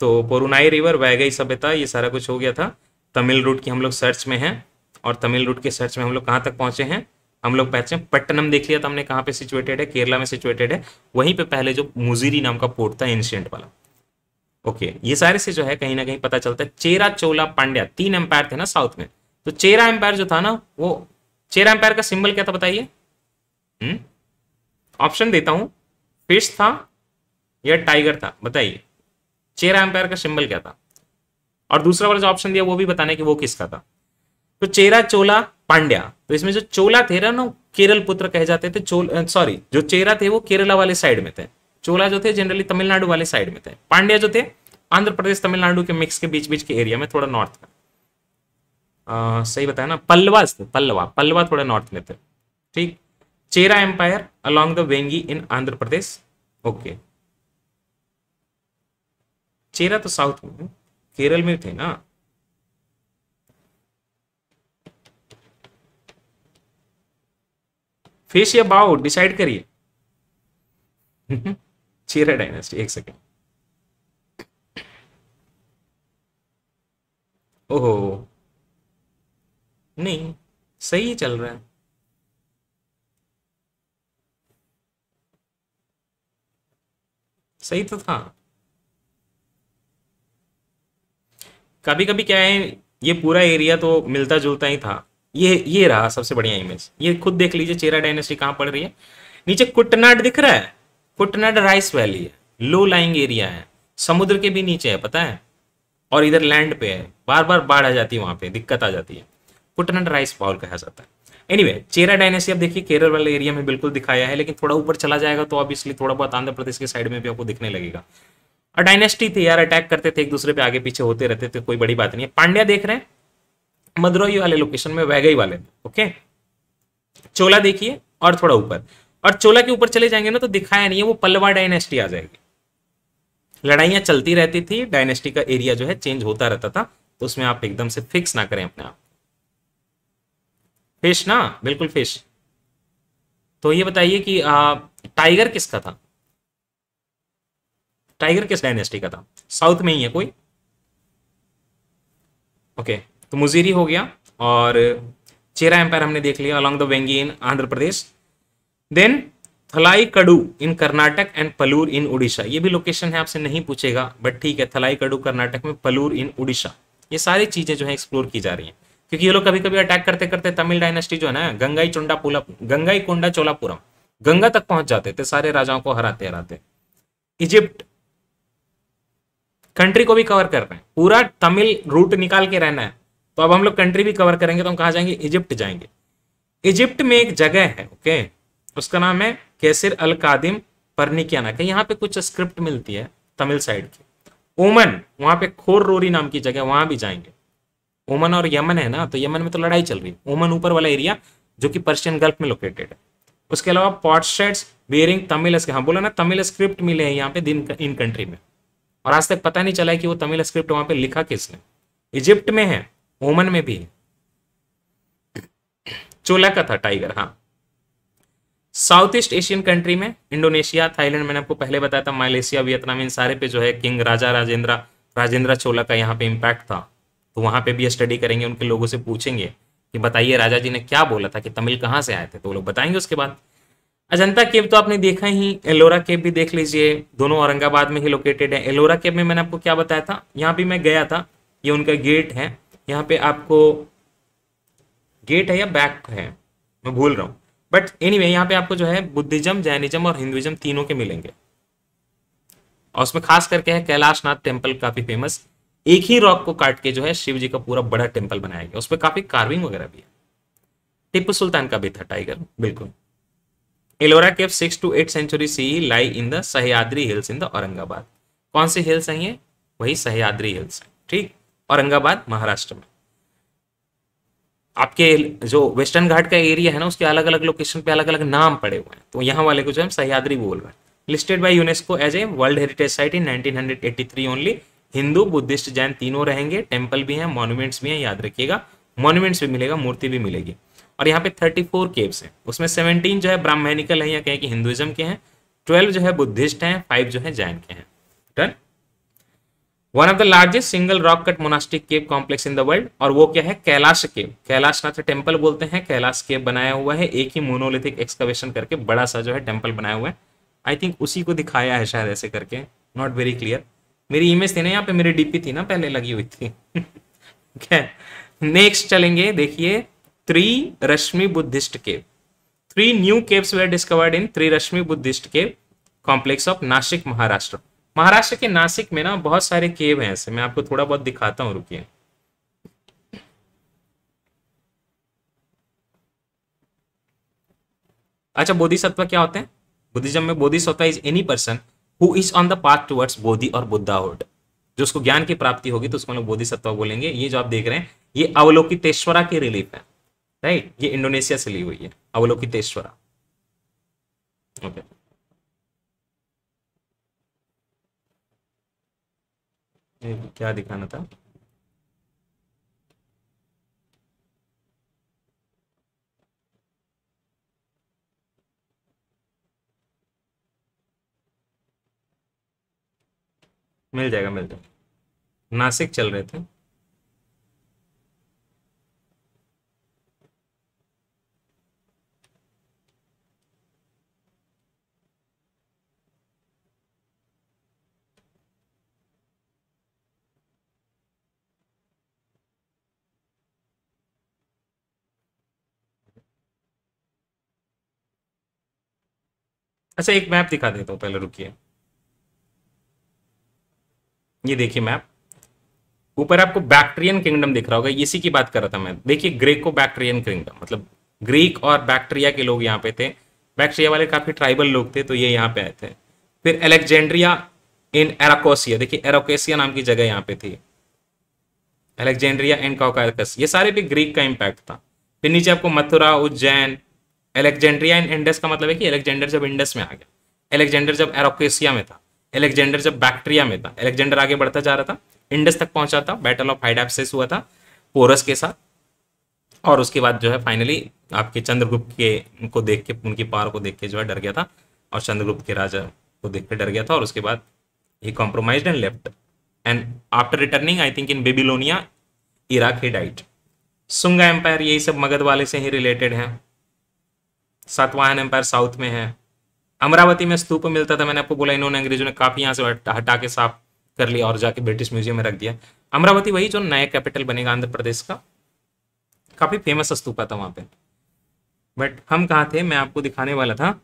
तो पुरुनाई रिवर, वैगई सभ्यता, ये सारा कुछ हो गया था। तमिल रूट की हम लोग सर्च में हैं, और तमिल रूट के सर्च में हम लोग कहाँ तक पहुंचे हैं, हम लोग पहुंचे पट्टनम, देख लिया था हमने कहाँ पे सिचुएटेड है, केरला में सिचुएटेड है। वहीं पे पहले जो मुजीरी नाम का पोर्ट था एंशिएंट वाला, ओके। ये सारे से जो है कहीं ना कहीं पता चलता है चेरा, चोला, पांड्या, तीन एम्पायर थे ना साउथ में। तो चेरा एम्पायर जो था ना, वो चेरा एम्पायर का सिंबल क्या था बताइए, ऑप्शन देता हूँ, फिश था या टाइगर था, बताइए चेरा एम्पायर का सिंबल क्या था। और दूसरा वाला जो ऑप्शन दिया वो भी बताना है कि वो किसका था। तो चेरा, चोला, पांड्या, तो इसमें जो चोला थे ना केरल पुत्र कहे जाते थे, जो चेरा थे वो केरला वाले साइड में थे, चोला जो थे जनरली तमिलनाडु वाले साइड में थे, पांड्या जो थे आंध्र प्रदेश तमिलनाडु के मिक्स के बीच बीच के एरिया में, थोड़ा नॉर्थ का, सही बताया ना। पल्लवास थे, पल्लवा थोड़ा नॉर्थ में थे, ठीक। चेरा empire along the Vengi in Andhra Pradesh, okay. चेरा तो साउथ में, केरल में थे ना, फिश या बाउ डिसाइड करिए। चेरा डायनेस्टी, एक सेकेंड, ओहो नहीं सही चल रहा है, सही तो था। कभी कभी क्या है, ये पूरा एरिया तो मिलता जुलता ही था। ये रहा सबसे बढ़िया इमेज, ये खुद देख लीजिए चेरा डायनेस्टी कहाँ पड़ रही है। नीचे कुटनाड दिख रहा है, कुटनाड राइस वैली है, लो लाइंग एरिया है, समुद्र के भी नीचे है पता है, और इधर लैंड पे है, बार बार बाढ़ आ जाती है वहाँ पे, दिक्कत आ जाती है, कुटनट राइस बाउल कहा जाता है। एनीवे, चेरा डायनेस्टी अब देखिए केरल वाले एरिया में बिल्कुल दिखाया है, लेकिन थोड़ा ऊपर चला जाएगा तो ऑब्वियसली थोड़ा बहुत आंध्र प्रदेश के साइड में भी आपको दिखने लगेगा। और डायनेस्टी थे यार, अटैक करते थे एक दूसरे पे, आगे पीछे होते रहते थे, कोई बड़ी बात नहीं है। पांड्या देख रहे हैं मदुरई वाले लोकेशन में, वैगई वाले, ओके। चोला देखिए और थोड़ा ऊपर, और चोला के ऊपर चले जाएंगे ना तो दिखाया नहीं है, वो पल्लवा डायनेस्टी आ जाएगी। लड़ाइयाँ चलती रहती थी, डायनेस्टी का एरिया जो है चेंज होता रहता था, तो उसमें आप एकदम से फिक्स ना करें अपने आप। फिश ना, बिल्कुल फिश। तो ये बताइए कि टाइगर किसका था, टाइगर किस डायनेस्टी का था? साउथ में ही है कोई, ओके। तो मुजीरी हो गया, और चेरा एम्पायर हमने देख लिया, along the Vengi in Andhra Pradesh, then Thalai Kadu in Karnataka and Palur in Orissa. ये भी लोकेशन है, आपसे नहीं पूछेगा बट ठीक है, थलाई कडू कर्नाटक में, पलूर इन उड़ीसा। ये सारी चीजें जो है एक्सप्लोर की जा रही हैं, क्योंकि ये लोग कभी कभी अटैक करते करते तमिल डायनेस्टी जो है ना, गंगाईकोंडा चोलापुरम, गंगा तक पहुंच जाते थे, सारे राजाओं को हराते हराते। इजिप्ट कंट्री को भी कवर कर रहे हैं, पूरा तमिल रूट निकाल के रहना है, तो अब हम लोग कंट्री भी कवर करेंगे, तो हम कहाँ जाएंगे? इजिप्ट जाएंगे। इजिप्ट में एक जगह है, ओके, उसका नाम है कैसर अल कादिम परनिकियाना का। यहाँ पे कुछ स्क्रिप्ट मिलती है तमिल साइड की, ओमन, वहां पे खोररोरी नाम की जगह, वहां भी जाएंगे। ओमन और यमन है ना, तो यमन में तो लड़ाई चल रही है, ओमन ऊपर वाला एरिया जो कि पर्शियन गल्फ में लोकेटेड है। उसके अलावा पोर्ट्रेट्स वेयरिंग तमिल, हाँ बोला ना, तमिल स्क्रिप्ट मिले हैं यहाँ पे इन कंट्री में, और आज तक पता नहीं चला कि वो तमिल स्क्रिप्ट वहां पे लिखा किसने। इजिप्ट में है, ओमन में भी है। चोला का था टाइगर, हाँ। साउथ ईस्ट एशियन कंट्री में इंडोनेशिया, थाईलैंड, मैंने आपको पहले बताया था, मलेशिया, वियतनाम, इन सारे पे जो है किंग राजा राजेंद्र चोला का यहाँ पे इम्पैक्ट था, तो वहाँ पे भी स्टडी करेंगे, उनके लोगों से पूछेंगे कि बताइए राजा जी ने क्या बोला था, कि तमिल कहाँ से आए थे, तो वो लोग बताएंगे। उसके बाद अजंता केव तो आपने देखा ही, एलोरा केव भी देख लीजिए, दोनों औरंगाबाद में ही लोकेटेड है। एलोरा केव में मैंने आपको क्या बताया था, यहाँ भी मैं गया था, ये उनका गेट है, यहाँ पे आपको गेट है या बैक है मैं भूल रहा हूँ, बट एनीवे यहाँ पे आपको जो है बुद्धिज्म, जैनिज्म और हिंदुइज्म तीनों के मिलेंगे, और उसमें खास करके है कैलाश नाथ टेम्पल काफी फेमस, एक ही रॉक को काट के जो है शिव जी का पूरा बड़ा टेम्पल बनाया गया, उस पर काफी कार्विंग वगैरह भी है। टिप्पू सुल्तान का भी था टाइगर, बिल्कुल। एलोरा cave 6 to 8 century CE lie in the Sahyadri hills in the Aurangabad. कौन से हिल्स हैं ये? वही सह्याद्री हिल्स हैं, ठीक, औरंगाबाद महाराष्ट्र में। आपके जो वेस्टर्न घाट का एरिया है ना, उसके अलग अलग लोकेशन पे अलग अलग नाम पड़े हुए हैं, तो यहाँ वाले को जो है सह्याद्री बोल रहे हैं। Listed by UNESCO as a world heritage site in 1983 only. Hindu, Buddhist, Jain तीनों रहेंगे, टेम्पल भी हैं, मॉन्यूमेंट्स भी हैं, याद रखिएगा, मॉन्यूमेंट्स भी मिलेगा, मूर्ति भी मिलेगी। और यहाँ पे 34 केव्स हैं, उसमें 17 जो है ब्राह्मणिकल है या कहें कि हिंदुइज्म के हैं, 12 जो है बुद्धिस्ट हैं, 5 जो है जैन के हैं। Done. One of the largest single rock cut monastic cave complex in the world, और वो क्या है? कैलाश केव, कैलाशनाथ टेम्पल बोलते हैं, कैलाश केव बनाया हुआ है, एक ही मोनोलिथिक एक्सकवेशन करके बड़ा सा जो है टेम्पल बनाया हुआ है। आई थिंक उसी को दिखाया है शायद ऐसे करके, नॉट वेरी क्लियर, मेरी इमेज थी ना यहाँ पे, मेरी डीपी थी ना पहले लगी हुई थी। नेक्स्ट चलेंगे, देखिए त्रि रश्मि Buddhist cave. 3 new caves were discovered in त्रि रश्मि Buddhist cave complex of Nashik Maharashtra. Maharashtra के नासिक में ना बहुत सारे केव हैं ऐसे, मैं आपको थोड़ा बहुत दिखाता हूँ, रुकिए। अच्छा, बोधिसत्व क्या होते हैं? बुद्धिज्म में Bodhisattva is any person Who is on the path towards Bodhi और बुद्धाहुड, जो उसको ज्ञान की प्राप्ति होगी तो उसको हम लोग बोधिसत्व बोलेंगे। ये जो आप देख रहे हैं ये अवलोकितेश्वरा की रिलीफ है, राइट, ये इंडोनेशिया से ली हुई है, अवलोकितेश्वरा, ओके। क्या दिखाना था? मिल जाएगा, मिल जाएगा। नासिक चल रहे थे, अच्छा एक मैप दिखा देता हूँ पहले, रुकिए। ये देखिए मैप, ऊपर आपको बैक्ट्रियन किंगडम दिख रहा होगा, इसी की बात कर रहा था मैं। देखिए ग्रीको बैक्ट्रियन किंगडम, मतलब ग्रीक और बैक्ट्रिया के लोग यहाँ पे थे, बैक्ट्रिया वाले काफी ट्राइबल लोग थे, तो ये यहाँ पे आए थे। फिर अलेक्जेंड्रिया इन एराकोसिया, देखिए एराकोसिया नाम की जगह यहाँ पे थी, अलेक्जेंड्रिया एंड कॉकार्कस, ये सारे भी ग्रीक का इम्पैक्ट था। फिर नीचे आपको Mathura, Ujjain, Alexandria and Indus का मतलब है कि एलेक्जेंडर जब इंडस में आ गया, एलेक्जेंडर जब एराकोसिया में था, एलेक्जेंडर जब बैक्ट्रिया में था, एलेक्जेंडर आगे बढ़ता जा रहा था, इंडस तक पहुंचा था, बैटल ऑफ हाइडाप्सिस हुआ था पोरस के साथ, और उसके बाद जो है फाइनली आपके चंद्रगुप्त के को देख के, उनकी पावर को देख के जो है डर गया था, और चंद्रगुप्त के राजा को देख के डर गया था, और उसके बाद ही compromised and left, and after returning I think in Babylonia Iraq he died. Sunga empire, यही सब मगध वाले से ही रिलेटेड हैं। सातवाहन एम्पायर साउथ में है। अमरावती में स्तूप मिलता था, मैंने आपको बोला इन्होंने अंग्रेजों ने काफी यहाँ से हटा के साफ कर लिया और जाके ब्रिटिश म्यूजियम में रख दिया। अमरावती वही जो नया कैपिटल बनेगा आंध्र प्रदेश का, काफी फेमस स्तूपा था वहां पे। बट हम कहाँ थे, मैं आपको दिखाने वाला था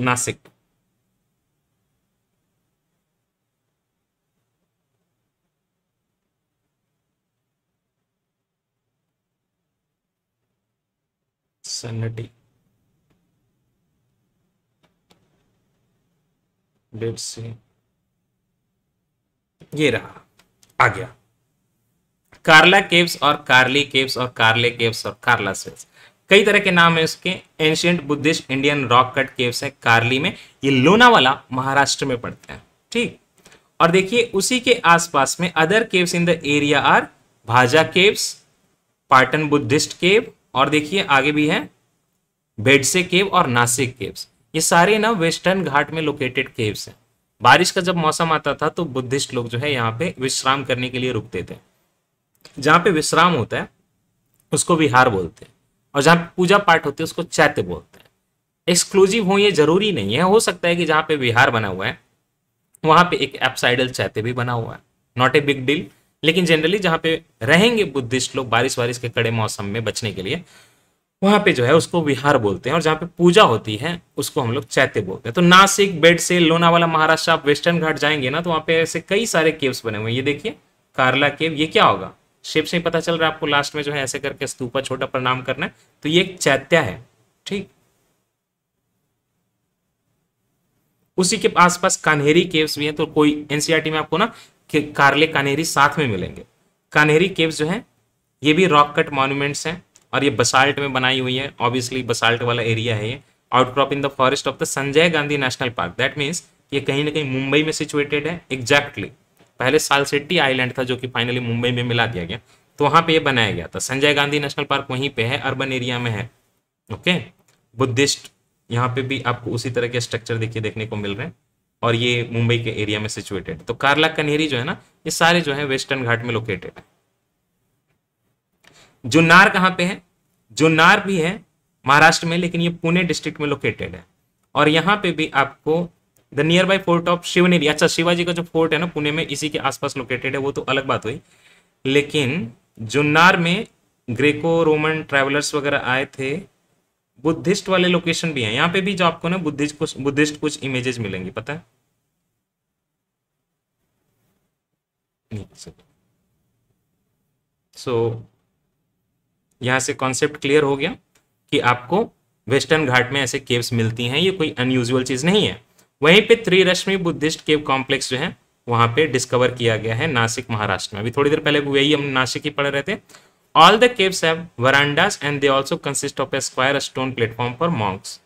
नासिक। सन्नटी डेट से ये रहा आ गया। कार्ला केव्स और कार्ली केव्स और कार्ले केव्स और कार्ला स्वेल्स, कई तरह के नाम है उसके। Ancient Buddhist Indian rock cut caves है कार्ली में, ये लोनावाला महाराष्ट्र में पड़ते हैं, ठीक। और देखिए उसी के आसपास में other caves in the area are Bhaja caves, Patan Buddhist cave, और देखिए आगे भी है बेडसे केव और नासिक केव्स। ये सारे ना वेस्टर्न घाट में लोकेटेड केव्स हैं। बारिश का जब मौसम आता था तो बुद्धिस्ट लोग जो है यहाँ पे विश्राम करने के लिए रुकते थे। जहाँ पे विश्राम होता है उसको विहार बोलते हैं, और जहाँ पे पूजा पाठ होती है उसको चैत्य बोलते हैं। एक्सक्लूसिव हो ये जरूरी नहीं है, हो सकता है कि जहाँ पे विहार बना हुआ है वहाँ पे एक एपसाइडल चैत्य भी बना हुआ है, नॉट ए बिग डील। लेकिन जनरली जहाँ पे रहेंगे बुद्धिस्ट लोग बारिश वारिश के कड़े मौसम में बचने के लिए, वहां पे जो है उसको विहार बोलते हैं, और जहाँ पे पूजा होती है उसको हम लोग चैत्य बोलते हैं। तो नासिक, बेडसे, लोनावाला महाराष्ट्र, आप वेस्टर्न घाट जाएंगे ना तो वहाँ पे ऐसे कई सारे केव्स बने हुए हैं। ये देखिए कार्ला केव, ये क्या होगा, शेप से ही पता चल रहा है आपको। लास्ट में जो है ऐसे करके स्तूपा छोटा प्रणाम करना है, तो ये एक चैत्य है, ठीक। उसी के आसपास कान्हेरी केव्स भी है, तो कोई एनसीईआरटी में आपको ना कार्ले कान्हेरी साथ में मिलेंगे। कान्हेरी केव्स जो है ये भी रॉक कट मॉन्यूमेंट्स हैं, और ये बसाल्ट में बनाई हुई है, ऑब्वियसली बसाल्ट वाला एरिया है ये। Outcrop in the forest of the Sanjay Gandhi national park, that means ये कहीं ना कहीं मुंबई में सिचुएटेड है। एग्जैक्टली पहले सालसेट्टी आइलैंड था जो कि फाइनली मुंबई में मिला दिया गया, तो वहाँ पे ये बनाया गया था। संजय गांधी नेशनल पार्क वहीं पे है, अर्बन एरिया में है, ओके। बुद्धिस्ट यहाँ पे भी आपको उसी तरह के स्ट्रक्चर देखिए देखने को मिल रहे हैं, और ये मुंबई के एरिया में सिचुएटेड। तो कार्ला कान्हेरी जो है ना, ये सारे जो है वेस्टर्न घाट में लोकेटेड है। जुन्नार कहाँ पे है, जुन्नार भी है महाराष्ट्र में, लेकिन ये पुणे डिस्ट्रिक्ट में लोकेटेड है। और यहाँ पे भी आपको the near by fort of Shivneri, अच्छा शिवाजी का जो फोर्ट है ना पुणे में, इसी के आसपास लोकेटेड है, वो तो अलग बात हुई। लेकिन जुन्नार में ग्रेको रोमन ट्रैवलर्स वगैरह आए थे, बुद्धिस्ट वाले लोकेशन भी हैं। यहाँ पे भी जो आपको ना बुद्धिस्ट कुछ इमेजेस मिलेंगी, पता है सो यहाँ से कॉन्सेप्ट क्लियर हो गया कि आपको वेस्टर्न घाट में ऐसे केव्स मिलती हैं, ये कोई अनयूजुअल चीज नहीं है। वहीं पे त्रिरश्मि बुद्धिस्ट केव कॉम्प्लेक्स जो है वहाँ पे डिस्कवर किया गया है नासिक महाराष्ट्र में। अभी थोड़ी देर पहले वही हम नासिक ही पढ़ रहे थे। All the caves have वरांडास and they also consist of a square stone platform for monks.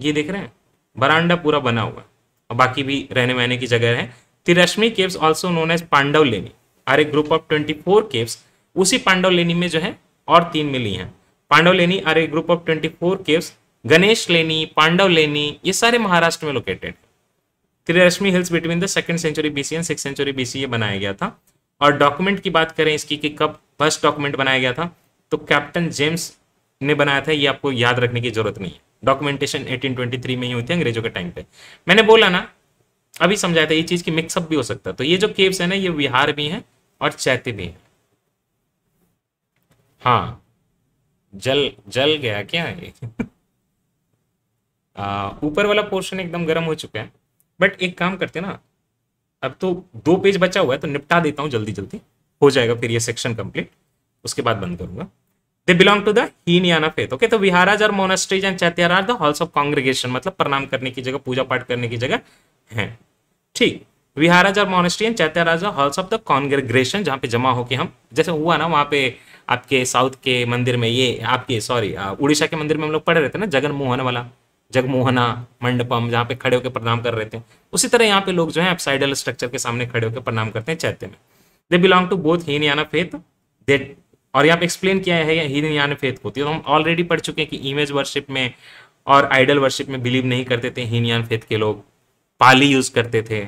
ये देख रहे हैं वरांडा पूरा बना हुआ, और बाकी भी रहने वहने की जगह है। Trirashmi caves also known as Pandav Leni are a group of 24 caves, उसी पांडव लेनी में जो है और तीन मिली हैं। Pandav Leni are a group of 24 caves, Ganesh Leni, Pandav Leni, ये सारे महाराष्ट्र में located. Trirashmi hills between the 2nd century BC and 6th century BC ये बनाया गया था। और डॉक्यूमेंट की बात करें इसकी कि कब फर्स्ट डॉक्यूमेंट बनाया गया था, तो कैप्टन जेम्स ने बनाया था, ये आपको याद रखने की जरूरत नहीं है। डॉक्यूमेंटेशन 1823 में ही होती है अंग्रेजों के टाइम पे। मैंने बोला ना अभी समझाया था ये चीज की मिक्सअप भी हो सकता है। तो ये जो केव्स है ना ये विहार भी है और चैत्य भी है। हाँ जल गया क्या है ऊपर वाला पोर्शन एकदम गर्म हो चुका है। बट एक काम करते हैं ना, अब तो 2 पेज बचा हुआ है तो निपटा देता हूँ जल्दी जल्दी, हो जाएगा फिर ये सेक्शन कंप्लीट, उसके बाद बंद करूंगा। They belong to the Hinayana faith. Okay, तो विहाराज और monasteries and chaityas are the halls of congregation, मतलब प्रणाम करने की जगह, पूजा पाठ करने की जगह है। ठीक, विहाराज और monastery and chaityas halls of the congregation, जहाँ पे जमा होके हम, जैसे हुआ ना वहाँ पे आपके साउथ के मंदिर में, ये आपके सॉरी उड़ीसा के मंदिर में हम लोग पढ़े रहते हैं ना, जगनमोहन वाला, जगमोहना मंडपम, जहाँ पे खड़े होकर प्रणाम कर रहे थे। उसी तरह यहाँ पे लोग जो है अपसाइडल स्ट्रक्चर के सामने खड़े होकर प्रणाम करते हैं चैत्य में। They belong to both Hinayana faith, they, और यहाँ पे एक्सप्लेन किया है हीनयाना फेथ होती है, तो हम ऑलरेडी पढ़ चुके हैं कि इमेज वर्शिप में और आइडल वर्शिप में बिलीव नहीं करते थे हीनयान फेथ के लोग, पाली यूज करते थे।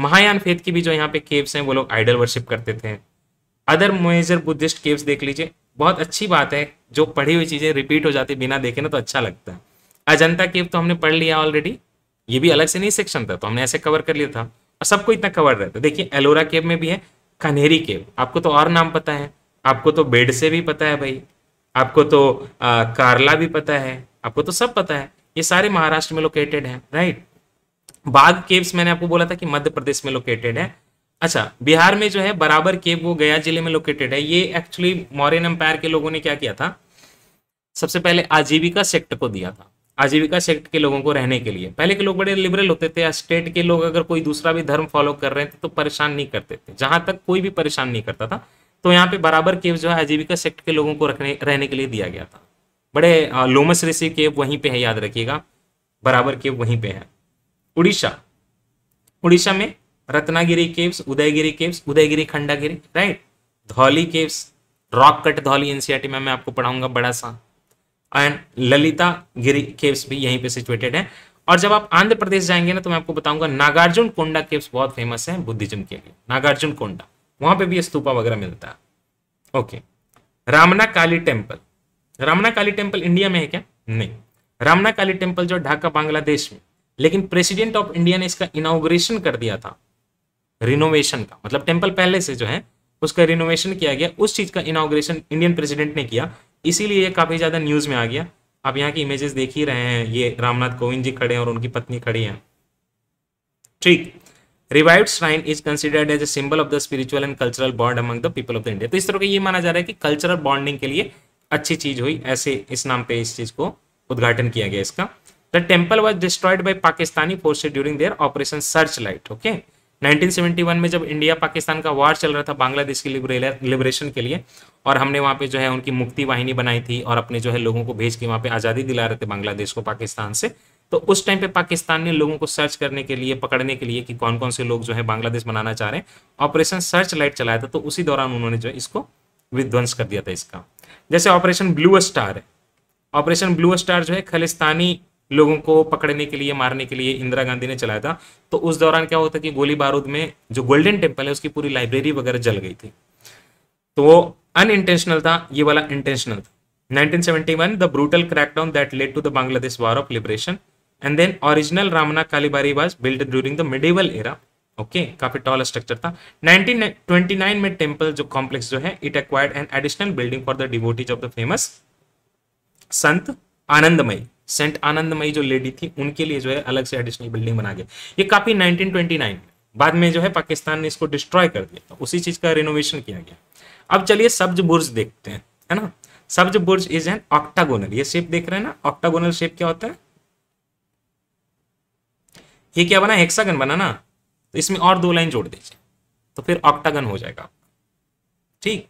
महायान फेथ की भी जो यहाँ पे केव्स हैं वो लोग आइडल वर्शिप करते थे। अदर मेजर बुद्धिस्ट केव्स देख लीजिए, बहुत अच्छी बात है जो पढ़ी हुई चीजें रिपीट हो जाती बिना देखे ना, तो अच्छा लगता है। अजंता केव तो हमने पढ़ लिया ऑलरेडी, ये भी अलग से नहीं सेक्शन था तो हमने ऐसे कवर कर लिया था, और सबको इतना कवर रहता। देखिए एलोरा केव में भी है, कान्हेरी केव आपको तो और नाम पता है, आपको तो बेड से भी पता है भाई, आपको तो कार्ला भी पता है, आपको तो सब पता है, ये सारे महाराष्ट्र में लोकेटेड है, राइट। बाघ केव्स मैंने आपको बोला था कि मध्य प्रदेश में लोकेटेड है। अच्छा, बिहार में जो है बराबर केव वो गया जिले में लोकेटेड है। ये एक्चुअली मौर्यन एम्पायर के लोगों ने क्या किया था, सबसे पहले आजीविका सेक्ट को दिया था, आजीविका सेक्ट के लोगों को रहने के लिए। पहले के लोग बड़े लिबरल होते थे, स्टेट के लोग अगर कोई दूसरा भी धर्म फॉलो कर रहे थे तो परेशान नहीं करते थे, जहां तक कोई भी परेशान नहीं करता था। तो यहाँ पे बराबर केव जो है आजीविका सेक्ट के लोगों को रहने के लिए दिया गया था। बड़े लोमस ऋषि केव वहीं पे है, याद रखिएगा, बराबर केव वहीं पे है। उड़ीसा, उड़ीसा में Ratnagiri caves, उदयगिरी caves, उदयगिरी Khandagiri, right. धौली caves, rock cut धौली NCERT में मैं आपको पढ़ाऊंगा बड़ा सा। एंड ललिता गिरी केव्स भी यहीं पे सिचुएटेड है। और जब आप आंध्र प्रदेश जाएंगे ना तो मैं आपको बताऊंगा नागार्जुन कोंडा केव्स बहुत फेमस है बुद्धिज्म के लिए, नागार्जुन कोंडा, वहां पे भी स्तूपा वगैरह मिलता है। Okay, रामना काली temple, रामना काली temple India में है क्या? नहीं, रामना काली टेम्पल जो ढाका बांग्लादेश में, लेकिन प्रेसिडेंट ऑफ इंडिया ने इसका इनॉग्रेशन कर दिया था, रिनोवेशन का, मतलब टेम्पल पहले से जो है उसका रिनोवेशन किया गया, उस चीज का इनॉग्रेशन इंडियन प्रेसिडेंट ने किया, इसीलिए ये काफी ज्यादा न्यूज में आ गया। आप यहाँ की इमेजेस देख ही रहे हैं, ये रामनाथ कोविंद जी खड़े हैं और उनकी पत्नी खड़ी हैं। ठीक, revived shrine is considered as a symbol of the spiritual and cultural bond among the people of the India. तो इस तरह का ये माना जा रहा है कि कल्चरल बॉन्डिंग के लिए अच्छी चीज हुई, ऐसे इस नाम पे इस चीज को उद्घाटन किया गया इसका। The temple was destroyed by Pakistani forces during their operation search light. Okay, 1971 में जब इंडिया पाकिस्तान का वार चल रहा था बांग्लादेश के लिबरेशन के लिए, और हमने वहाँ पे जो है उनकी मुक्ति वाहिनी बनाई थी और अपने जो है लोगों को भेज के वहाँ पे आज़ादी दिला रहे थे बांग्लादेश को पाकिस्तान से, तो उस टाइम पे पाकिस्तान ने लोगों को सर्च करने के लिए, पकड़ने के लिए कि कौन कौन से लोग जो है बांग्लादेश बनाना चाह रहे हैं, ऑपरेशन सर्च लाइट चलाया था। तो उसी दौरान उन्होंने जो है इसको विध्वंस कर दिया था इसका। जैसे ऑपरेशन ब्लू स्टार है, ऑपरेशन ब्लू स्टार जो है खालिस्तानी लोगों को पकड़ने के लिए, मारने के लिए इंदिरा गांधी ने चलाया था। तो उस दौरान क्या होता कि गोली बारूद में जो गोल्डन टेम्पल है उसकी पूरी लाइब्रेरी वगैरह जल गई थी, तो वो अनइंटेंशनल था, ये वाला इंटेंशनल था। 1971 the brutal crackdown that led to the Bangladesh war of liberation and then original Ramna Kalibari was build during the medieval era. Okay, काफी टॉल स्ट्रक्चर था। 1929 में टेम्पल जो कॉम्प्लेक्स जो है it acquired an additional building for the devotees of the famous Sant Anandamayi, Saint आनंदमयी जो लेडी थी उनके लिए जो है अलग से एडिशनल बिल्डिंग बना गया। ये काफी 1929 बाद में जो है पाकिस्तान ने इसको डिस्ट्रॉय कर दिया, तो उसी चीज का रिनोवेशन किया गया। अब चलिए सब्ज बुर्ज देखते हैं, है ना। Sabz Burj is an octagonal, ये शेप देख रहे हैं ना, ऑक्टागोनल शेप क्या होता है, ये क्या बना, हेक्सागन बना ना, तो इसमें और 2 लाइन जोड़ दीजिए तो फिर ऑक्टागन हो जाएगा। ठीक,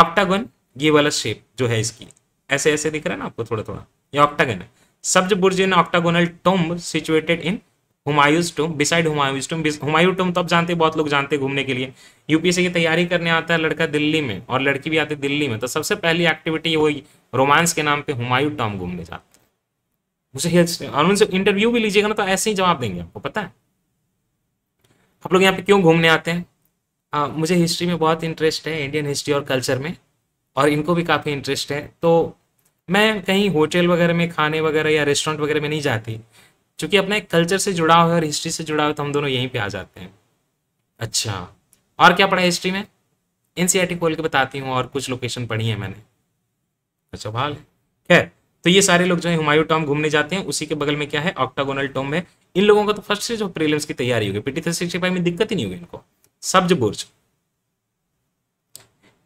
ऑक्टागन ये वाला शेप जो है इसकी ऐसे ऐसे दिख रहा है ना आपको थोड़ा थोड़ा, ये ऑक्टागन है। Sabz Burj in octagonal tomb situated in Humayun's tomb, beside Humayun's tomb. Humayun tomb तो आप जानते हैं, बहुत लोग जानते हैं घूमने के लिए, यूपीएससी की तैयारी करने आता है लड़का दिल्ली में और लड़की भी आती है दिल्ली में, तो सबसे पहली एक्टिविटी वही रोमांस के नाम पे हुमायूं टॉम्ब घूमने जाते हैं। मुझे और उनसे इंटरव्यू भी लीजिएगा ना तो ऐसे ही जवाब देंगे, आपको पता है आप लोग यहाँ पे क्यों घूमने आते हैं। मुझे हिस्ट्री में बहुत इंटरेस्ट है, इंडियन हिस्ट्री और कल्चर में, और इनको भी काफ़ी इंटरेस्ट है, तो मैं कहीं होटल वगैरह में खाने वगैरह या रेस्टोरेंट वगैरह में नहीं जाती, क्योंकि अपना एक कल्चर से जुड़ा हुआ है और हिस्ट्री से जुड़ा हुआ है, तो हम दोनों यहीं पे आ जाते हैं। अच्छा, और क्या पढ़ा हिस्ट्री में, एनसीईआरटी खोल के बताती हूँ, और कुछ लोकेशन पढ़ी है मैंने। अच्छा भाल, खैर तो ये सारे लोग जो है हुमायूं टॉम्ब घूमने जाते हैं, उसी के बगल में क्या है ऑक्टागोनल टॉम्ब है। इन लोगों का तो फर्स्ट से जो प्रीलिम्स की तैयारी होगी, पीटी 365 में दिक्कत ही नहीं होगी इनको। सब्ज बुर्ज,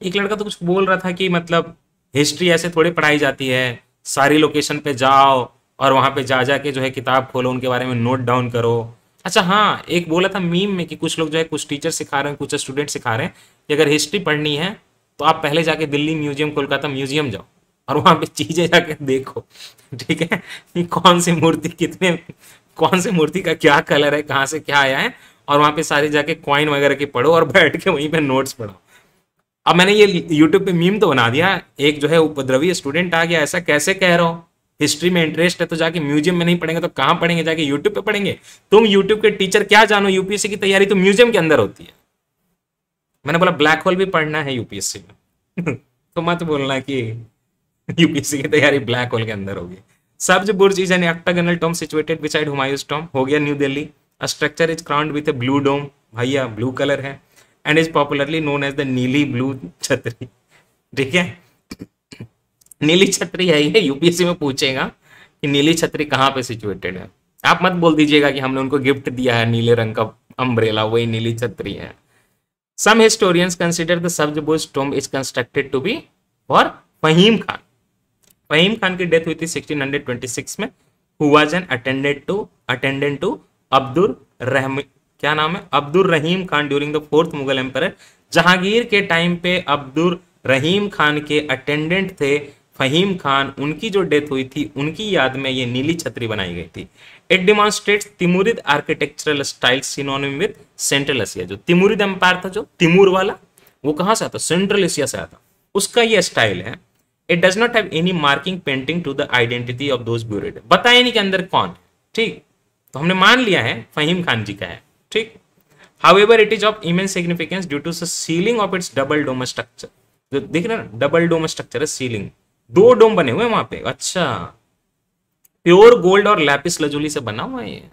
एक लड़का तो कुछ बोल रहा था कि मतलब हिस्ट्री ऐसे थोड़ी पढ़ाई जाती है, सारी लोकेशन पे जाओ और वहाँ पे जा जा के जो है किताब खोलो, उनके बारे में नोट डाउन करो। अच्छा हाँ, एक बोला था मीम में कि कुछ लोग जो है, कुछ टीचर सिखा रहे हैं, कुछ स्टूडेंट सिखा रहे हैं कि अगर हिस्ट्री पढ़नी है तो आप पहले जाके दिल्ली म्यूजियम, कोलकाता म्यूजियम जाओ और वहाँ पे चीज़ें जाके देखो, ठीक है, कि कौन सी मूर्ति कितने, कौन सी मूर्ति का क्या कलर है, कहाँ से क्या आया है, और वहाँ पे सारे जाके कॉइन वगैरह के पढ़ो और बैठ के वहीं पे नोट्स पढ़ो। अब मैंने ये यूट्यूब पे मीम तो बना दिया, एक जो है उपद्रवी स्टूडेंट आ गया, ऐसा कैसे कह रहा हो, हिस्ट्री में इंटरेस्ट है तो जाके म्यूजियम में नहीं पढ़ेंगे तो कहाँ पढ़ेंगे, जाके यूट्यूब पे पढ़ेंगे। तुम यूट्यूब के टीचर क्या जानो, यूपीएससी की तैयारी तो म्यूजियम के अंदर होती है। मैंने बोला ब्लैक होल भी पढ़ना है यूपीएससी में तो मत बोलना कि यूपीएससी की तैयारी ब्लैक होल के अंदर होगी। Sabz Burj is an octagonal tomb situated beside Humayun's tomb, हो गया new Delhi. A structure is crowned with a blue dome, भैया ब्लू कलर है, and is popularly known as the नीली ब्लू छतरी, ठीक है, नीली छतरी है ये, यूपीएससी में पूछेगा कि नीली छतरी कहाँ पे सिचुएटेड है। आप मत बोल दीजिएगा कि हमने उनको गिफ्ट दिया है नीले रंग का अम्ब्रेला, वही नीली छतरी है। सम historians consider the Sabz Burj tomb is constructed to be for Fahim Khan. Fahim Khan की डेथ हुई थी 1626 में, who was an attendant to Abdul रहम, क्या नाम है, अब्दुल रहीम खान during the fourth Mughal empire. Jahangir के टाइम पे अब्दुल रहीम खान के अटेंडेंट थे फहीम खान, उनकी जो डेथ हुई थी उनकी याद में ये नीली छतरी बनाई गई थी। It demonstrates Timurid architectural style synonym with central Asia. जो तिमुरिद एम्पायर था, जो तिमुर वाला, वो कहाँ से आता, सेंट्रल एशिया से आता, उसका ये स्टाइल है। It does not have any marking painting to the identity of those buried, बताया नहीं कि अंदर कौन, ठीक, तो हमने मान लिया है फहीम खान जी का है, ठीक। However it is of immense significance due to the ceiling of its double dome structure. जो देख रहे ना, डबल डोम स्ट्रक्चर है, सीलिंग, दो डोम बने हुए हैं वहां पे। अच्छा, प्योर गोल्ड और लैपिस लाजुली से बना हुआ है।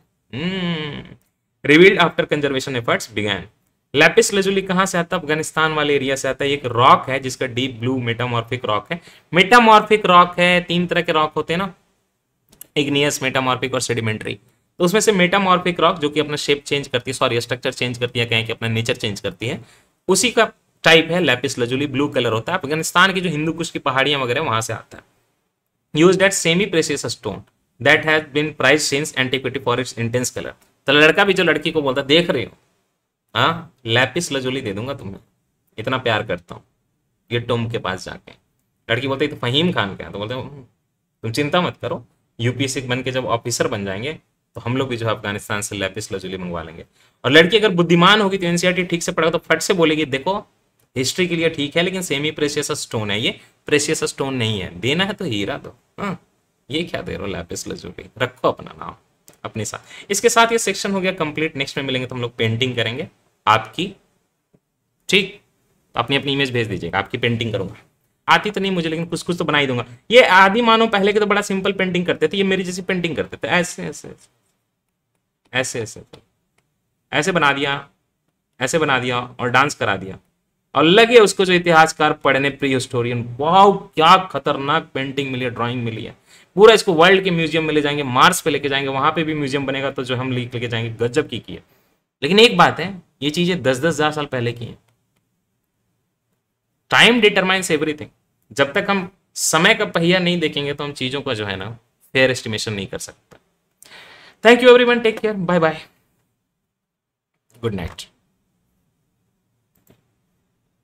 Revealed after conservation efforts began. लैपिस लाजुली कहाँ से आता है, अफगानिस्तान वाले एरिया से आता है। एक रॉक है जिसका डीप ब्लू मेटामॉर्फिक रॉक है। मेटामॉर्फिक रॉक है, तीन तरह के रॉक होते हैं ना, इग्नियस, मेटामॉर्फिक और सेडिमेंट्री। तो उसमें से मेटामॉर्फिक रॉक जो कि अपना शेप चेंज करती है, सॉरी स्ट्रक्चर चेंज करती है, कहें कि अपना नेचर चेंज करती है, उसी का टाइप है लैपिस लाजुली, ब्लू कलर होता है। अफगानिस्तान की जो हिंदू कुश की पहाड़ियां वगैरह वहां से आता है। Use that semi precious stone that has been prized since antiquity for its intense colour. तो लड़का भी जो लड़की को बोलता, देख रहे हो हाँ, लैपिस लाजुली दे दूंगा तुम्हें, इतना प्यार करता हूँ, ये टॉम्ब के पास जाके। लड़की बोलते तो फहीम खान का है, तो बोलते तुम चिंता मत करो, यूपीएससी बन के जब ऑफिसर बन जाएंगे तो हम लोग भी जो अफगानिस्तान से लैपिस लाजुली मंगवा लेंगे। और लड़की अगर बुद्धिमान होगी तो एनसीईआरटी ठीक से पढ़ेगा तो फट से बोलेगी, देखो हिस्ट्री के लिए ठीक है लेकिन सेमी प्रेशियस स्टोन है, ये प्रेशियस स्टोन नहीं है, देना है तो हीरा दो, हाँ ये क्या दे रहे हो लैपिस लाजुली, रखो अपना नाम अपने साथ। इसके साथ ये सेक्शन हो गया कंप्लीट। नेक्स्ट में मिलेंगे तो हम लोग पेंटिंग करेंगे आपकी, ठीक, अपनी अपनी इमेज भेज दीजिएगा, आपकी पेंटिंग करूंगा। आती तो नहीं मुझे लेकिन कुछ कुछ तो बना ही दूंगा। ये आदि मानो पहले के तो बड़ा सिंपल पेंटिंग करते थे, ये मेरी जैसी पेंटिंग करते थे, ऐसे ऐसे ऐसे ऐसे ऐसे बना दिया, ऐसे बना दिया और डांस करा दिया और लगे उसको जो इतिहासकार पढ़ने, प्री हिस्टोरियन, वाह क्या खतरनाक पेंटिंग मिली है, ड्राइंग मिली है। पूरा इसको वर्ल्ड के म्यूजियम में ले जाएंगे, मार्स पे लेके जाएंगे, वहां पे भी म्यूजियम बनेगा तो जो हम लेके जाएंगे, गजब की है। लेकिन एक बात है, ये चीजें 10-10 हजार साल पहले की हैं। Time determines everything. जब तक हम समय का पहिया नहीं देखेंगे तो हम चीजों का जो है ना फेयर एस्टिमेशन नहीं कर सकते। Thank you everyone, take care, bye bye, good night.